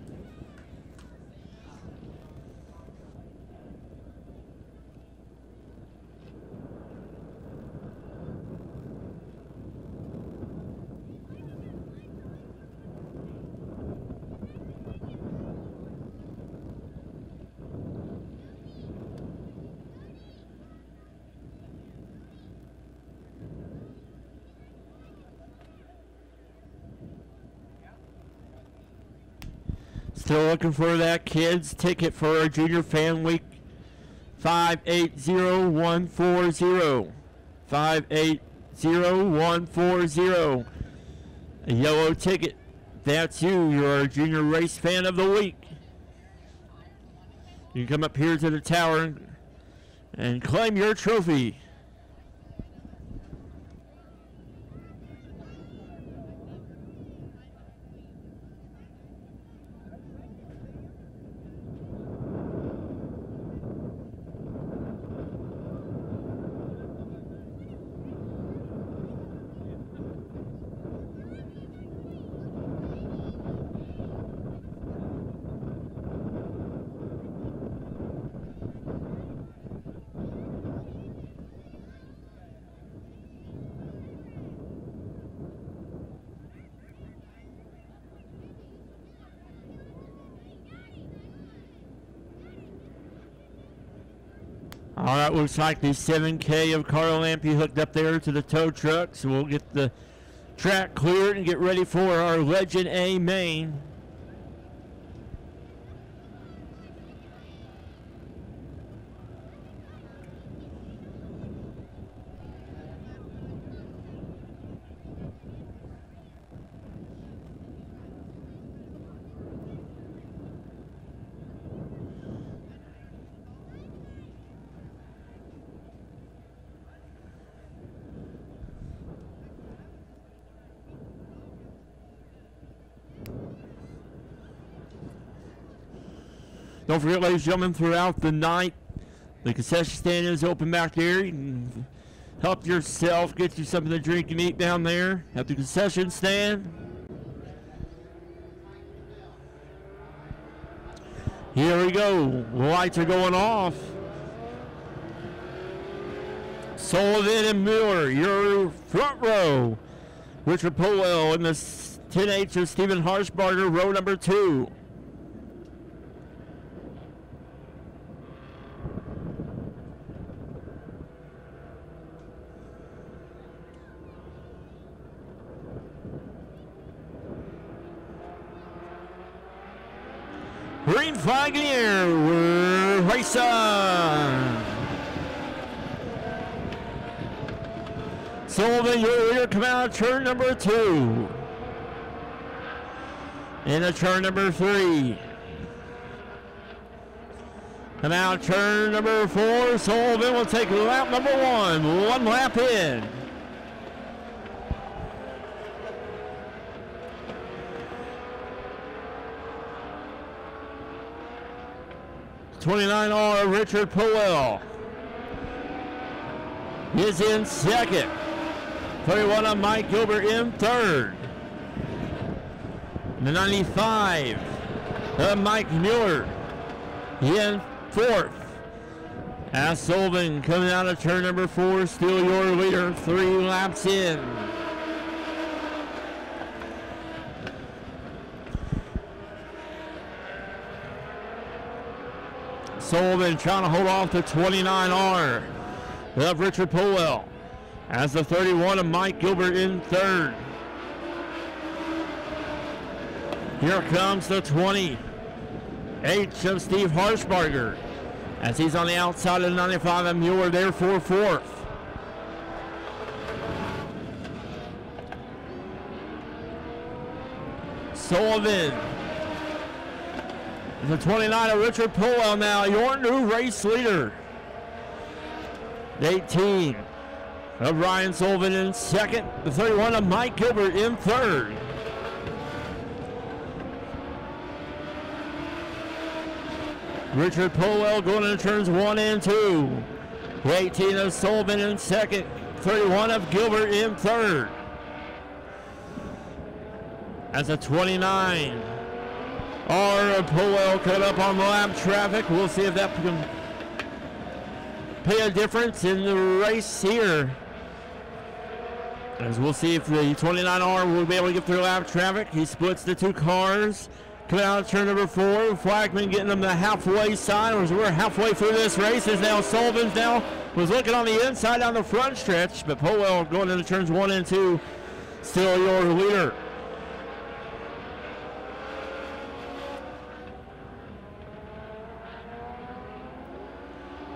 Still looking for that kids ticket for our Junior Fan Week. five eight zero one four zero. five eight zero one four zero. A yellow ticket. That's you. You're our Junior Race Fan of the Week. You can come up here to the tower and claim your trophy. All right, looks like the seven K of Carl Lampe hooked up there to the tow truck, so we'll get the track cleared and get ready for our Legend A main. Don't forget, ladies and gentlemen, throughout the night, the concession stand is open back there. You can help yourself, get you something to drink and eat down there at the concession stand. Here we go. Lights are going off. Sullivan and Mueller, your front row. Richard Powell in the ten H of Stephen Harshbarger, row number two. Green flag in the air, we're racing. Sullivan, your leader, come out of turn number two. Into turn number three. Come out turn number four, Sullivan will take lap number one, one lap in. twenty-nine R Richard Powell is in second. thirty-one of Mike Gilbert in third. The ninety-five of Mike Mueller in fourth. As Sullivan coming out of turn number four, still your leader, three laps in. Sullivan trying to hold off the twenty-nine R of Richard Powell as the thirty-one of Mike Gilbert in third. Here comes the twenty H of Steve Harshbarger. as he's on the outside of the ninety-five and Mueller there for fourth. Sullivan. The twenty-nine of Richard Powell now, your new race leader. The eighteen of Ryan Sullivan in second. The thirty-one of Mike Gilbert in third. Richard Powell going into turns one and two. The eighteen of Sullivan in second. thirty-one of Gilbert in third. As a twenty-nine. Our Powell cut up on lap traffic. We'll see if that can pay a difference in the race here. As we'll see if the twenty-nine R will be able to get through lap traffic. He splits the two cars. Coming out of turn number four, Flagman getting them the halfway side as we're halfway through this race. Is now Sullivan's now was looking on the inside on the front stretch, but Powell going into turns one and two, still your leader.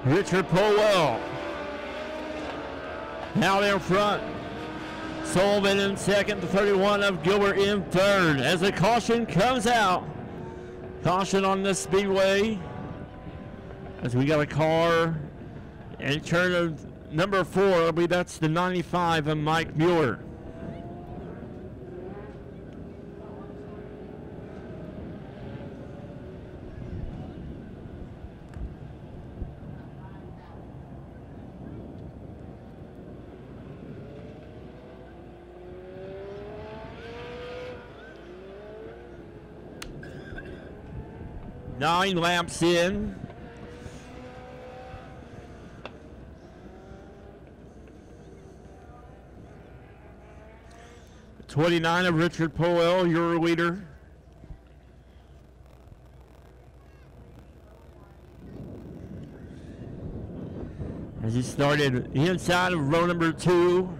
Richard Powell now in front. Sullivan in second, the thirty-one of Gilbert in third. As the caution comes out, caution on the speedway. As we got a car in turn of number four, I believe that's the ninety-five of Mike Mueller. Nine laps in. twenty-nine of Richard Powell, your leader. As he started inside of row number two.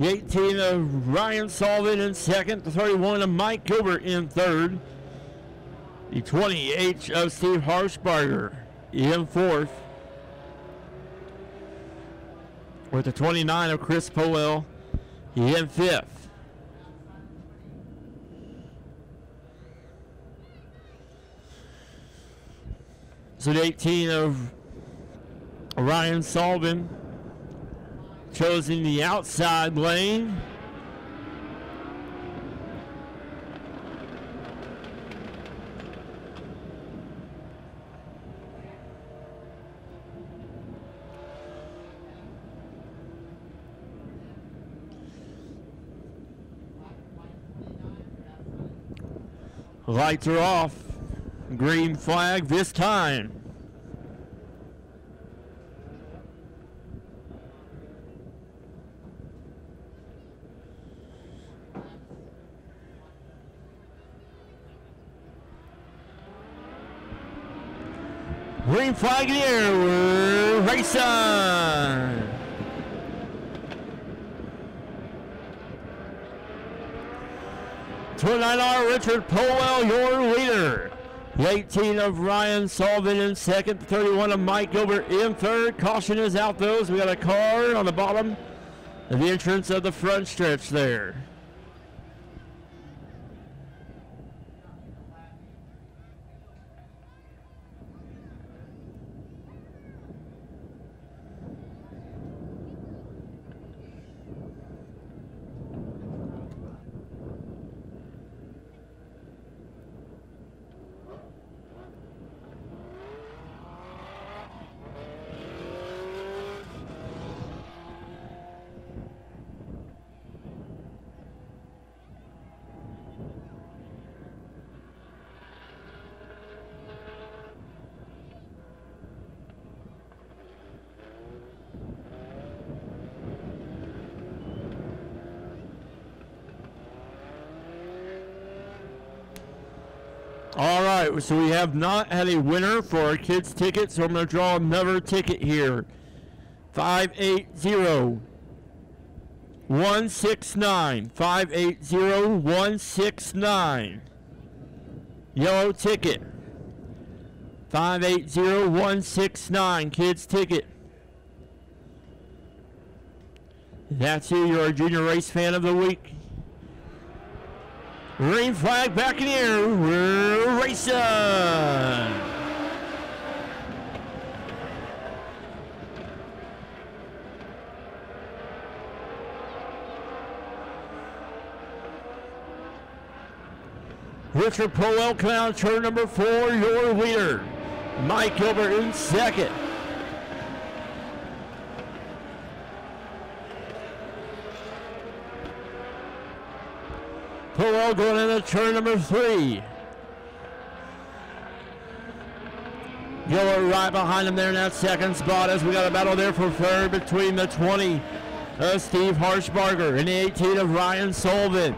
The eighteen of Ryan Sullivan in second. The thirty-one of Mike Gilbert in third. The twenty-eight of Steve Harshbarger in fourth. With the twenty-nine of Chris Powell in fifth. So the eighteen of Ryan Sullivan choosing the outside lane. Lights are off. Green flag this time. Green flag in the air. Race on. twenty-nine R Richard Powell, your leader. The eighteen of Ryan Sullivan in second. The thirty-one of Mike Gilbert in third. Caution is out though. We got a car on the bottom of the entrance of the front stretch there. So we have not had a winner for our kids' tickets, so I'm going to draw another ticket here. five eight zero one six nine. five eight zero one six nine. Yellow ticket. five eight zero one six nine, kids ticket. That's you, your junior race fan of the week. Green flag back in the air, we're racing. Richard Powell coming out of turn number four, your leader. Mike Gilbert in second. Powell going into turn number three. Gilbert right behind him there in that second spot, as we got a battle there for third between the twenty of Steve Harshbarger and the eighteen of Ryan Sullivan.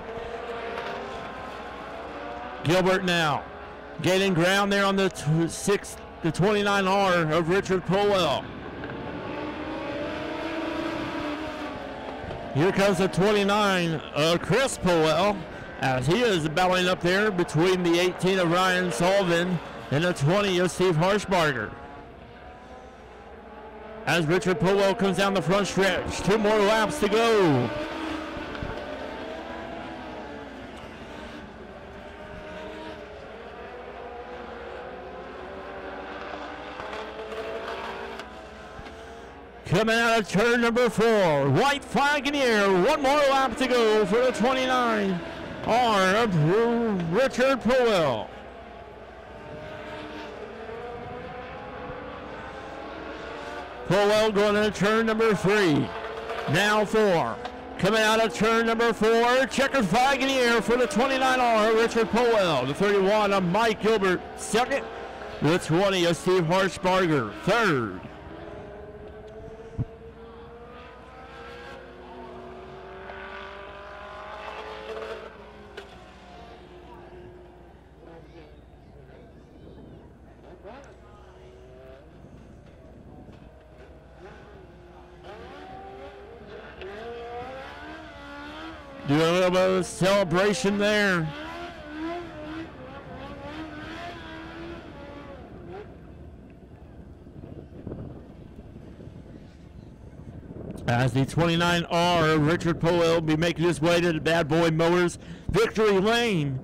Gilbert now gaining ground there on the six, the twenty-nine R of Richard Powell. Here comes the twenty-nine of Chris Powell, as he is battling up there between the eighteen of Ryan Sullivan and the twenty of Steve Harshbarger. As Richard Powell comes down the front stretch, two more laps to go. Coming out of turn number four, white flag in the air, one more lap to go for the twenty-nine R of Richard Powell. Powell going into turn number three, now four. Coming out of turn number four, checkered flag in the air for the twenty-nine R of Richard Powell. The thirty-one of Mike Gilbert second, the twenty of Steve Harshbarger third. Doing a little bit of celebration there. As the twenty-nine R of Richard Powell will be making his way to the Bad Boy Mowers victory lane,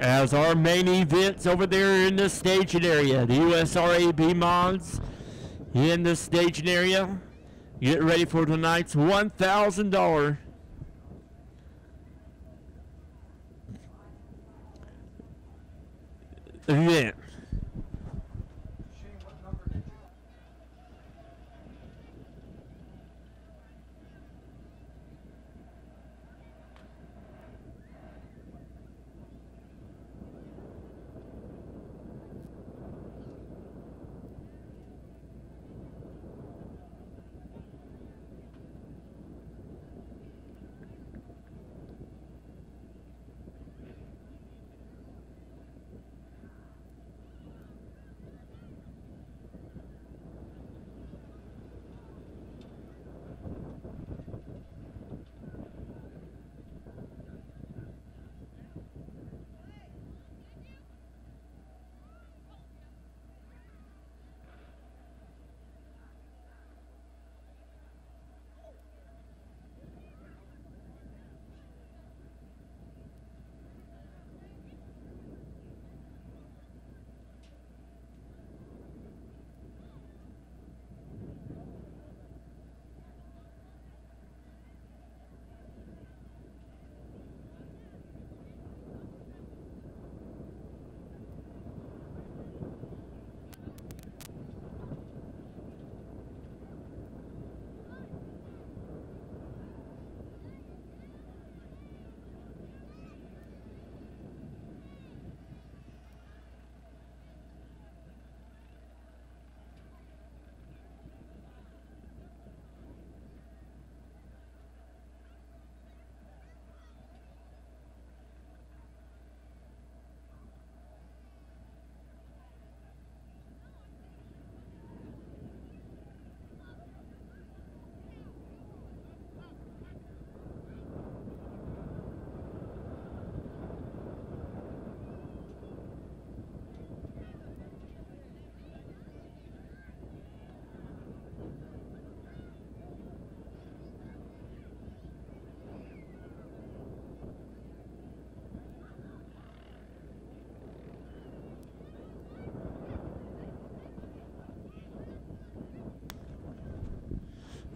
as our main events over there in the staging area, the U S R A B mods in the staging area. Get ready for tonight's one thousand dollar event.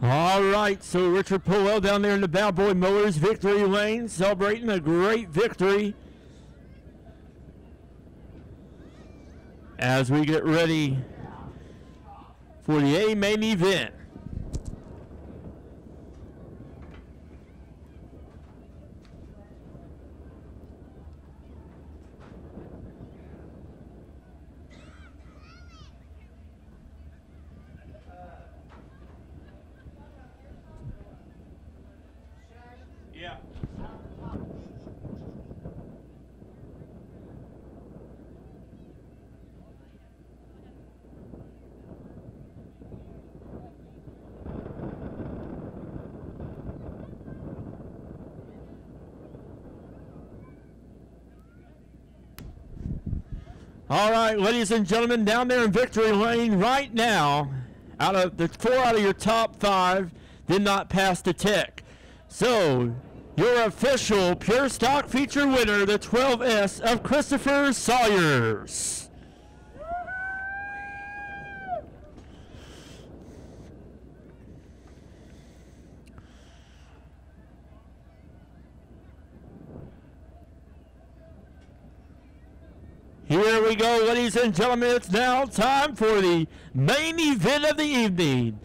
All right, so Richard Powell down there in the Bad Boy Mowers victory lane, celebrating a great victory. As we get ready for the A main event. All right, ladies and gentlemen, down there in victory lane right now, out of the four out of your top five did not pass the tech. So your official Pure Stock feature winner, the twelve S of Christopher Sawyers. Here we go, ladies and gentlemen. It's now time for the main event of the evening.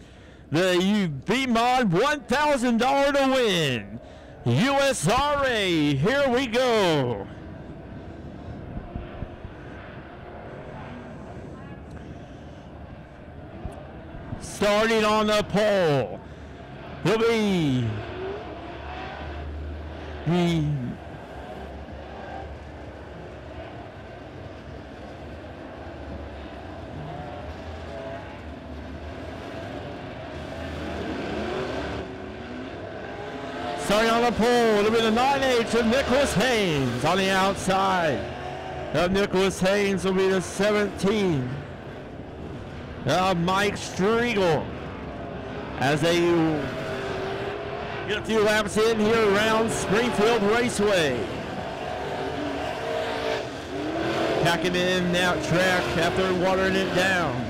The V M O D one thousand dollars to win. U S R A, here we go. Starting on the pole will be the Starting on the pole, it'll be the nine H of Nicholas Hayes. On the outside of Nicholas Hayes will be the seventeen of Mike Striegel. As they get a few laps in here around Springfield Raceway. Packing in that track after watering it down.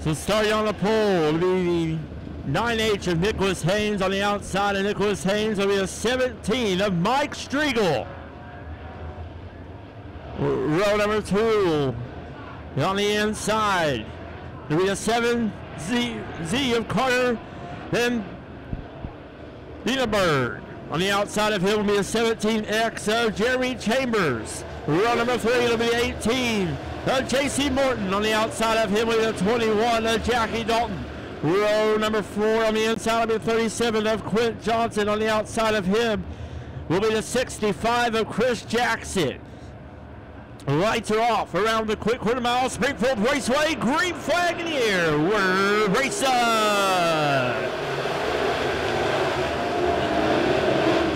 So starting on the pole will be the nine H of Nicholas Hayes. On the outside of Nicholas Hayes will be the seventeen of Mike Striegel. Row number two. And on the inside will be a seven Z of Carter Van Bienenburg. On the outside of him will be a seventeen X of Jeremy Chambers. Row number three will be eighteen. Uh, J C. Morton. On the outside of him with a twenty-one of uh, Jackie Dalton. Row number four on the inside will be thirty-seven of Quint Johnson. On the outside of him will be the sixty-five of Chris Jackson. Lights are off around the quick quarter mile. Springfield Raceway, green flag in the air. We're racing.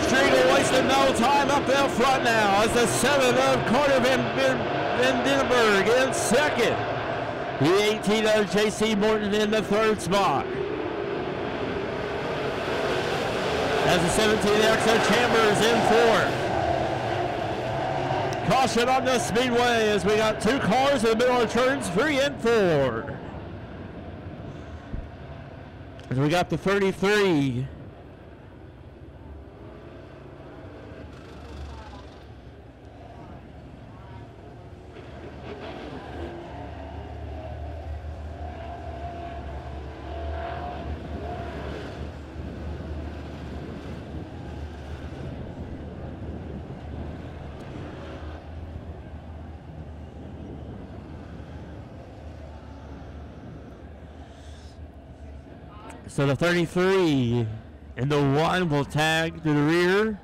Striegel wasting no time up there front now as the seven of Carter Van Bienenburg. Van Bienenburg in second. The eighteen of J C. Morton in the third spot. As the seventeen X of Chambers in fourth. Caution on the speedway as we got two cars in the middle of turns three and four. As we got the thirty-three. So the thirty-three and the one will tag to the rear.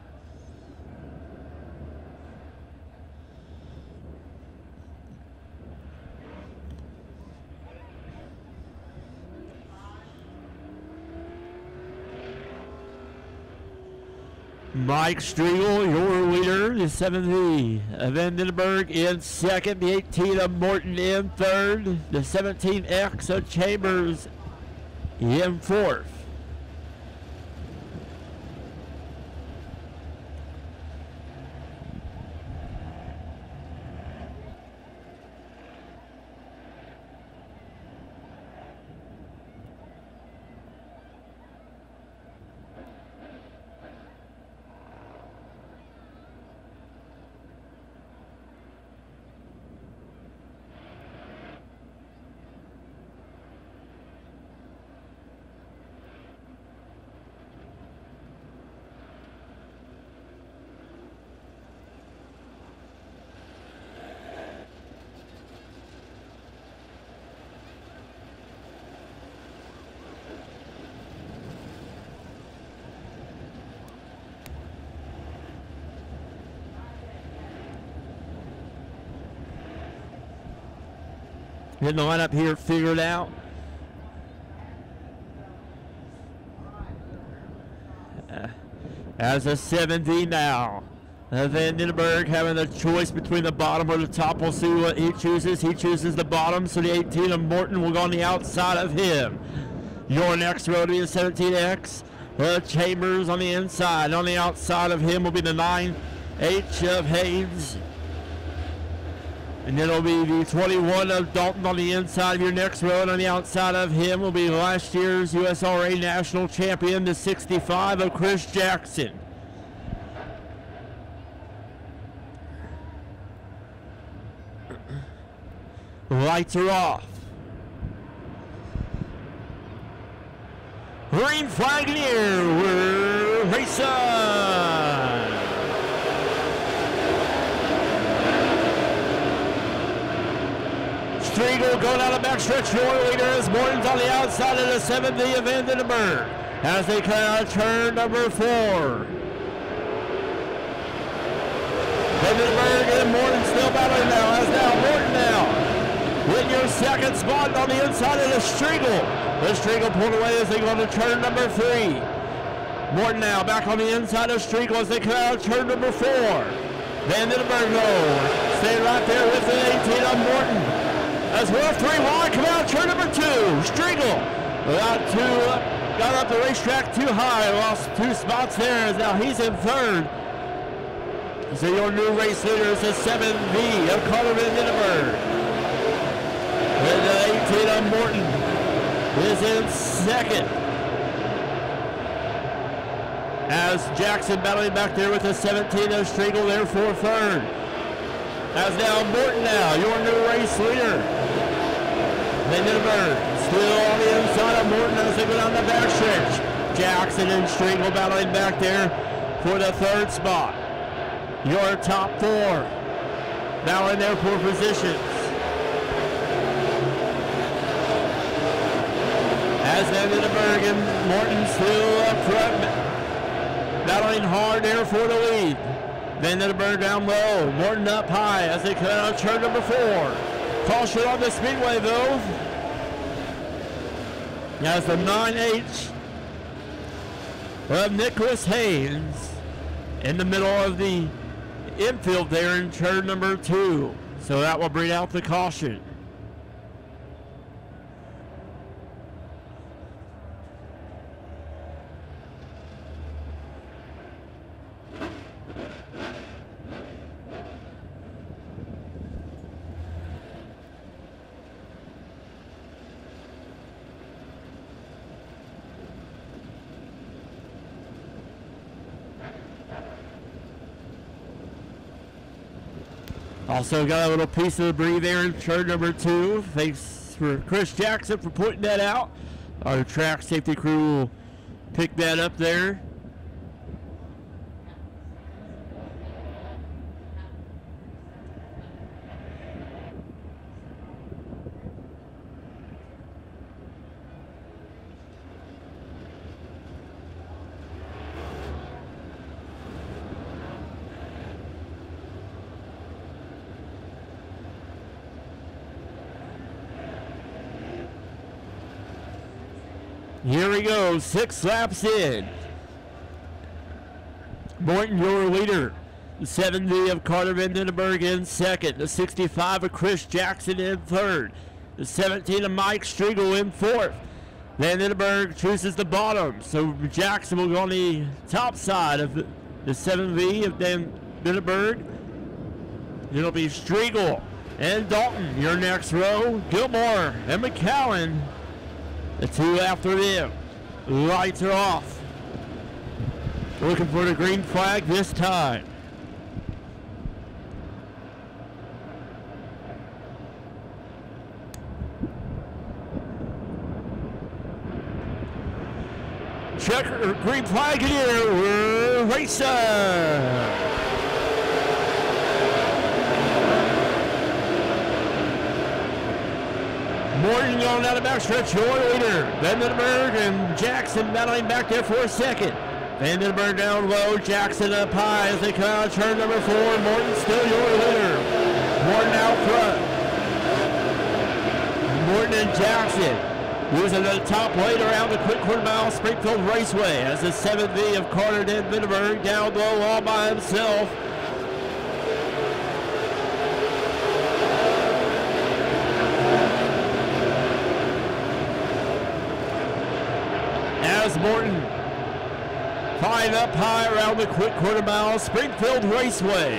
Mike Striegel, your leader, the seventh of Vandenberg in second, the eighteen of Morton in third, the seventeen X of Chambers in fourth. Getting the lineup here figured out. Uh, as a seventy now. Vandenberg having the choice between the bottom or the top. We'll see what he chooses. He chooses the bottom, so the eighteen of Morton will go on the outside of him. Your next row to be the seventeen X. The Chambers on the inside. On the outside of him will be the nine H of Haynes. And then it'll be the twenty-one of Dalton on the inside of your next row. And on the outside of him will be last year's U S R A National Champion, the sixty-five of Chris Jackson. Lights are off. Green flag in the air. We're racing. Striegel going out of backstretch. Your leader is Morton's on the outside of the seventy of Vandenberg as they cut out turn number four. Vandenberg and Morton still battling now, as now Morton now in your second spot on the inside of the Striegel. The Striegel pulled away as they go to turn number three. Morton now back on the inside of Striegel as they cut out turn number four. Vandenberg no, stay right there with the eighteen of Morton. As well, three wide, come out, turn number two. Striegel got two, got up the racetrack too high, lost two spots there. Now he's in third. So your new race leader is the seven V of Carter Van Bienenburg. And the eighteen of Morton is in second. As Jackson battling back there with the seventeen of Striegel there for third. As now Morton now, your new race leader. Vandenberg still on the inside of Morton as they go down the back stretch. Jackson and Striegel battling back there for the third spot. Your top four now in their four positions. As Vandenberg and Morton still up front, battling hard there for the lead. Vandenberg down low, Morton up high as they cut out turn number four. Caution on the speedway though. As the nine H of Nicholas Hayes in the middle of the infield there in turn number two. So that will bring out the caution. Also got a little piece of debris there in turn number two. Thanks for Chris Jackson for pointing that out. Our track safety crew will pick that up there. Here we go, six laps in. Morton, your leader. The seventy of Carter Van Bienenburg in second. The sixty-five of Chris Jackson in third. The seventeen of Mike Striegel in fourth. Van Bienenburg chooses the bottom, so Jackson will go on the top side of the seven V of Van Bienenburg. It'll be Striegel and Dalton. Your next row, Gilmore and McCowan. The two after them. Lights are off. Looking for the green flag this time. Checker, green flag here, racer. Morton going out of backstretch, your leader. Van Bienenburg and Jackson battling back there for a second. Van Bienenburg down low, Jackson up high as they come out of turn number four. Morton still your leader. Morton out front. Morton and Jackson. Using the top lane around the quick quarter mile Springfield Raceway as the seven V of Carter Van Bienenburg down low all by himself. As Morton flying up high around the quick quarter mile Springfield Raceway.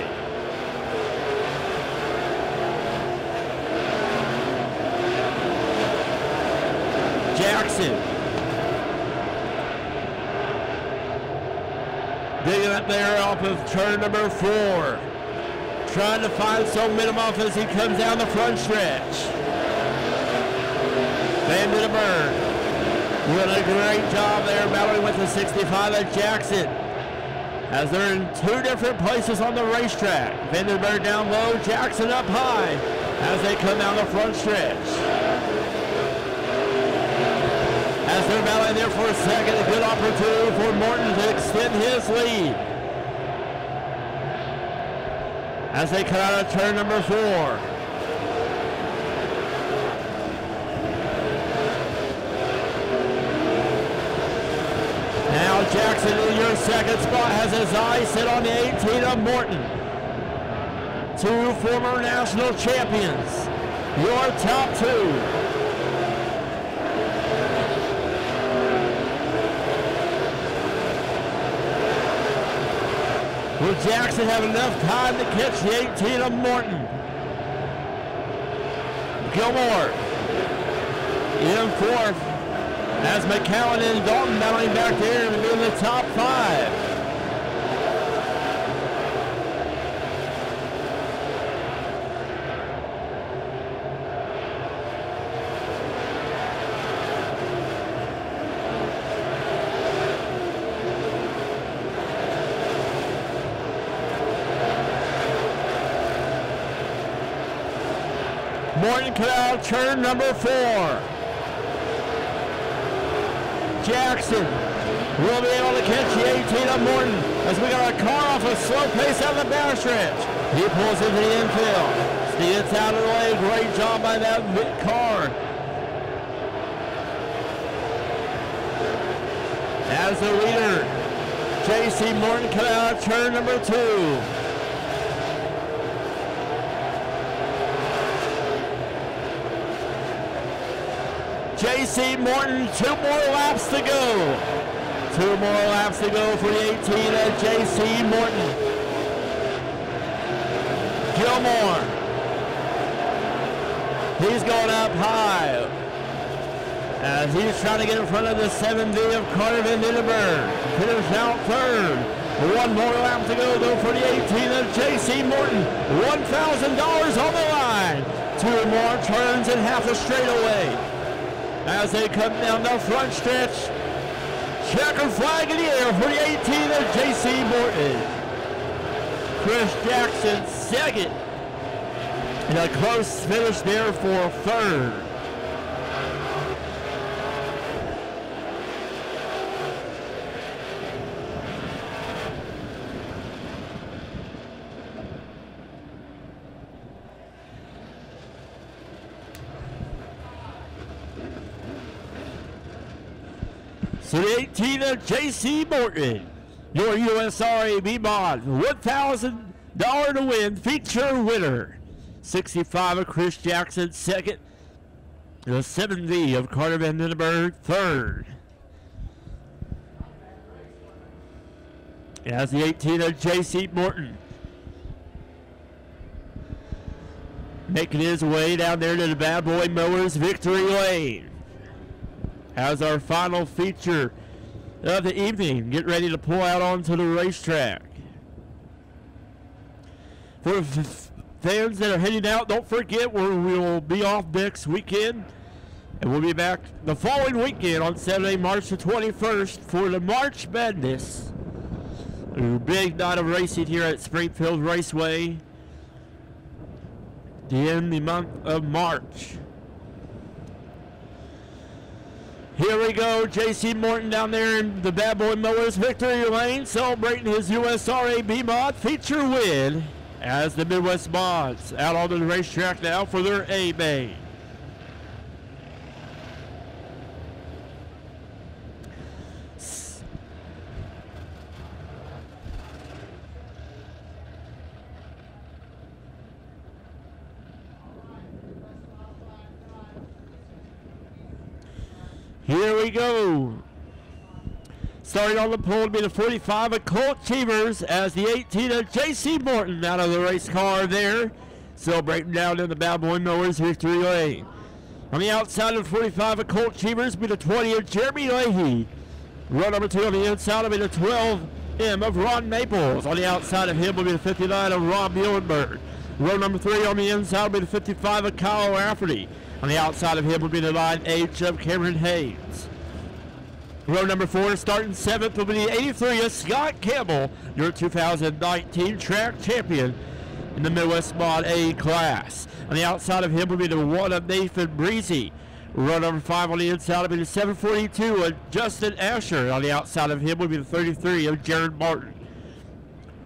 Jackson. Digging up there off of turn number four. Trying to find some momentum off as he comes down the front stretch. Van Bienenburg with a great job there battling with the sixty-five at Jackson. As they're in two different places on the racetrack. Van Bienenburg down low, Jackson up high as they come down the front stretch. As they're battling there for a second, a good opportunity for Morton to extend his lead. As they cut out of turn number four. Now Jackson in your second spot has his eyes set on the eighteen of Morton. Two former national champions, your top two. Will Jackson have enough time to catch the eighteen of Morton? Gilmore in fourth as McCowan and Dalton battling back there and in the top five. Morton cut out turn number four. Jackson will be able to catch the eighteen of Morton as we got a car off a slow pace out of the backstretch. He pulls into the infield. Steers out of the way. Great job by that car. As the leader, J C. Morton cut out turn number two. J C. Morton, two more laps to go. Two more laps to go for the eighteen at J C. Morton. Gilmore. He's going up high as he's trying to get in front of the seven V of Carter Van Bienenburg. Finish out third. One more lap to go though for the eighteen at J C. Morton. one thousand dollars on the line. Two more turns and half a straightaway. As they come down the front stretch, checker flag in the air for the eighteen of J C. Morton. Chris Jackson second, and a close finish there for third. to the eighteen of J C. Morton. Your U S R A B Mod, one thousand dollars to win, feature winner. sixty-five of Chris Jackson, second. The seven V of Carter Van Bienenburg, third. As the eighteen of J C. Morton making his way down there to the Bad Boy Mowers Victory Lane. As our final feature of the evening, get ready to pull out onto the racetrack. For f fans that are heading out, don't forget we will be off next weekend. And we'll be back the following weekend on Saturday, March the twenty-first for the March Madness. A big night of racing here at Springfield Raceway. In the month of March. Here we go, J C. Morton down there in the Bad Boy Mowers Victory Lane, celebrating his U S R A B Mod feature win as the Midwest Mods out onto the racetrack now for their A main. Here we go. Starting on the pole to be the forty-five of Colt Cheevers as the eighteen of J C. Morton out of the race car there. Celebrating down in the Bad Boy Mowers Victory Lane. On the outside of the forty-five of Colt Cheevers be the twenty of Jeremy Leahy. Row number two on the inside will be the twelve M of Ron Maples. On the outside of him will be the fifty-nine of Rob Muhlenberg. Row number three on the inside will be the fifty-five of Kyle Afferty. On the outside of him will be the nine H of Cameron Haynes. Row number four, starting seventh, will be the eighty-three of Scott Campbell, your two thousand nineteen track champion in the Midwest Mod A class. On the outside of him will be the one of Nathan Breezy. Row number five on the inside will be the seven forty-two of Justin Asher. On the outside of him will be the thirty-three of Jared Martin.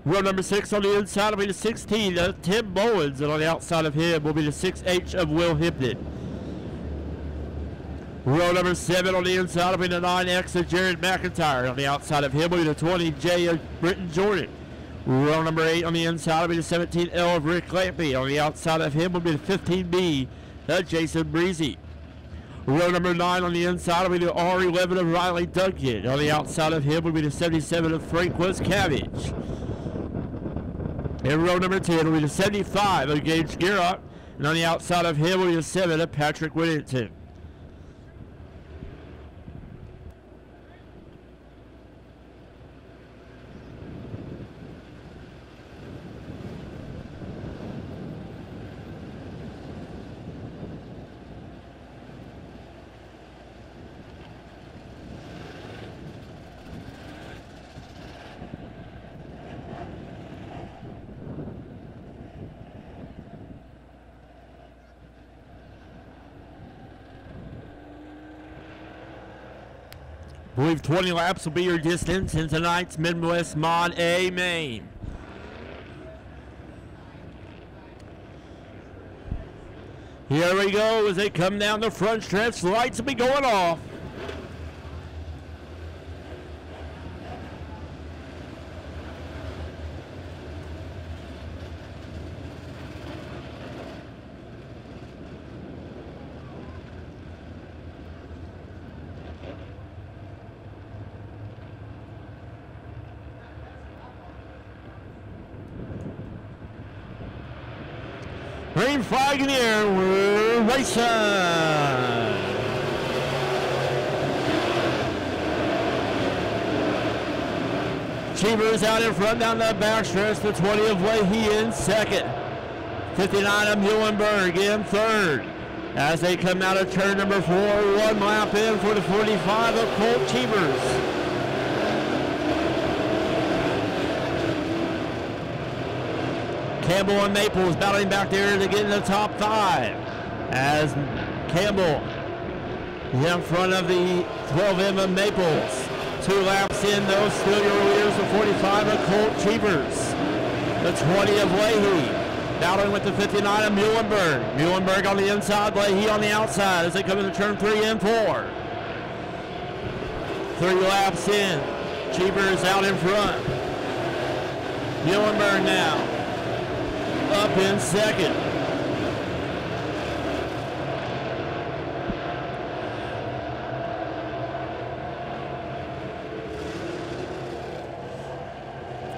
Row number six on the inside will be the sixteen of Tim Bowens. And on the outside of him will be the six H of Will Hipton. Row number seven on the inside will be the nine X of Jared McIntyre. On the outside of him will be the twenty J of Britton Jordan. Row number eight on the inside will be the seventeen L of Rick Rampey. On the outside of him will be the fifteen B of Jason Breezy. Row number nine on the inside will be the R eleven of Riley Duncan. On the outside of him will be the seventy-seven of Frank Westcavage. And row number ten will be the seventy-five of Gage Gearot. And on the outside of him will be the seven of Patrick Whittington. I believe twenty laps will be your distance in tonight's Midwest Mod A main. Here we go as they come down the front stretch. Lights will be going off. Green flag in the air, we're racing. Cheevers out in front down the back stretch, the twenty of Leahy in second. fifty-nine of Muhlenberg in third. As they come out of turn number four, one lap in for the forty-five of Colt Cheevers. Campbell and Maples battling back there to get in the top five. As Campbell is in front of the twelve M of Maples. Two laps in, those still your leaders, the forty-five of Colt Cheevers. The twenty of Leahy battling with the fifty-nine of Muhlenberg. Muhlenberg on the inside, Leahy on the outside as they come into turn three and four. Three laps in. Cheevers out in front. Muhlenberg now up in second.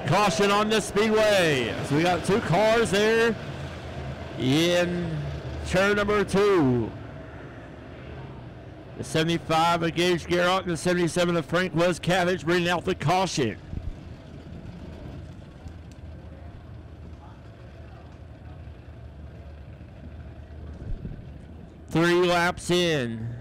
Caution on the speedway. So we got two cars there in turn number two. The seventy-five of Gage Garrock, the seventy-seven of Frank Westcavage bringing out the caution. Three laps in.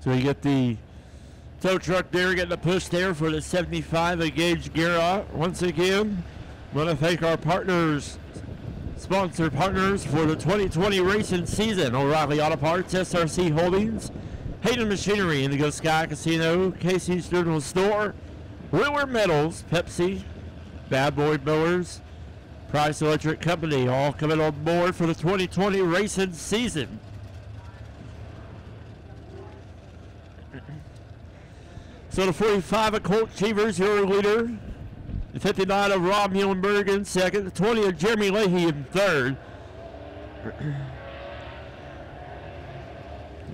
So we get the tow truck there, getting a push there for the seventy-five of Gage Garrock. Once again, I want to thank our partners, sponsor partners for the twenty twenty racing season. O'Reilly Auto Parts, S R C Holdings, Hayden Machinery, Indigo Sky Casino, Casey's General Store, Wheeler Metals, Pepsi, Bad Boy Mowers, Price Electric Company, all coming on board for the twenty twenty racing season. So the forty-five of Colt Cheevers, your leader. The fifty-nine of Rob Muhlenberg in second. The twenty of Jeremy Leahy in third.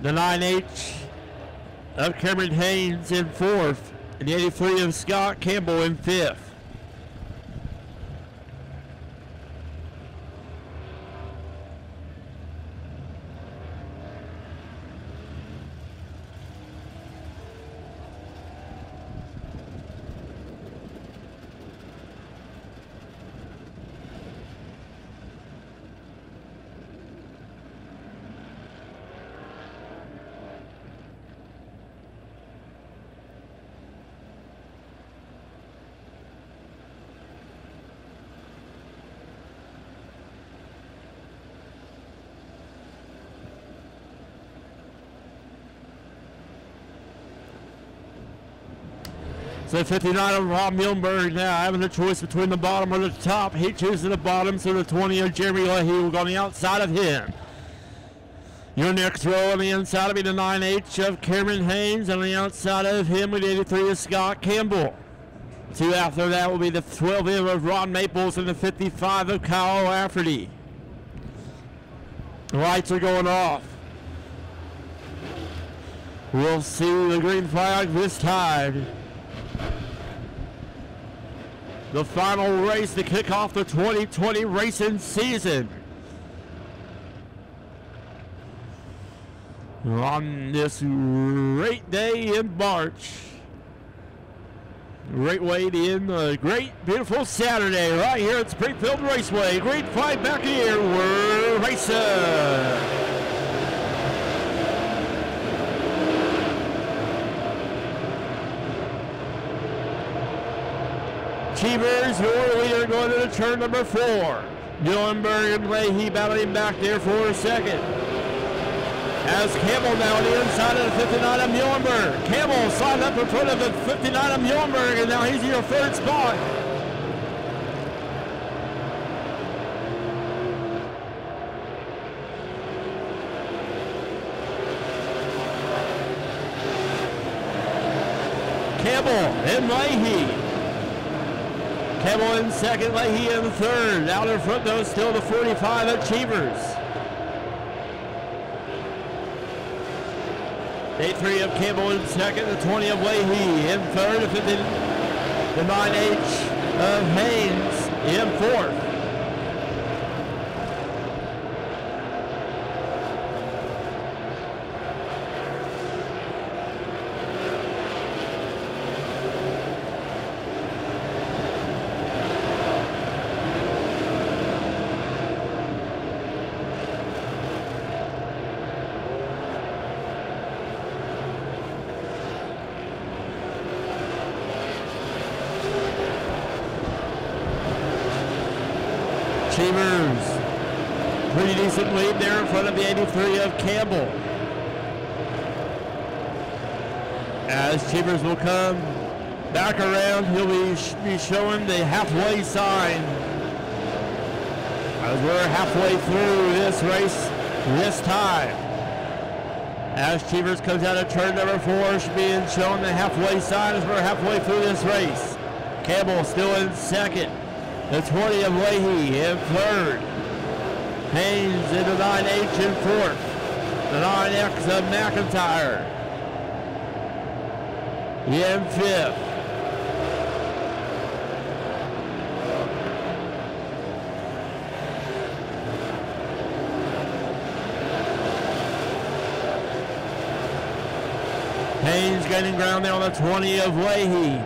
The nine H of Cameron Haynes in fourth. And the eighty-three of Scott Campbell in fifth. So fifty-nine of Rob Muhlenberg now having a choice between the bottom or the top. He chooses the bottom, so the twenty of Jeremy Leahy will go on the outside of him. Your next row on the inside will be the nine H of Cameron Haynes. On the outside of him with eighty-three of Scott Campbell. Two after that will be the twelve M of Ron Maples and the fifty-five of Kyle Afferty. The lights are going off. We'll see the green flag this time. The final race to kick off the twenty twenty racing season. On this great day in March. Great way to end a great, beautiful Saturday right here at Springfield Raceway. Green flag back here, we're racing. Cheevers, your leader, going to turn number four. Muhlenberg and Leahy battling back there for a second. as Campbell now on the inside of the fifty-nine of Muhlenberg. Campbell signed up in front of the fifty-nine of Muhlenberg, and now he's in your third spot. Campbell and Leahy. Campbell in second, Leahy in third. Out in front though, still the forty-five at Cheevers. Day three of Campbell in second, the twenty of Leahy in third, the nine H of Haynes in fourth. Pretty decent lead there in front of the eighty-three of Campbell. As Cheevers will come back around, he'll be, sh be showing the halfway sign. As we're halfway through this race this time. As Cheevers comes out of turn number four, she's being shown the halfway sign as we're halfway through this race. Campbell still in second. The twenty of Leahy in third. Haynes in the nine H in fourth. The nine X of McIntyre in fifth. Haynes gaining ground there on the twenty of Leahy.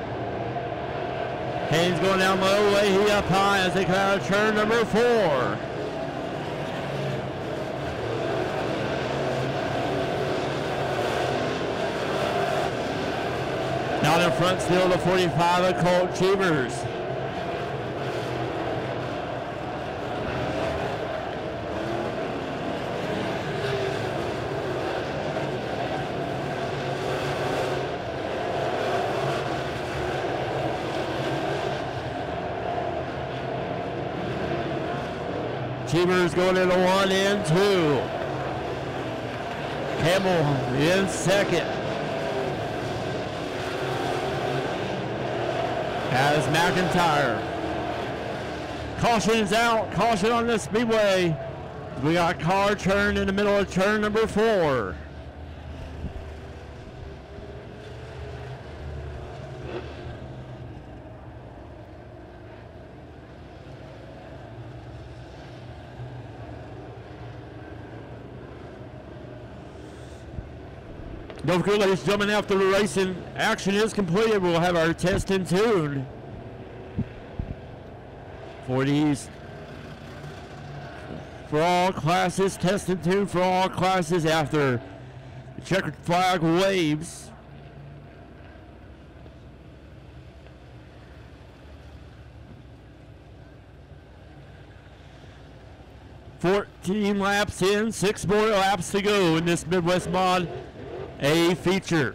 Haynes going down low, Leahy up high as they come out of turn number four. Out in front still the forty-five of Colt Cheevers. Cheevers going into one and two. Campbell in second. As McIntyre. Caution's out, caution on the speedway. We got car turn in the middle of turn number four. Don't forget, ladies and gentlemen, after the racing action is completed, we'll have our test and tune for these, for all classes, test and tune for all classes after the checkered flag waves. fourteen laps in, six more laps to go in this Midwest Mod A feature.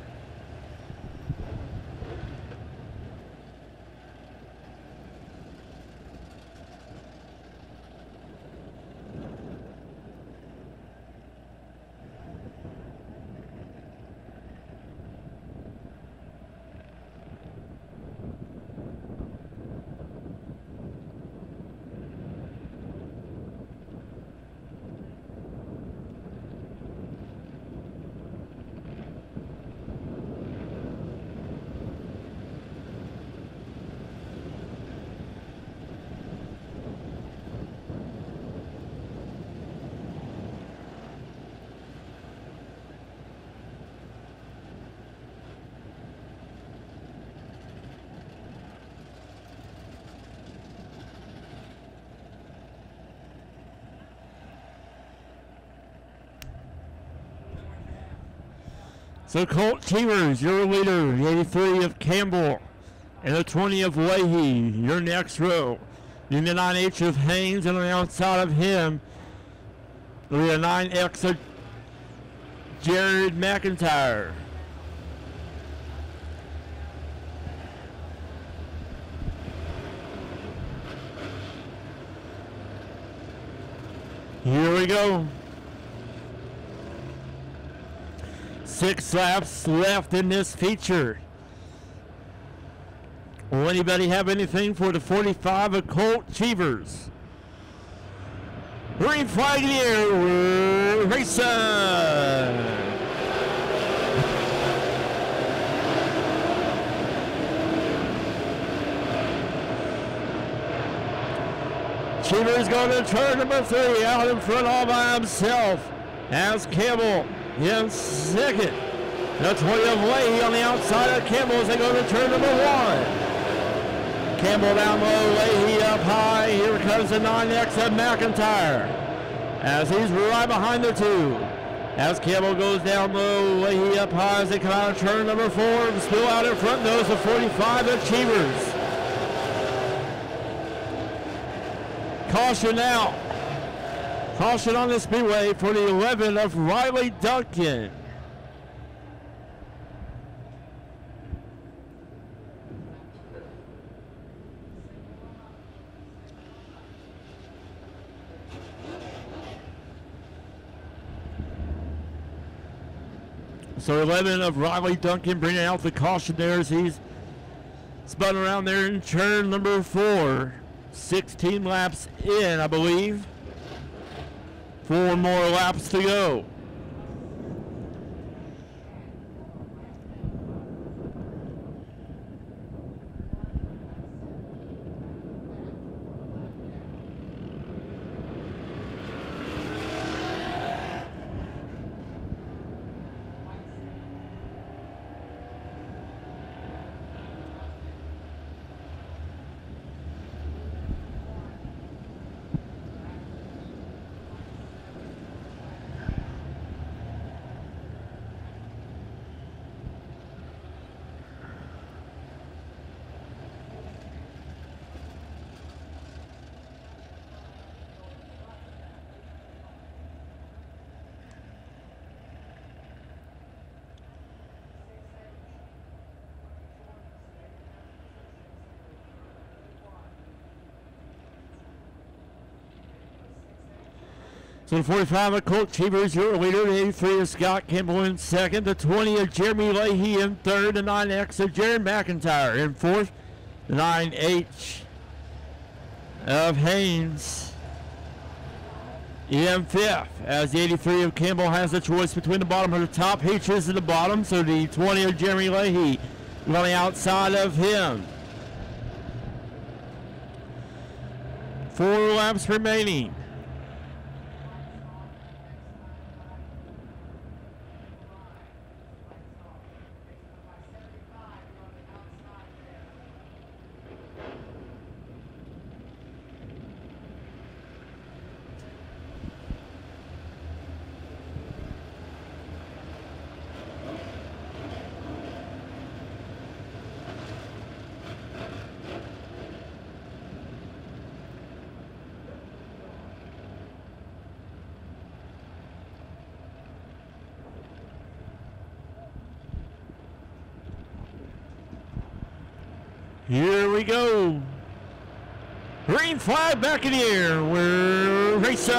So Colt Cheevers, your leader, the eighty-three of Campbell and the twenty of Leahy, your next row. Then the nine H of Haynes, and on the outside of him, the nine X of Jared McIntyre. Here we go. Six laps left in this feature. Will anybody have anything for the forty-five of Colt Cheevers? Green flag in the air, racing! Cheevers going to turn number three, out in front all by himself. As Campbell in second. The Toyota of Leahy on the outside of Campbell as they go to turn number one. Campbell down low, Leahy up high. Here comes the nine X of McIntyre as he's right behind the two. As Campbell goes down low, Leahy up high as they come out of turn number four. Still out in front, those the forty-five of Cheevers. Caution out. Caution on the speedway for the eleven of Riley Duncan. So eleven of Riley Duncan bringing out the caution there as he's spun around there in turn number four. sixteen laps in, I believe. Four more laps to go. So the forty-five of Colt Cheevers, your leader. The eighty-three of Scott Campbell in second. The twenty of Jeremy Leahy in third. The nine X of Jared McIntyre in fourth. The nine H of Haynes in fifth. As the eighty-three of Campbell has the choice between the bottom of the top. He chooses the bottom. So the twenty of Jeremy Leahy is on the outside of him. Four laps remaining. Here we go. Green flag back in the air. We're racing.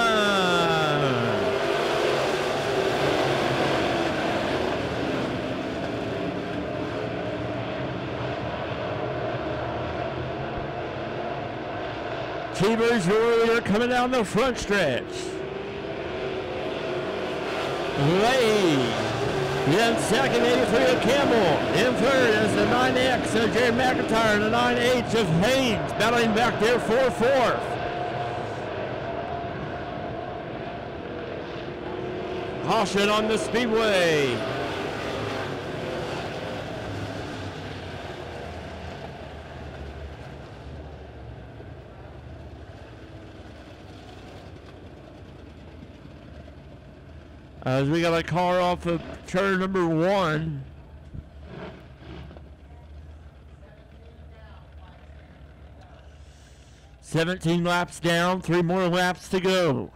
Cheevers, you're coming down the front stretch. Lay. In second, eighty-three of Campbell. In third is the nine X of Jared McIntyre and the nine H of Haynes battling back there for fourth. Caution on the speedway. As we got a car off of turn number one. seventeen laps down, three more laps to go.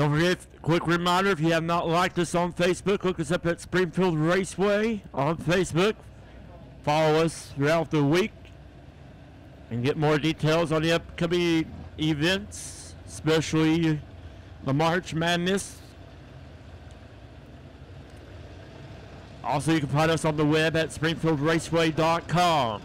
Don't forget, quick reminder, if you have not liked us on Facebook, look us up at Springfield Raceway on Facebook. Follow us throughout the week and get more details on the upcoming events, especially the March Madness. Also, you can find us on the web at springfield raceway dot com.